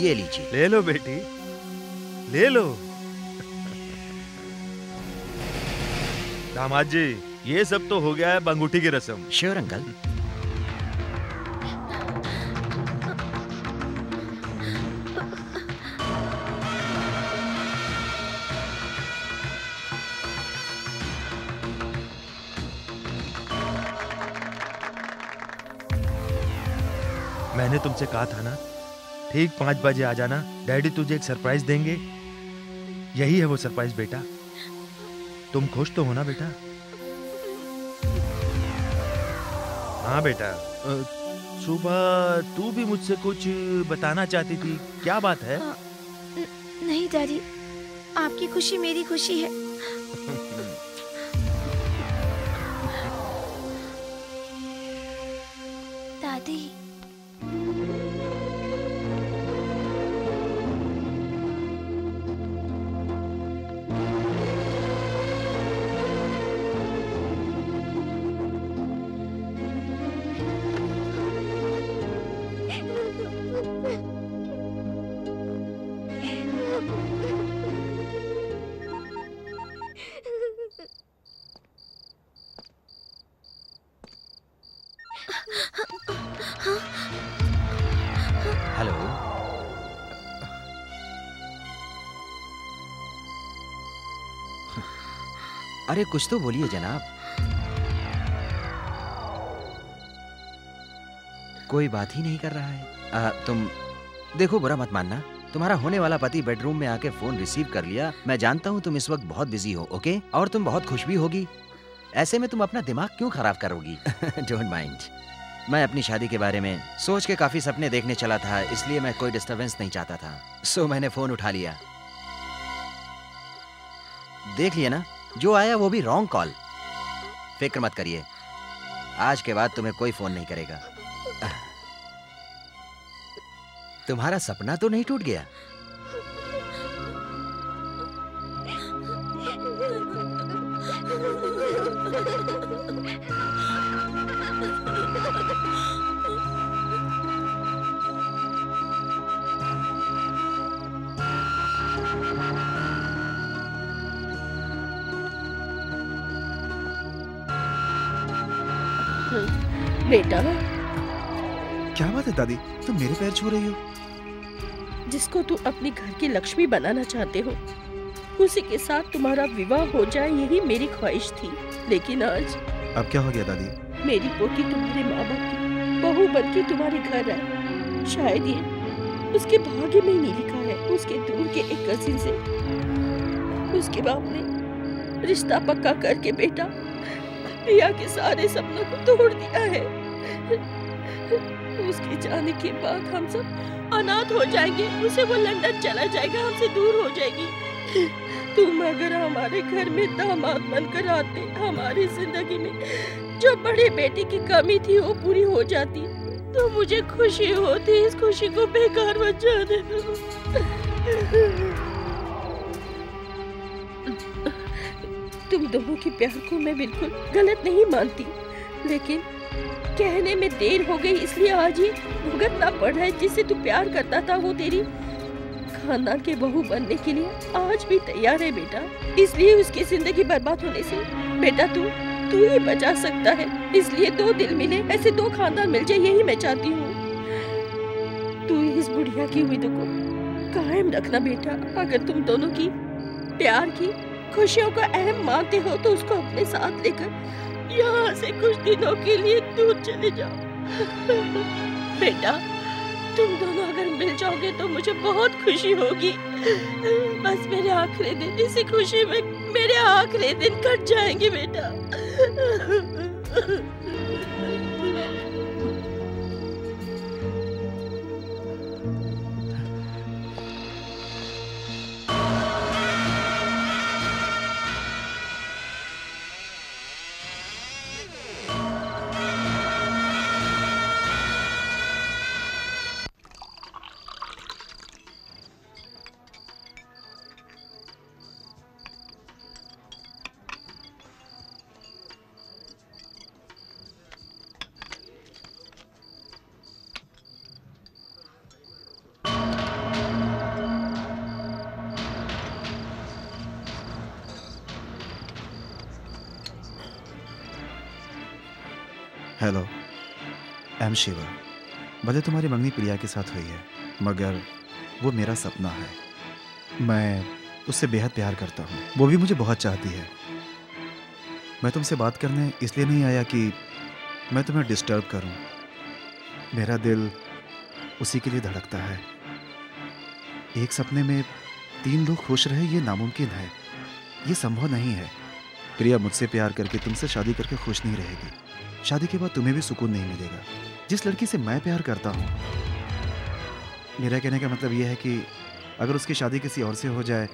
ये लीजिए। ले लो बेटी, ले लो। दामाद जी, ये सब तो हो गया है बंगूठी की रस्म। Sure uncle. मैंने तुमसे कहा था ना, ठीक पाँच बजे आ जाना, डैडी तुझे एक सरप्राइज देंगे। यही है वो सरप्राइज बेटा, तुम खुश तो हो ना बेटा? हाँ बेटा। सुबह तू भी मुझसे कुछ बताना चाहती थी, क्या बात है? आ, न, नहीं डैडी, आपकी खुशी मेरी खुशी है। दादी, अरे कुछ तो बोलिए जनाब। कोई बात ही नहीं कर रहा है। आ, तुम देखो, बुरा मत मानना, तुम्हारा होने वाला पति बेडरूम में आके फोन रिसीव कर लिया। मैं जानता हूँ तुम इस वक्त बहुत बिजी हो, ओके? और तुम बहुत खुश भी होगी, ऐसे में तुम अपना दिमाग क्यों खराब करोगी? Don't mind. मैं अपनी शादी के बारे में सोच के काफी सपने देखने चला था, इसलिए मैं कोई डिस्टर्बेंस नहीं चाहता था, सो मैंने फोन उठा लिया। देख लिया ना, जो आया वो भी रॉन्ग कॉल। फिक्र मत करिए, आज के बाद तुम्हें कोई फोन नहीं करेगा। तुम्हारा सपना तो नहीं टूट गया? बेटा, क्या बात है दादी, तुम तो मेरे पैर छू रही हो? जिसको तू अपने घर की लक्ष्मी बनाना चाहते हो, उसी के साथ तुम्हारा विवाह हो जाए, यही मेरी ख्वाहिश थी। लेकिन आज अब क्या हो गया दादी? मेरी पोती तुम्हारे माँ बाप की बहू बन के तुम्हारे घर है। शायद ये उसके भाग्य में ही नहीं लिखा है। उसके दूर के एक कजिन से उसके बाप ने रिश्ता पक्का करके बेटा रिया के सारे सपनों को तोड़ दिया है। उसके जाने के बाद हम सब अनाथ हो जाएंगे। उसे वो लंदन चला जाएगा, हमसे दूर हो जाएगी। तुम अगर हमारे घर में दामाद बनकर आते, हमारी जिंदगी में जो बड़े बेटे की कमी थी वो पूरी हो जाती, तो मुझे खुशी होती। इस खुशी को बेकार मत जाने दो। तुम दोनों के प्यार को मैं बिल्कुल गलत नहीं मानती, लेकिन कहने में देर हो गई, इसलिए आज ये भुगतना पड़ रहा है। जिससे तू प्यार करता था वो तेरी खानदान के बहू बनने के लिए आज भी तैयार है बेटा, इसलिए उसकी जिंदगी बर्बाद होने से बेटा तू तू ही बचा सकता है। इसलिए दो दिल मिले, ऐसे दो खानदान मिल जाए, यही मैं चाहती हूँ। तू इस बुढ़िया की उम्मीदों को कायम रखना बेटा। अगर तुम दोनों की प्यार की खुशियों का अहम मानते हो तो उसको अपने साथ लेकर यहाँ से कुछ दिनों के लिए दूर चले जाओ। बेटा तुम दोनों अगर मिल जाओगे तो मुझे बहुत खुशी होगी। बस मेरे आखिरी दिन, इसी खुशी में मेरे आखिरी दिन कट जाएंगे बेटा। Hello, I am Shiva. भले तुम्हारी मंगनी प्रिया के साथ हुई है, मगर वो मेरा सपना है। मैं उससे बेहद प्यार करता हूँ, वो भी मुझे बहुत चाहती है। मैं तुमसे बात करने इसलिए नहीं आया कि मैं तुम्हें डिस्टर्ब करूँ। मेरा दिल उसी के लिए धड़कता है। एक सपने में तीन लोग खुश रहे, ये नामुमकिन है, ये संभव नहीं है। प्रिया मुझसे प्यार करके तुमसे शादी करके खुश नहीं रहेगी। शादी के बाद तुम्हें भी सुकून नहीं मिलेगा। जिस लड़की से मैं प्यार करता हूँ, मेरा कहने का मतलब यह है कि अगर उसकी शादी किसी और से हो जाए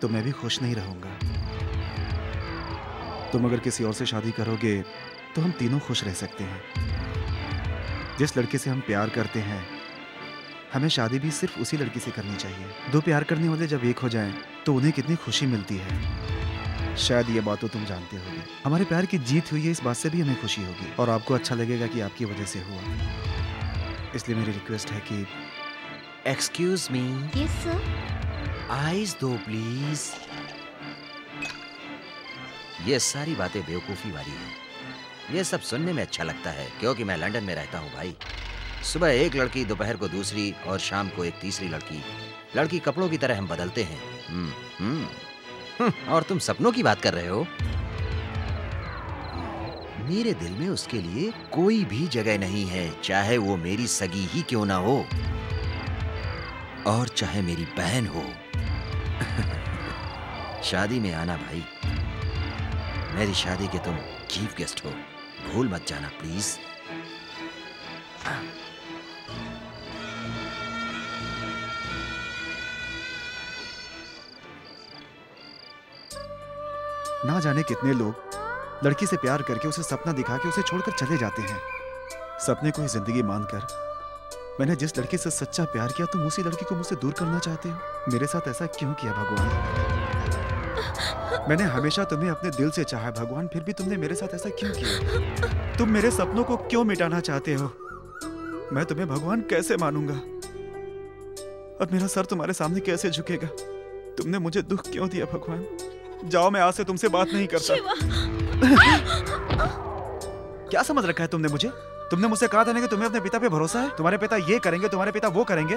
तो मैं भी खुश नहीं रहूँगा। तुम अगर किसी और से शादी करोगे तो हम तीनों खुश रह सकते हैं। जिस लड़की से हम प्यार करते हैं, हमें शादी भी सिर्फ उसी लड़की से करनी चाहिए। दो प्यार करने वाले जब एक हो जाएं तो उन्हें कितनी खुशी मिलती है। शायद ये बात तो तुम जानते होगे। हमारे प्यार की जीत हुई है, इस बात से भी हमें खुशी होगी और आपको अच्छा लगेगा कि आपकी वजह से हुआ। इसलिए मेरी रिक्वेस्ट है कि एक्सक्यूज मी, यस सर, आइज दो प्लीज। ये सारी बातें बेवकूफ़ी वाली हैं। ये सब सुनने में अच्छा लगता है क्योंकि मैं लंदन में रहता हूँ भाई। सुबह एक लड़की, दोपहर को दूसरी और शाम को एक तीसरी लड़की। लड़की कपड़ों की तरह हम बदलते हैं। हम्म हम्म और तुम सपनों की बात कर रहे हो? मेरे दिल में उसके लिए कोई भी जगह नहीं है, चाहे वो मेरी सगी ही क्यों ना हो और चाहे मेरी बहन हो। शादी में आना भाई, मेरी शादी के तुम चीफ गेस्ट हो, भूल मत जाना प्लीज। ना जाने कितने लोग लड़की से प्यार करके उसे सपना दिखा के उसे छोड़कर चले जाते हैं। सपने को ही जिंदगी मानकर मैंने जिस लड़की से सच्चा प्यार किया, तुम उसी लड़की को मुझसे दूर करना चाहते हो। मेरे साथ ऐसा क्यों किया भगवान? मैंने हमेशा तुम्हें अपने दिल से चाहा भगवान, फिर भी तुमने मेरे साथ ऐसा क्यों किया? तुम मेरे सपनों को क्यों मिटाना चाहते हो? मैं तुम्हें भगवान कैसे मानूंगा? अब मेरा सर तुम्हारे सामने कैसे झुकेगा? तुमने मुझे दुख क्यों दिया भगवान? जाओ, मैं आज से तुमसे बात नहीं करता। क्या समझ रखा है तुमने मुझे? तुमने मुझसे कहा था ना कि तुम्हें अपने पिता पे भरोसा है, तुम्हारे पिता ये करेंगे, तुम्हारे पिता वो करेंगे।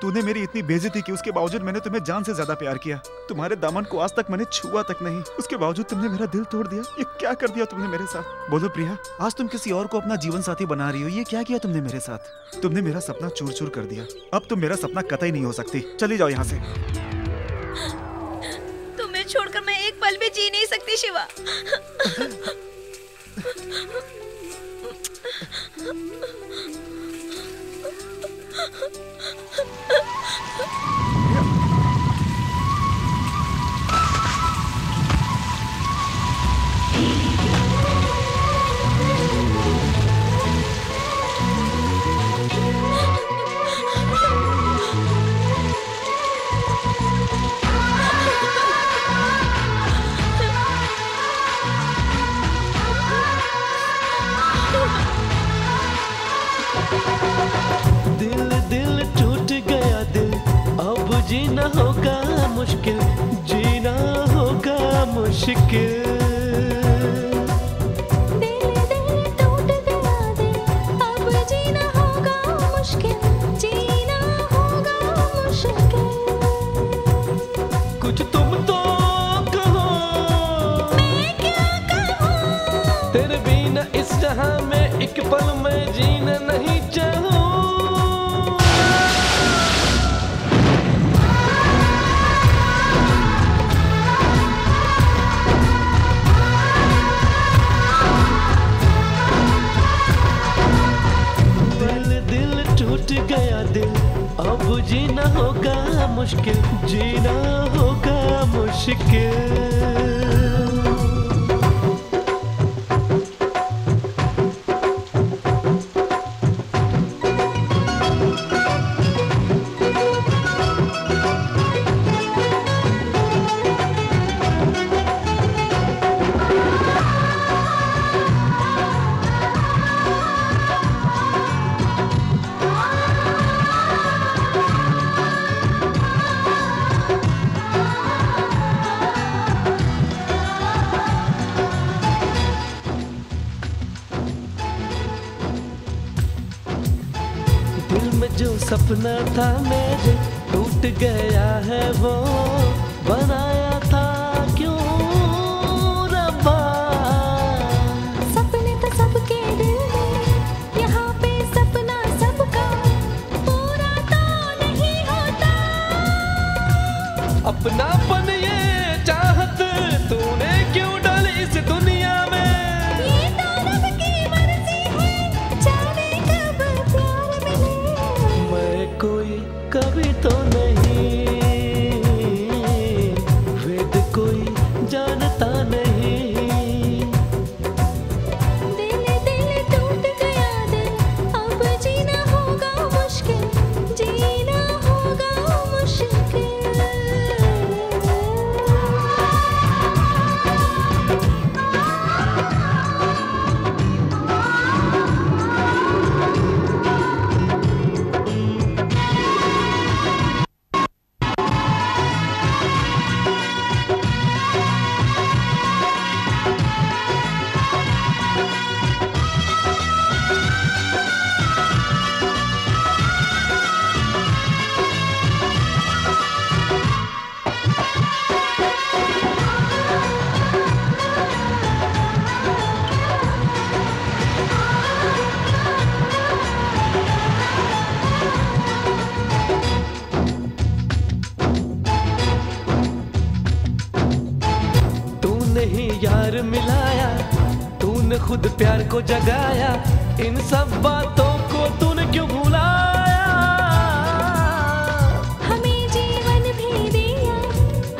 तूने मेरी इतनी बेइज्जती की, उसके बावजूद मैंने तुम्हें जान से ज्यादा प्यार किया। तुम्हारे दामन को आज तक मैंने छुआ तक नहीं, उसके बावजूद तुमने मेरा दिल तोड़ दिया। ये क्या कर दिया तुमने मेरे साथ? बोलो प्रिया, आज तुम किसी और को अपना जीवन साथी बना रही हो, ये क्या किया तुमने मेरे साथ? तुमने मेरा सपना चूर चूर कर दिया। अब तुम मेरा सपना कतई नहीं हो सकती, चली जाओ यहाँ से। तुम्हें छोड़कर मैं एक पल भी जी नहीं सकती शिवा। जीना होगा मुश्किल, जीना होगा मुश्किल। जीना होगा मुश्किल, जीना होगा मुश्किल। सपना था मेरे टूट गया है, वो बनाया था क्यों रब्बा? सपने तो सबके दिल में, यहाँ पे सपना सबका पूरा तो नहीं होता। अपना पन ये चाहत तूने क्यों डाली इस दुनिया में? ये तो रब की मर्जी है, जाने कब प्यार मिले। कोई कभी तो नहीं, वेद कोई जानता नहीं। दिल दिल टूट गया दिल, अब जीना होगा मुश्किल, जीना होगा खुद प्यार को जगाया, इन सब बातों को तूने क्यों भुलाया? हमें जीवन भी दिया,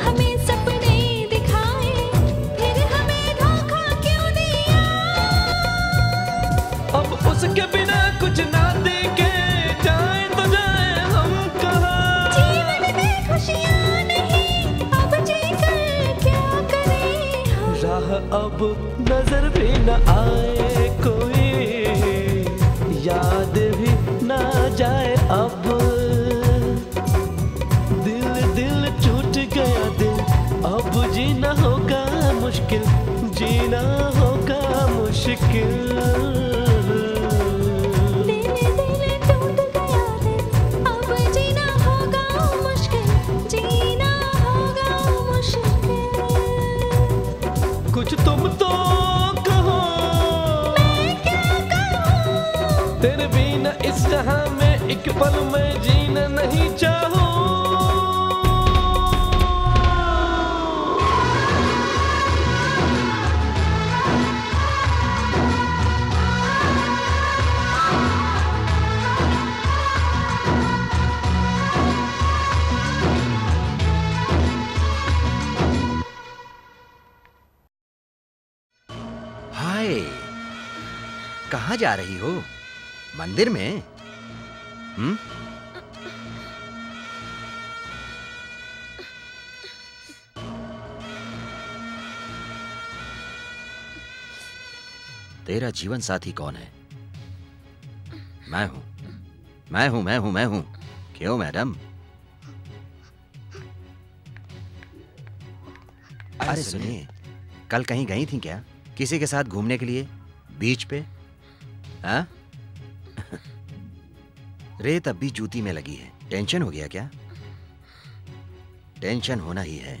हमें सपने दिखाए, फिर हमें धोखा क्यों दिया? अब उसके बिना कुछ ना देके जाए तो जाए हम कहाँ? जीवन में खुशियाँ नहीं, अब जीकर क्या अब नजर भी न आए कोई, याद भी न जाए अब। दिल दिल टूट गया दिल, अब जीना होगा मुश्किल, जीना होगा मुश्किल। कुछ तुम तो कहो, मैं क्या कहूं? तेरे बिना इस जहां में एक पल में जीना नहीं चाहूं। कहाँ जा रही हो? मंदिर में? हम्म? तेरा जीवन साथी कौन है? मैं हूं, मैं हूं, मैं हूं, मैं हूं। क्यों मैडम? अरे सुनिए, कल कहीं गई थी क्या? किसी के साथ घूमने के लिए बीच पे? हाँ? रेत अब भी जूती में लगी है। टेंशन हो गया क्या? टेंशन होना ही है।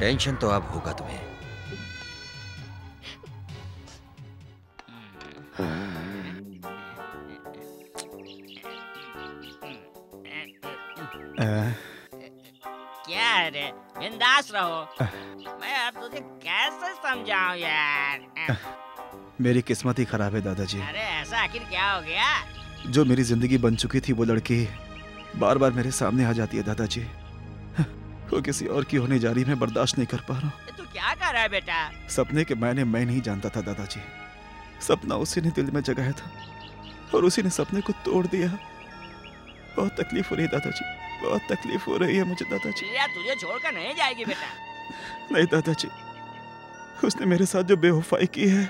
टेंशन तो अब होगा तुम्हें। क्या रे, बिंदास रहो। मैं अब तुझे कैसे समझाऊं यार। मेरी किस्मत ही खराब है दादाजी। अरे ऐसा आखिर क्या हो गया? जो मेरी जिंदगी बन चुकी थी वो लड़की बार बार मेरे सामने आ जाती है दादाजी। वो किसी और की होने जा रही, मैं बर्दाश्त नहीं कर पा रहा हूँ। तू क्या कर रहा है बेटा? सपने के मैंने मैं नहीं जानता था दादाजी। सपना उसी ने दिल में जगाया था और उसी ने सपने को तोड़ दिया। बहुत तकलीफ हो रही है दादाजी, बहुत तकलीफ हो रही है मुझे दादाजी। तुझे छोड़कर नहीं जाएगी बेटा। नहीं दादाजी, उसने मेरे साथ जो बेवफाई की है,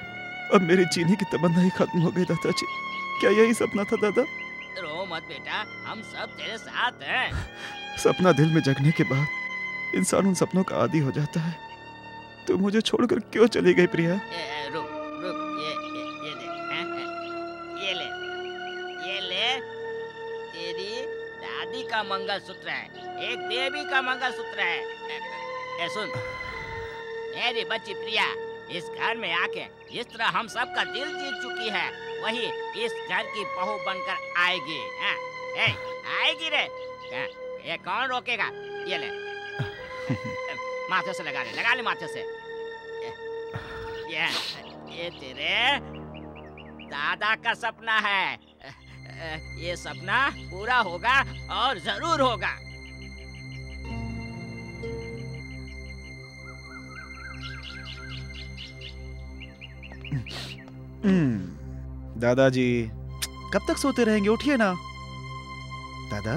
अब मेरे जीने की तमन्ना ही खत्म हो गई दादाजी। क्या यही सपना था दादा? रो मत बेटा, हम सब तेरे साथ हैं। सपना दिल में जगने के बाद इंसान उन सपनों का आदी हो जाता है। तू मुझे छोड़कर क्यों चली गई प्रिया? ए, रुक, रुक, ये, ये, ये दे, है, है, ये ले, ये ले, तेरी दादी का मंगलसूत्र है, एक देवी का मंगलसूत्र है। ए सुन, मेरी बच्ची प्रिया इस घर में आके जिस तरह हम सब का दिल जीत चुकी है, वही इस घर की बहू बनकर आएगी। हाँ, ए, आएगी रे। हाँ, ये कौन रोकेगा? ये ले, माथे से लगा ले, लगा ले माथे से। ये, ये तेरे दादा का सपना है। ये सपना पूरा होगा और जरूर होगा। दादाजी कब तक सोते रहेंगे, उठिए ना दादा।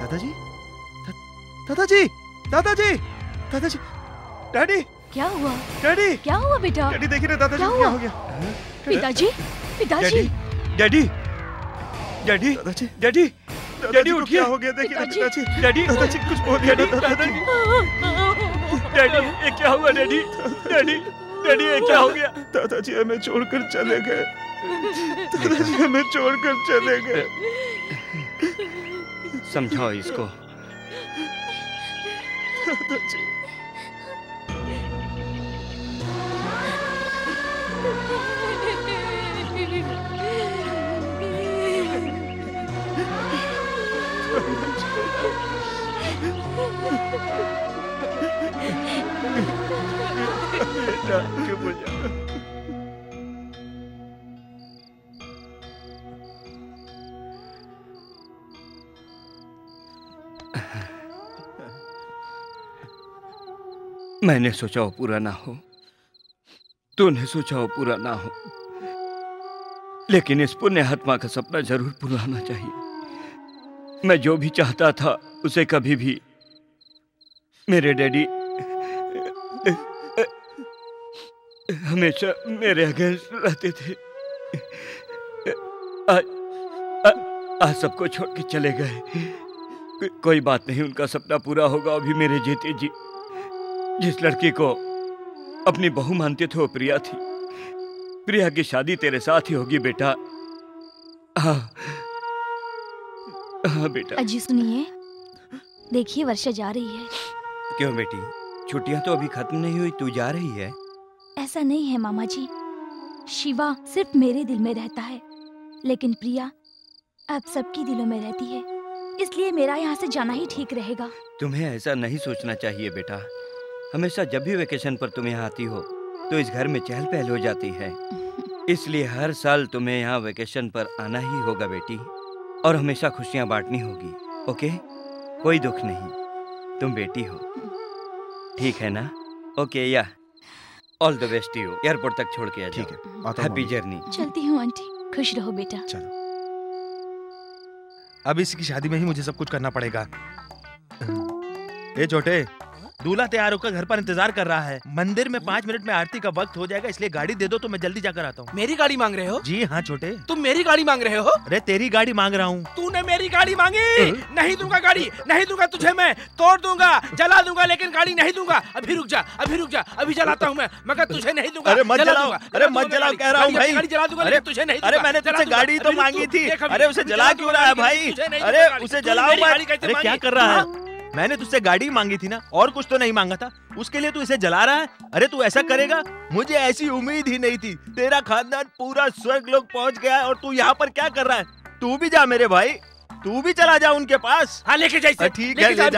दादाजी, दादाजी, दादाजी, दादाजी, डैडी। क्या हुआ डैडी? क्या हुआ बेटा? डैडी देखिए ना दादाजी क्या हो गया। पिताजी, पिताजी, डैडी, डैडी, दादाजी, डैडी, डैडी उठिए। क्या हो गया देखिए ना पिताजी। डैडी, दादाजी कुछ बोल दिया। डैडी ये क्या हुआ? डैडी, डैडी, डैडी ये क्या हो गया? दादाजी हमें छोड़कर चले गए, दादाजी हमें छोड़कर चले गए। समझाओ इसको। दादाजी क्यों बोला? मैंने सोचा वो पूरा ना हो, तूने सोचा वो पूरा ना हो, लेकिन इस पुण्य आत्मा का सपना जरूर पूरा होना चाहिए। मैं जो भी चाहता था उसे कभी भी मेरे डैडी हमेशा मेरे अगेंस्ट रहते थे। आज आज सबको छोड़ के चले गए। को, कोई बात नहीं, उनका सपना पूरा होगा। अभी मेरे जीते जी जिस लड़की को अपनी बहू मानते थे वो प्रिया थी। प्रिया की शादी तेरे साथ ही होगी बेटा। हाँ हाँ बेटा। अजी सुनिए, देखिए वर्षा जा रही है। क्यों बेटी, छुट्टियां तो अभी खत्म नहीं हुई, तू जा रही है? ऐसा नहीं है मामा जी, शिवा सिर्फ मेरे दिल में रहता है लेकिन प्रिया अब सबकी दिलों में रहती है, इसलिए मेरा यहाँ से जाना ही ठीक रहेगा। तुम्हें ऐसा नहीं सोचना चाहिए बेटा। हमेशा जब भी वेकेशन पर तुम यहाँ आती हो तो इस घर में चहल पहल हो जाती है, इसलिए हर साल तुम्हें यहाँ वेकेशन पर आना ही होगा बेटी, और हमेशा खुशियाँ बांटनी होगी। ओके, कोई दुख नहीं, तुम बेटी हो, ठीक है ना? ओके या all the best you. Airport तक छोड़ के आ जाओ। ठीक है, हैप्पी जर्नी। चलती हूँ आंटी, खुश रहो बेटा। चलो, अब इसकी शादी में ही मुझे सब कुछ करना पड़ेगा। ए छोटे, दूल्हा तैयार होकर घर पर इंतजार कर रहा है। मंदिर में पाँच मिनट में आरती का वक्त हो जाएगा, इसलिए गाड़ी दे दो तो मैं जल्दी जाकर आता हूँ। मेरी गाड़ी मांग रहे हो? जी हाँ छोटे। तुम मेरी गाड़ी मांग रहे हो? अरे तेरी गाड़ी मांग रहा हूँ। तूने मेरी गाड़ी मांगी? नहीं दूंगा गाड़ी, नहीं दूंगा, तुझे मैं तोड़ दूंगा, जला दूंगा, लेकिन गाड़ी नहीं दूंगा। अभी रुक जा, अभी रुक जा, अभी जलाता हूँ मैं, मगर तुझे नहीं दूंगा। अरे मत जलाओ, अरे मत जलाओ, कह रहा हूँ भाई, गाड़ी जला दूंगा, तुझे नहीं। अरे मैंने तुझसे गाड़ी तो मांगी थी, अरे उसे जला क्यों रहा है भाई? अरे उसे जलाओ, क्या कर रहा है? मैंने तुझसे गाड़ी मांगी थी ना, और कुछ तो नहीं मांगा था, उसके लिए तू इसे जला रहा है? अरे तू ऐसा करेगा? मुझे ऐसी उम्मीद ही नहीं थी। तेरा खानदान पूरा स्वर्ग लोग पहुंच गया है और तू यहाँ पर क्या कर रहा है? तू भी जा मेरे भाई, तू भी चला जा उनके पास। हाँ लेके जा इसे। ठीक है, लेके जा, जा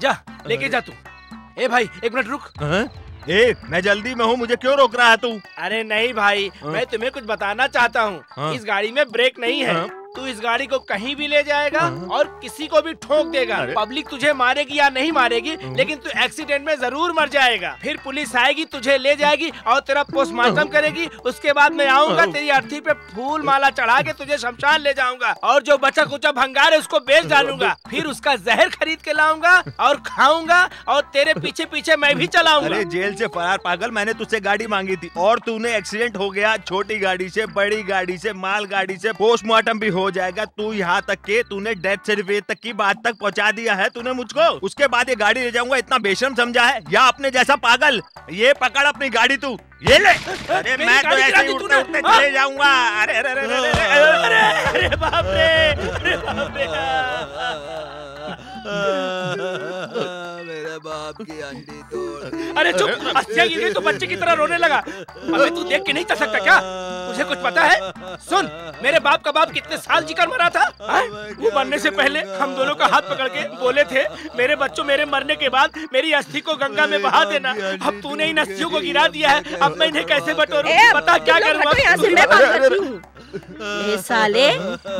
जा, लेके जा तू। ए भाई एक मिनट रुक, ए मैं जल्दी में हूँ, मुझे क्यों रोक रहा है तू? अरे नहीं भाई, मैं तुम्हें कुछ बताना चाहता हूँ। इस गाड़ी में ब्रेक नहीं है, तू इस गाड़ी को कहीं भी ले जाएगा और किसी को भी ठोक देगा। पब्लिक तुझे मारेगी या नहीं मारेगी, लेकिन तू एक्सीडेंट में जरूर मर जाएगा। फिर पुलिस आएगी, तुझे ले जाएगी और तेरा पोस्टमार्टम करेगी। उसके बाद मैं आऊँगा, तेरी अर्थी पे फूल माला चढ़ा के तुझे शमशान ले जाऊंगा और जो बचा कुचा भंगार है उसको बेच डालूंगा। फिर उसका जहर खरीद के लाऊंगा और खाऊंगा और तेरे पीछे पीछे मैं भी चलाऊंगा। जेल से फरार पागल, मैंने तुझसे गाड़ी मांगी थी और तूने एक्सीडेंट हो गया। छोटी गाड़ी से, बड़ी गाड़ी से, माल गाड़ी से, पोस्टमार्टम भी हो जाएगा। तू यहाँ तक के तूने डेथ सर्टिफिकेट तक की बात तक पहुँचा दिया है तूने मुझको। उसके बाद ये गाड़ी ले जाऊंगा, इतना बेशर्म समझा है? या अपने जैसा पागल, ये पकड़ अपनी गाड़ी तू, ये ले। अरे मैं तो ऐसे ही उड़ते उड़ते चले जाऊंगा। अरे अरे अरे अरे अरे बाप रे, अरे बाप रे, मेरे बाप की अंडी तोड़। अरे चुप, अस्थियां गिर गई तो बच्चे की तरह रोने लगा। अबे तू देख के नहीं चल सकता क्या? तुझे कुछ पता है? सुन, मेरे बाप का बाप कितने साल जीकर मरा था। वो मरने से पहले हम दोनों का हाथ पकड़ के बोले थे, मेरे बच्चों मेरे मरने के बाद मेरी अस्थि को गंगा में बहा देना। अब तूने इन अस्थियों को गिरा दिया है, अब मैं इन्हें कैसे बटोरूं? बता क्या करूंगा? ए साले,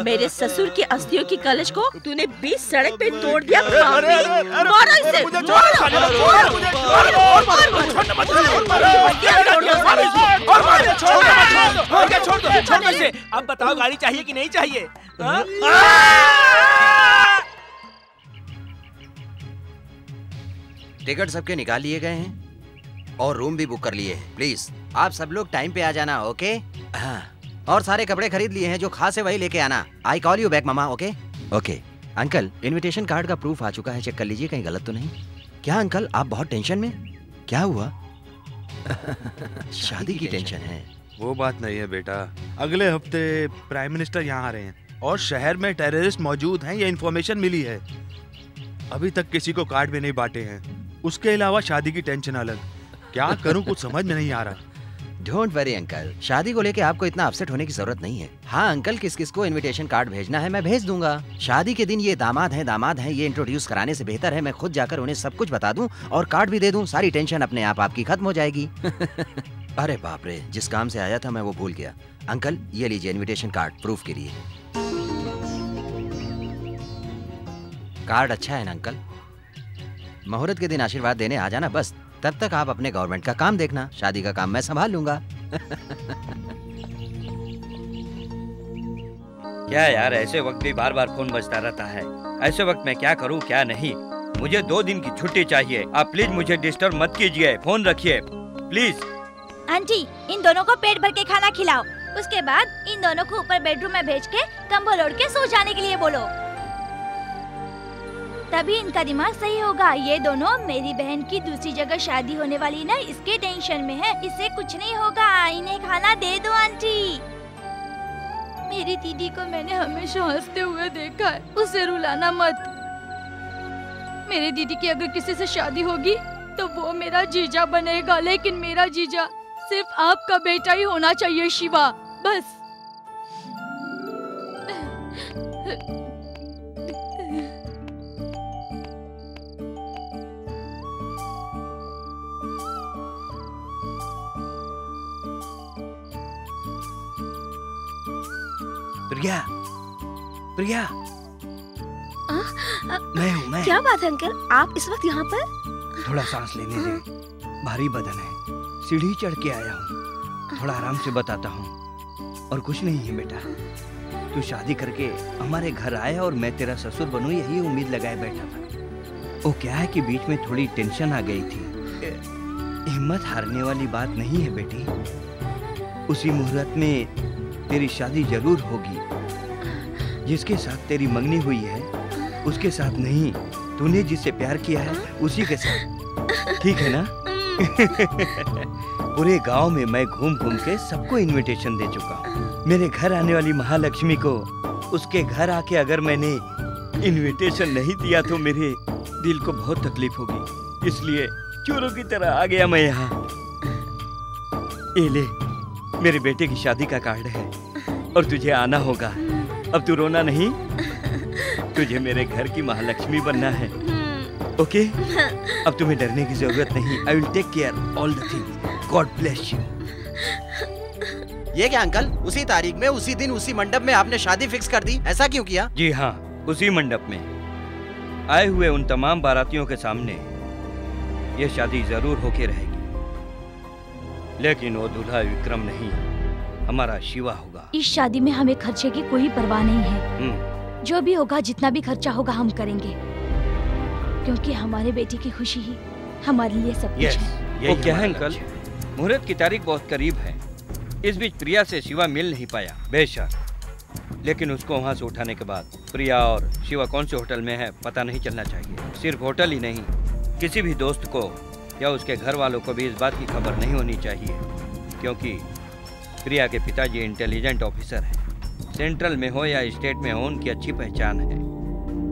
मेरे ससुर की अस्थियों की कलश को तूने बीच सड़क पे तोड़ दिया। मारो इसे, छोड़ इसे। अब बताओ गाड़ी चाहिए कि नहीं चाहिए? टिकट सबके निकाल लिए गए हैं और रूम भी बुक कर लिए हैं। प्लीज आप सब लोग टाइम पे आ जाना। ओके, हाँ, और सारे कपड़े खरीद लिए हैं, जो खास है वही लेके आना। आई कॉल यू बैक मामा। Okay okay uncle, invitation card का प्रूफ आ चुका है, चेक कर लीजिए कहीं गलत तो नहीं। क्या अंकल, आप बहुत टेंशन में? क्या हुआ? शादी की टेंशन है? वो बात नहीं है बेटा, अगले हफ्ते प्राइम मिनिस्टर यहाँ आ रहे हैं और शहर में टेररिस्ट मौजूद हैं, ये इन्फॉर्मेशन मिली है। अभी तक किसी को कार्ड भी नहीं बांटे हैं। उसके अलावा शादी की टेंशन अलग। क्या करूँ कुछ समझ में नहीं आ रहा। डोंट वरी अंकल, शादी को लेके आपको इतना अपसेट होने की जरूरत नहीं है। हाँ अंकल, किस किस को इनविटेशन कार्ड भेजना है मैं भेज दूंगा। शादी के दिन ये दामाद हैं, दामाद हैं, ये इंट्रोड्यूस कराने से बेहतर है मैं खुद जाकर उन्हें सब कुछ बता दूं और कार्ड भी दे दूं। सारी टेंशन अपने आप आपकी खत्म हो जाएगी। अरे बाप रे, जिस काम से आया था मैं वो भूल गया। अंकल ये लीजिए इन्विटेशन कार्ड प्रूफ के लिए। कार्ड अच्छा है ना अंकल? मुहूर्त के दिन आशीर्वाद देने आ जाना बस। तब तक आप अपने गवर्नमेंट का काम देखना, शादी का काम मैं संभाल लूंगा। क्या यार, ऐसे वक्त भी बार बार फोन बजता रहता है। ऐसे वक्त मैं क्या करूँ क्या नहीं। मुझे दो दिन की छुट्टी चाहिए। आप प्लीज मुझे डिस्टर्ब मत कीजिए, फोन रखिए प्लीज। आंटी, इन दोनों को पेट भर के खाना खिलाओ, उसके बाद इन दोनों को ऊपर बेडरूम में भेज के कंबल ओढ़ के सो जाने के लिए बोलो, तभी इनका दिमाग सही होगा। ये दोनों मेरी बहन की दूसरी जगह शादी होने वाली ना, इसके टेंशन में है। इससे कुछ नहीं होगा, इन्हें खाना दे दो आंटी। मेरी दीदी को मैंने हमेशा हंसते हुए देखा है, उसे रुलाना मत। मेरी दीदी की अगर किसी से शादी होगी तो वो मेरा जीजा बनेगा, लेकिन मेरा जीजा सिर्फ आपका बेटा ही होना चाहिए शिवा, बस। प्रिया, प्रिया, आ, आ, मैं हूँ मैं। क्या बात है अंकल, आप इस वक्त यहाँ पर? थोड़ा सांस लेने दे, भारी बदन है, सीढ़ी चढ़ के आया हूँ। थोड़ा आराम से बताता हूँ। और कुछ नहीं है बेटा, तू शादी करके हमारे घर आया और मैं तेरा ससुर बनूँ यही उम्मीद लगाए बैठा था। वो क्या है कि बीच में थोड़ी टेंशन आ गई थी। हिम्मत हारने वाली बात नहीं है बेटी, उसी मुहूर्त में तेरी शादी जरूर होगी। जिसके साथ तेरी मंगनी हुई है उसके साथ नहीं, तूने जिससे प्यार किया है उसी के साथ, ठीक है ना? पूरे गांव में मैं घूम घूम के सबको इनविटेशन दे चुका हूँ। मेरे घर आने वाली महालक्ष्मी को उसके घर आके अगर मैंने इनविटेशन नहीं दिया तो मेरे दिल को बहुत तकलीफ होगी, इसलिए चोरों की तरह आ गया मैं यहाँ। ये ले, मेरे बेटे की शादी का कार्ड है और तुझे आना होगा। अब तू रोना नहीं, तुझे मेरे घर की महालक्ष्मी बनना है, ओके? अब तुम्हें डरने की जरूरत नहीं। I will take care all the thing. God bless you. ये क्या अंकल, उसी तारीख में उसी दिन उसी मंडप में आपने शादी फिक्स कर दी, ऐसा क्यों किया? जी हाँ, उसी मंडप में आए हुए उन तमाम बारातियों के सामने ये शादी जरूर होके रहेगी, लेकिन वो दूल्हा विक्रम नहीं, हमारा शिवा होगा। इस शादी में हमें खर्चे की कोई परवाह नहीं है, जो भी होगा जितना भी खर्चा होगा हम करेंगे, क्योंकि हमारे बेटी की खुशी ही हमारे लिए सब कुछ है। वो क्या है अंकल, मुहूर्त की तारीख बहुत करीब है। इस बीच प्रिया से शिवा मिल नहीं पाया बेशक, लेकिन उसको वहाँ से उठाने के बाद प्रिया और शिवा कौन से होटल में है पता नहीं चलना चाहिए। सिर्फ होटल ही नहीं, किसी भी दोस्त को या उसके घर वालों को भी इस बात की खबर नहीं होनी चाहिए, क्योंकि प्रिया के पिताजी इंटेलिजेंट ऑफिसर हैं। सेंट्रल में हो या स्टेट में हो, उनकी अच्छी पहचान है,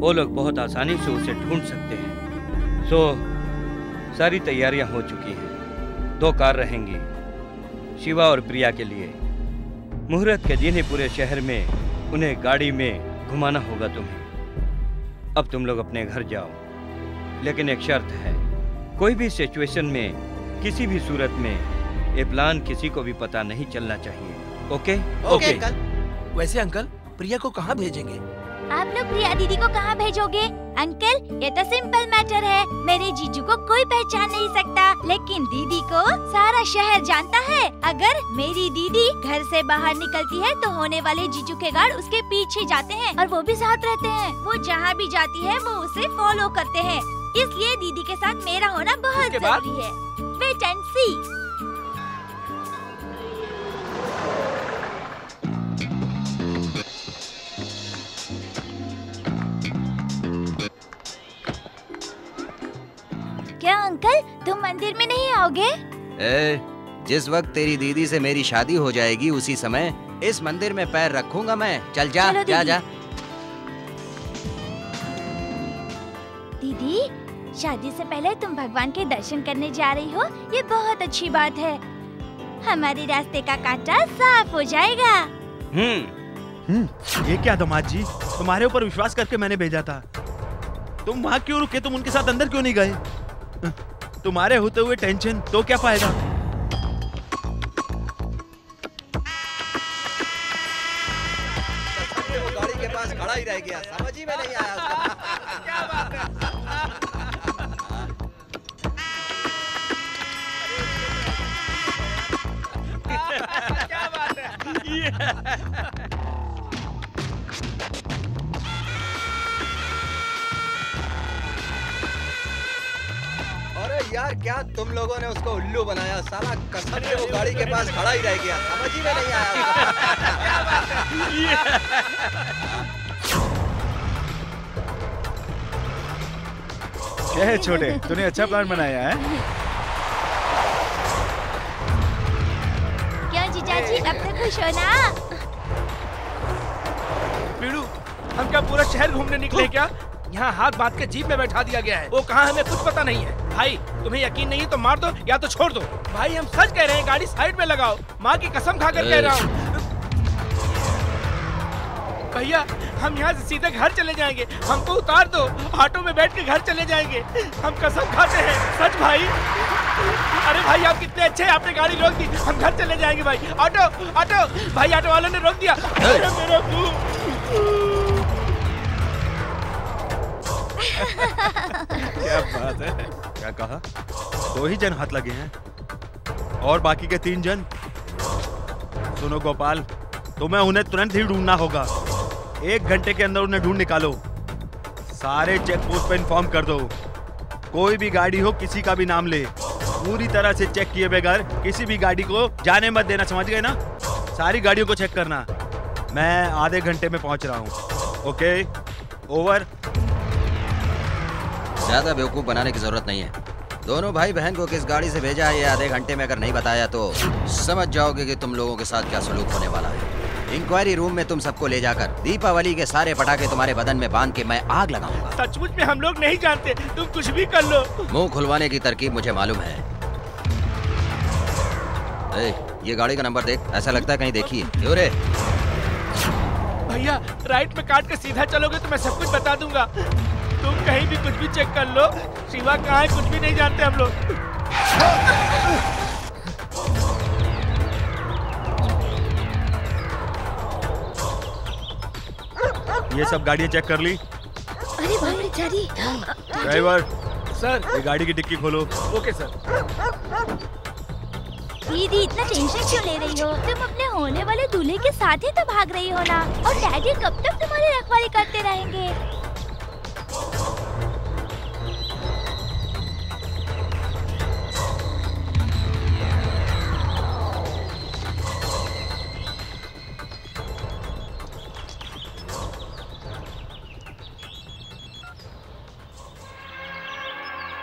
वो लोग बहुत आसानी से उसे ढूंढ सकते हैं। सो सारी तैयारियां हो चुकी हैं। दो कार रहेंगी शिवा और प्रिया के लिए। मुहूर्त के दिन ही पूरे शहर में उन्हें गाड़ी में घुमाना होगा तुम्हें। अब तुम लोग अपने घर जाओ, लेकिन एक शर्त है, कोई भी सिचुएशन में किसी भी सूरत में ये प्लान किसी को भी पता नहीं चलना चाहिए, ओके? Okay uncle. वैसे अंकल, प्रिया को कहाँ भेजेंगे? आप लोग प्रिया दीदी को कहाँ भेजोगे? अंकल, ये तो सिंपल मैटर है, मेरे जीजू को कोई पहचान नहीं सकता, लेकिन दीदी को सारा शहर जानता है। अगर मेरी दीदी घर से बाहर निकलती है तो होने वाले जीजू के गार्ड उसके पीछे जाते हैं और वो भी साथ रहते हैं। वो जहाँ भी जाती है वो उसे फॉलो करते हैं, इसलिए दीदी के साथ मेरा होना बहुत जरूरी है। Wait and see. क्या अंकल, तुम मंदिर में नहीं आओगे? ए, जिस वक्त तेरी दीदी से मेरी शादी हो जाएगी उसी समय इस मंदिर में पैर रखूंगा मैं। चल जा, जा जा। दीदी, शादी से पहले तुम भगवान के दर्शन करने जा रही हो, ये बहुत अच्छी बात है, हमारे रास्ते का कांटा साफ हो जाएगा। हम्म हम्म, ये क्या दामाद जी, तुम्हारे ऊपर विश्वास करके मैंने भेजा था। तुम वहाँ क्यों रुके, तुम उनके साथ अंदर क्यों नहीं गए? तुम्हारे होते हुए टेंशन तो क्या फायदा। गाड़ी के पास खड़ा ही रह गया, समझ ही में नहीं आया उसका। क्या बात है? क्या बात है? यार क्या तुम लोगों ने उसको उल्लू बनाया, साला कसम से वो गाड़ी के पास खड़ा ही रह गया, समझ ही में नहीं आया। क्या है छोटे, तूने अच्छा प्लान बनाया है। क्या जीजा जी अब तक खुश हो ना? पीड़ू, हम क्या पूरा शहर घूमने निकले क्या? यहाँ हाथ बांध के जीप में बैठा दिया गया है, वो कहाँ हमें कुछ पता नहीं है। भाई तुम्हें यकीन नहीं है तो मार दो या तो छोड़ दो। भाई हम सच कह रहे हैं, गाड़ी साइड में लगाओ, माँ की कसम खाकर कह रहा हूँ। भैया हम यहाँ से सीधे घर चले जाएंगे, हमको उतार दो, ऑटो में बैठ के घर चले जाएंगे, हम कसम खाते हैं सच भाई। अरे भाई आप कितने अच्छे हैं, आपने गाड़ी रोक दी, हम घर चले जाएंगे भाई। ऑटो ऑटो भाई, ऑटो वालों ने रोक दिया। क्या बात है, क्या कहा? दो ही जन हाथ लगे हैं और बाकी के तीन जन। सुनो गोपाल, तुम्हें उन्हें तुरंत ही ढूंढना होगा। एक घंटे के अंदर उन्हें ढूंढ निकालो, सारे चेक पोस्ट पर इन्फॉर्म कर दो। कोई भी गाड़ी हो किसी का भी नाम ले, पूरी तरह से चेक किए बगैर किसी भी गाड़ी को जाने मत देना, समझ गए ना? सारी गाड़ियों को चेक करना। मैं आधे घंटे में पहुंच रहा हूँ। Okay over. ज्यादा बेवकूफ बनाने की जरूरत नहीं है। दोनों भाई बहन को किस गाड़ी से भेजा है ये आधे घंटे में अगर नहीं बताया तो समझ जाओगे कि तुम लोगों के साथ क्या सलूक होने वाला है। इंक्वायरी रूम में तुम सबको ले जाकर दीपावली के सारे पटाखे तुम्हारे बदन में बांध के मैं आग लगाऊंगा। सचमुच में हम लोग नहीं जानते, तुम कुछ भी कर लो। मुँह खुलवाने की तरकीब मुझे मालूम है। ए, ये गाड़ी का नंबर देख, ऐसा लगता है कहीं देखी है। भैया राइट में काट के सीधा चलोगे तो मैं सब कुछ बता दूंगा, तुम कहीं भी कुछ भी चेक कर लो। शिवा कहाँ है कुछ भी नहीं जानते हम लोग। ये सब गाड़ियाँ चेक कर ली। अरे भाई बेचारी। ड्राइवर सर, ये गाड़ी की डिक्की खोलो। Okay sir. दीदी इतना टेंशन क्यों ले रही हो? तुम अपने होने वाले दूल्हे के साथ ही तो भाग रही हो ना, और डैडी कब तक तुम्हारी रखवाली करते रहेंगे?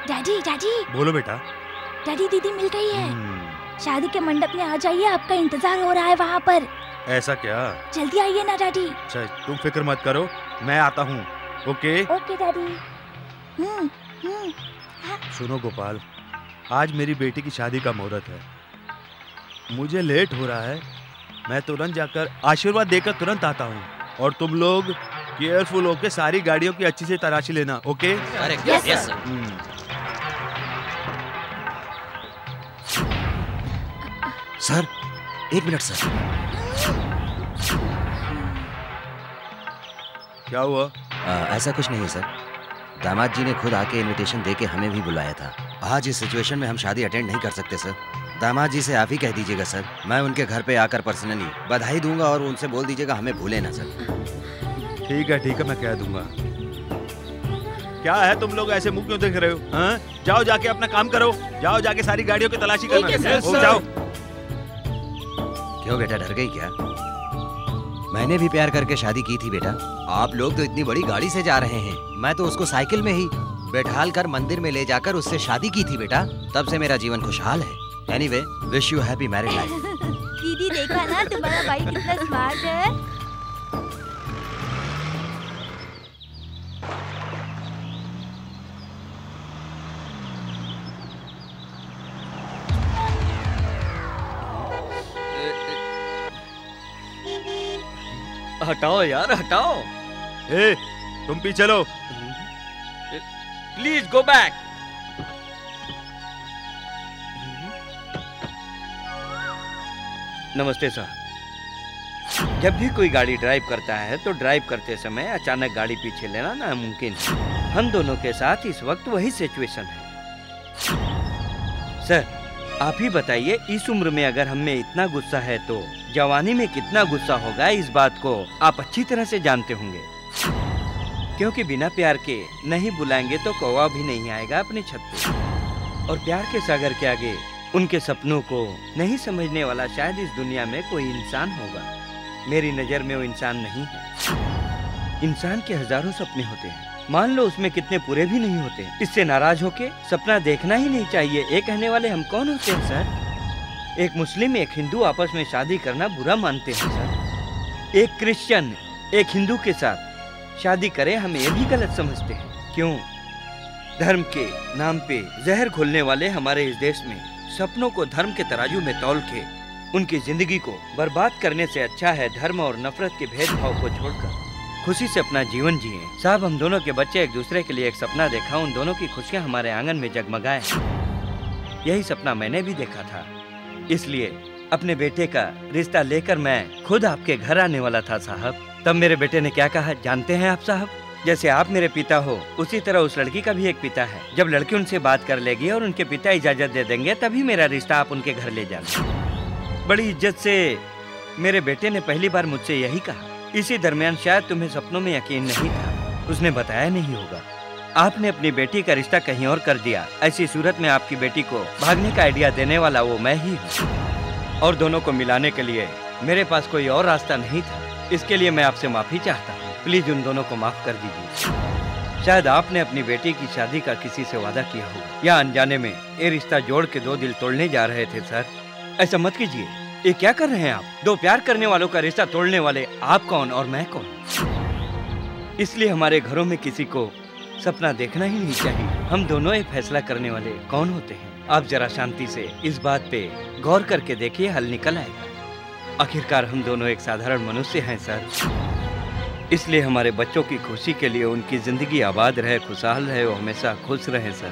Daddy daddy. बोलो बेटा। डैडी दीदी मिल गई है, शादी के मंडप में आ जाइए, आपका इंतजार हो रहा है वहाँ पर। ऐसा क्या? जल्दी आइए ना डैडी। अच्छा तुम फिक्र मत करो, मैं आता हूँ। Okay okay daddy. हम्म हम्म। सुनो गोपाल, आज मेरी बेटी की शादी का मुहूर्त है, मुझे लेट हो रहा है, मैं तुरंत जाकर आशीर्वाद देकर तुरंत आता हूँ, और तुम लोग केयरफुल होके सारी गाड़ियों की अच्छी से तलाशी लेना। ओके। Yes yes. सर एक मिनट सर। क्या हुआ? आ, ऐसा कुछ नहीं है सर, दामाद जी ने खुद आके इनविटेशन देके हमें भी बुलाया था। आज इस सिचुएशन में हम शादी अटेंड नहीं कर सकते सर, दामाद जी से आप ही कह दीजिएगा सर। मैं उनके घर पे आकर पर्सनली बधाई दूंगा और उनसे बोल दीजिएगा हमें भूले ना सर। ठीक है ठीक है, मैं कह दूंगा। क्या है तुम लोग ऐसे मुँह क्यों देख रहे हो? हाँ जाओ जाके अपना काम करो, जाओ जाके सारी गाड़ियों की तलाशी करो, जाओ। क्यों बेटा डर गई क्या? मैंने भी प्यार करके शादी की थी बेटा, आप लोग तो इतनी बड़ी गाड़ी से जा रहे हैं, मैं तो उसको साइकिल में ही बैठाल कर मंदिर में ले जाकर उससे शादी की थी बेटा, तब से मेरा जीवन खुशहाल है। Anyway wish you happy married life. दीदी देखा ना तुम्हारा भाई कितना स्मार्ट है। हटाओ यार हटाओ। ए, तुम पीछे लो। Please go back. नमस्ते सर। जब भी कोई गाड़ी ड्राइव करता है तो ड्राइव करते समय अचानक गाड़ी पीछे लेना नामुमकिन है। हम दोनों के साथ इस वक्त वही सिचुएशन है। सर आप ही बताइए, इस उम्र में अगर हमें इतना गुस्सा है तो जवानी में कितना गुस्सा होगा, इस बात को आप अच्छी तरह से जानते होंगे, क्योंकि बिना प्यार के नहीं बुलाएंगे तो कौवा भी नहीं आएगा अपने छत पे। और प्यार के सागर के आगे उनके सपनों को नहीं समझने वाला शायद इस दुनिया में कोई इंसान होगा। मेरी नज़र में वो इंसान नहीं है। इंसान के हजारों सपने होते हैं, मान लो उसमें कितने पूरे भी नहीं होते। इससे नाराज होके सपना देखना ही नहीं चाहिए। एक कहने वाले हम कौन होते हैं सर? एक मुस्लिम एक हिंदू आपस में शादी करना बुरा मानते हैं सर। एक क्रिश्चियन एक हिंदू के साथ शादी करे हम ये भी गलत समझते हैं। क्यों? धर्म के नाम पे जहर घोलने वाले हमारे इस देश में सपनों को धर्म के तराजू में तौल के उनकी जिंदगी को बर्बाद करने से अच्छा है धर्म और नफरत के भेदभाव को छोड़कर खुशी से अपना जीवन जिए। साहब, हम दोनों के बच्चे एक दूसरे के लिए एक सपना देखा, उन दोनों की खुशियाँ हमारे आंगन में जगमगाए। यही सपना मैंने भी देखा था, इसलिए अपने बेटे का रिश्ता लेकर मैं खुद आपके घर आने वाला था साहब। तब मेरे बेटे ने क्या कहा जानते हैं आप साहब? जैसे आप मेरे पिता हो उसी तरह उस लड़की का भी एक पिता है। जब लड़की उनसे बात कर लेगी और उनके पिता इजाजत दे देंगे तभी मेरा रिश्ता आप उनके घर ले जाना। बड़ी इज्जत से मेरे बेटे ने पहली बार मुझसे यही कहा। इसी दरमियान शायद तुम्हें सपनों में यकीन नहीं था, उसने बताया नहीं होगा। आपने अपनी बेटी का रिश्ता कहीं और कर दिया। ऐसी सूरत में आपकी बेटी को भागने का आइडिया देने वाला वो मैं ही हूँ, और दोनों को मिलाने के लिए मेरे पास कोई और रास्ता नहीं था। इसके लिए मैं आपसे माफ़ी चाहता हूँ, प्लीज उन दोनों को माफ कर दीजिए। शायद आपने अपनी बेटी की शादी का किसी से वादा किया होगा, या अनजाने में ये रिश्ता जोड़ के दो दिल तोड़ने जा रहे थे सर। ऐसा मत कीजिए, ये क्या कर रहे हैं आप? दो प्यार करने वालों का रिश्ता तोड़ने वाले आप कौन और मैं कौन? इसलिए हमारे घरों में किसी को सपना देखना ही नहीं चाहिए। हम दोनों ये फैसला करने वाले कौन होते हैं? आप जरा शांति से इस बात पे गौर करके देखिए, हल निकल आएगा। आखिरकार हम दोनों एक साधारण मनुष्य हैं सर, इसलिए हमारे बच्चों की खुशी के लिए उनकी ज़िंदगी आबाद रहे, खुशहाल रहे, वो हमेशा खुश रहे सर।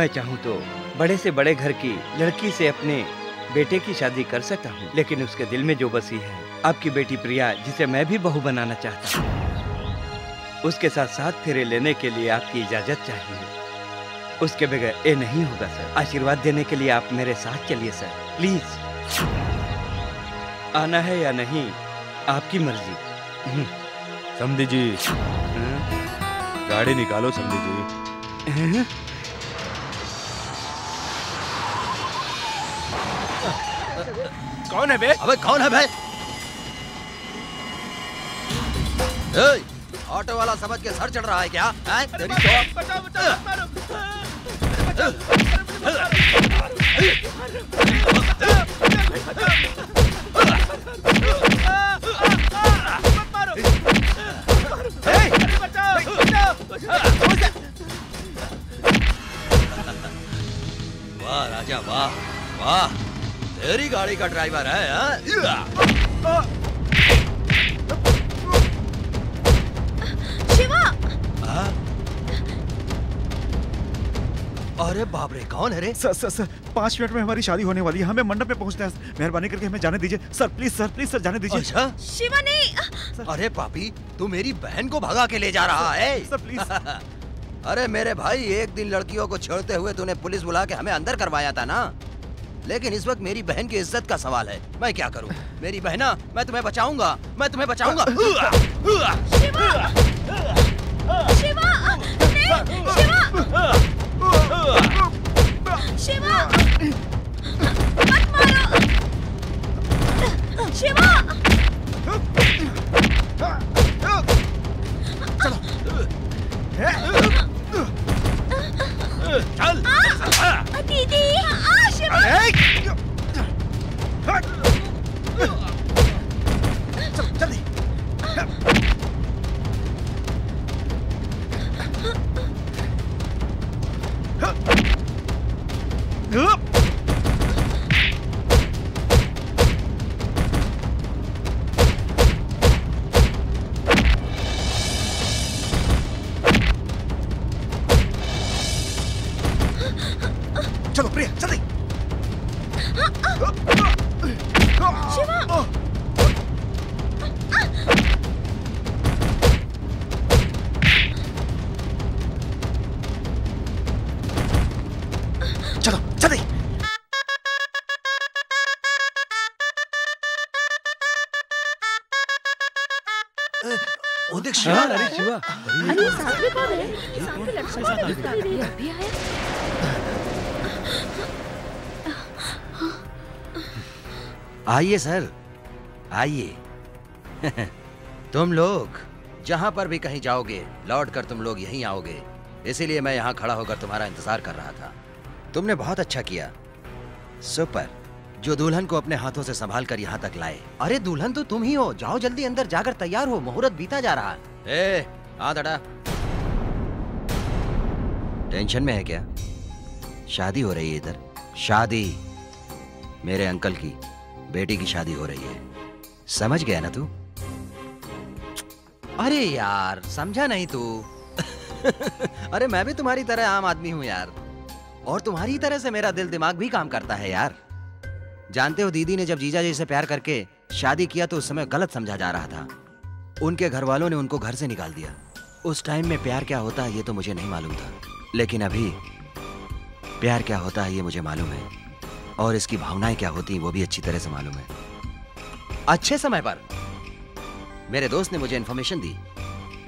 मैं चाहूँ तो बड़े से बड़े घर की लड़की से अपने बेटे की शादी कर सकता हूँ, लेकिन उसके दिल में जो बसी है आपकी बेटी प्रिया, जिसे मैं भी बहू बनाना चाहता हूँ, उसके साथ साथ फेरे लेने के लिए आपकी इजाज़त चाहिए। उसके बगैर ये नहीं होगा सर। आशीर्वाद देने के लिए आप मेरे साथ चलिए सर, प्लीज़। आना है या नहीं आपकी मर्जी। समधी जी, गाड़ी निकालो समधी जी। कौन है बे? अबे कौन है बे? ऑटो वाला समझ के सर चढ़ रहा है क्या? तेरी बचाओ, बचाओ, मारो, बचाओ, मारो, वाह राजा वाह वाह, तेरी गाड़ी का ड्राइवर है। शिवा! अरे बाप रे, कौन है रे? सर सर सर, पाँच मिनट में हमारी शादी होने वाली है, हमें मंडप में पहुंचना है। मेहरबानी करके हमें जाने दीजिए sir, please sir, please sir जाने दीजिए। अच्छा? शिवा नहीं। अरे पापी, तू मेरी बहन को भगा के ले जा रहा है सर, प्लीज। अरे मेरे भाई, एक दिन लड़कियों को छेड़ते हुए तूने पुलिस बुला के हमें अंदर करवाया था ना, लेकिन इस वक्त मेरी बहन की इज्जत का सवाल है। मैं क्या करूँ मेरी बहना, मैं तुम्हें बचाऊंगा, मैं तुम्हें बचाऊंगा। शिवा मत मारो। शिवा चलो, चल दीदी। शिवा चल जल्दी। चलो प्रिया चल। शिवा शिवा, अरे शिवा, अरे साथ में कौन है? साथ में लड़का भी आया। आइए सर, आइए। तुम लोग जहां पर भी कहीं जाओगे, लौट कर तुम लोग यहीं आओगे, इसीलिए मैं यहां खड़ा होकर तुम्हारा इंतजार कर रहा था। तुमने बहुत अच्छा किया। सुपर, जो दुल्हन को अपने हाथों से संभाल कर यहाँ तक लाए। अरे दुल्हन तो तुम ही हो, जाओ जल्दी अंदर जाकर तैयार हो, मुहूर्त बीता जा रहा है। ए, आ दादा, टेंशन में है क्या? शादी हो रही है इधर, शादी मेरे अंकल की बेटी की शादी हो रही है, समझ गया ना तू? अरे यार समझा नहीं तू। अरे मैं भी तुम्हारी तरह आम आदमी हूँ यार, और तुम्हारी तरह से मेरा दिल दिमाग भी काम करता है यार। जानते हो दीदी ने जब जीजा जी से प्यार करके शादी किया तो उस समय गलत समझा जा रहा था, उनके घर वालों ने उनको घर से निकाल दिया। उस टाइम में प्यार क्या होता है ये तो मुझे नहीं मालूम था, लेकिन अभी प्यार क्या होता है ये मुझे मालूम है, और इसकी भावनाएं क्या होती हैं वो भी अच्छी तरह से मालूम है। अच्छे समय पर मेरे दोस्त ने मुझे इन्फॉर्मेशन दी।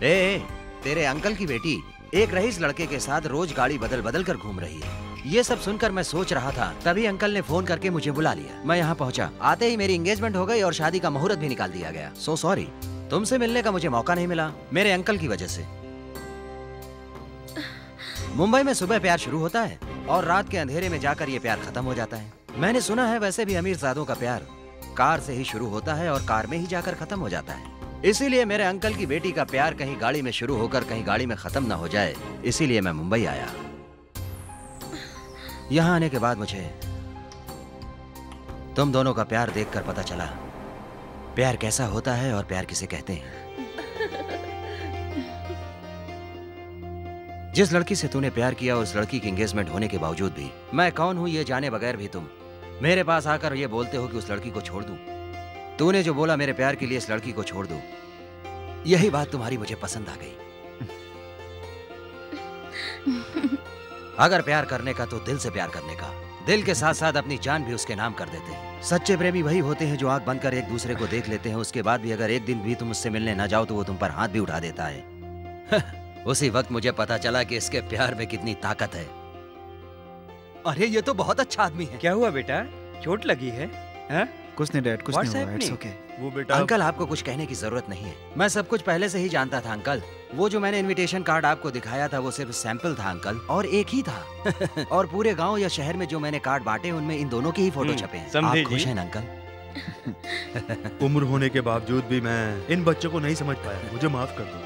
ए, तेरे अंकल की बेटी एक रईस लड़के के साथ रोज गाड़ी बदल बदल कर घूम रही है। ये सब सुनकर मैं सोच रहा था, तभी अंकल ने फोन करके मुझे बुला लिया। मैं यहाँ पहुँचा, आते ही मेरी एंगेजमेंट हो गई और शादी का मुहूर्त भी निकाल दिया गया। सो सॉरी, तुमसे मिलने का मुझे मौका नहीं मिला, मेरे अंकल की वजह से। मुंबई में सुबह प्यार शुरू होता है और रात के अंधेरे में जाकर ये प्यार खत्म हो जाता है। मैंने सुना है वैसे भी अमीरजादों का प्यार कार से ही शुरू होता है और कार में ही जाकर खत्म हो जाता है। इसीलिए मेरे अंकल की बेटी का प्यार कहीं गाड़ी में शुरू होकर कहीं गाड़ी में खत्म ना हो जाए, इसीलिए मैं मुंबई आया। यहाँ आने के बाद मुझे तुम दोनों का प्यार देखकर पता चला प्यार कैसा होता है और प्यार किसे कहते हैं। जिस लड़की से तूने प्यार किया, उस लड़की की एंगेजमेंट होने के बावजूद भी मैं कौन हूँ ये जाने बगैर भी तुम मेरे पास आकर ये बोलते हो कि उस लड़की को छोड़ दूँ। तूने जो बोला मेरे प्यार के लिए इस लड़की को छोड़ दो, यही बात तुम्हारी मुझे पसंद आ गई। अगर प्यार करने का तो दिल से प्यार करने का, दिल के साथ साथ अपनी जान भी उसके नाम कर देते हैं। सच्चे प्रेमी वही होते हैं जो आंख बंद कर एक दूसरे को देख लेते हैं, उसके बाद भी अगर एक दिन भी तुम उससे मिलने ना जाओ तो वो तुम पर हाथ भी उठा देता है। उसी वक्त मुझे पता चला कि इसके प्यार में कितनी ताकत है। अरे ये तो बहुत अच्छा आदमी है। क्या हुआ बेटा, चोट लगी है? कुछ नहीं डैड, कुछ नहीं हुआ, इट्स ओके। वो बेटा अंकल आपको कुछ कहने की जरूरत नहीं है, मैं सब कुछ पहले से ही जानता था अंकल। वो जो मैंने इनविटेशन कार्ड आपको दिखाया था वो सिर्फ सैंपल था अंकल, और एक ही था। और पूरे गांव या शहर में जो मैंने कार्ड बांटे उनमें इन दोनों के ही फोटो छपे हैं। आप खुश हैं अंकल? उम्र होने के बावजूद भी मैं इन बच्चों को नहीं समझ पाया, मुझे माफ कर दो।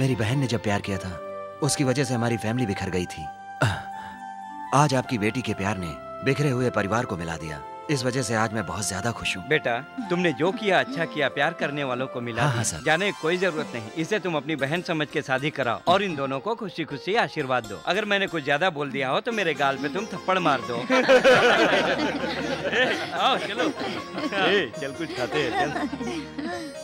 मेरी बहन ने जब प्यार किया था उसकी वजह से हमारी फैमिली बिखर गई थी। आज आपकी बेटी के प्यार ने बिखरे हुए परिवार को मिला दिया, इस वजह से आज मैं बहुत ज्यादा खुश हूँ। बेटा तुमने जो किया अच्छा किया, प्यार करने वालों को मिला। हाँ हाँ, जाने कोई जरूरत नहीं, इसे तुम अपनी बहन समझ के शादी कराओ और इन दोनों को खुशी खुशी आशीर्वाद दो। अगर मैंने कुछ ज्यादा बोल दिया हो तो मेरे गाल पे तुम थप्पड़ मार दो। ए, आओ चलो। ए, चल कुछ खाते हैं।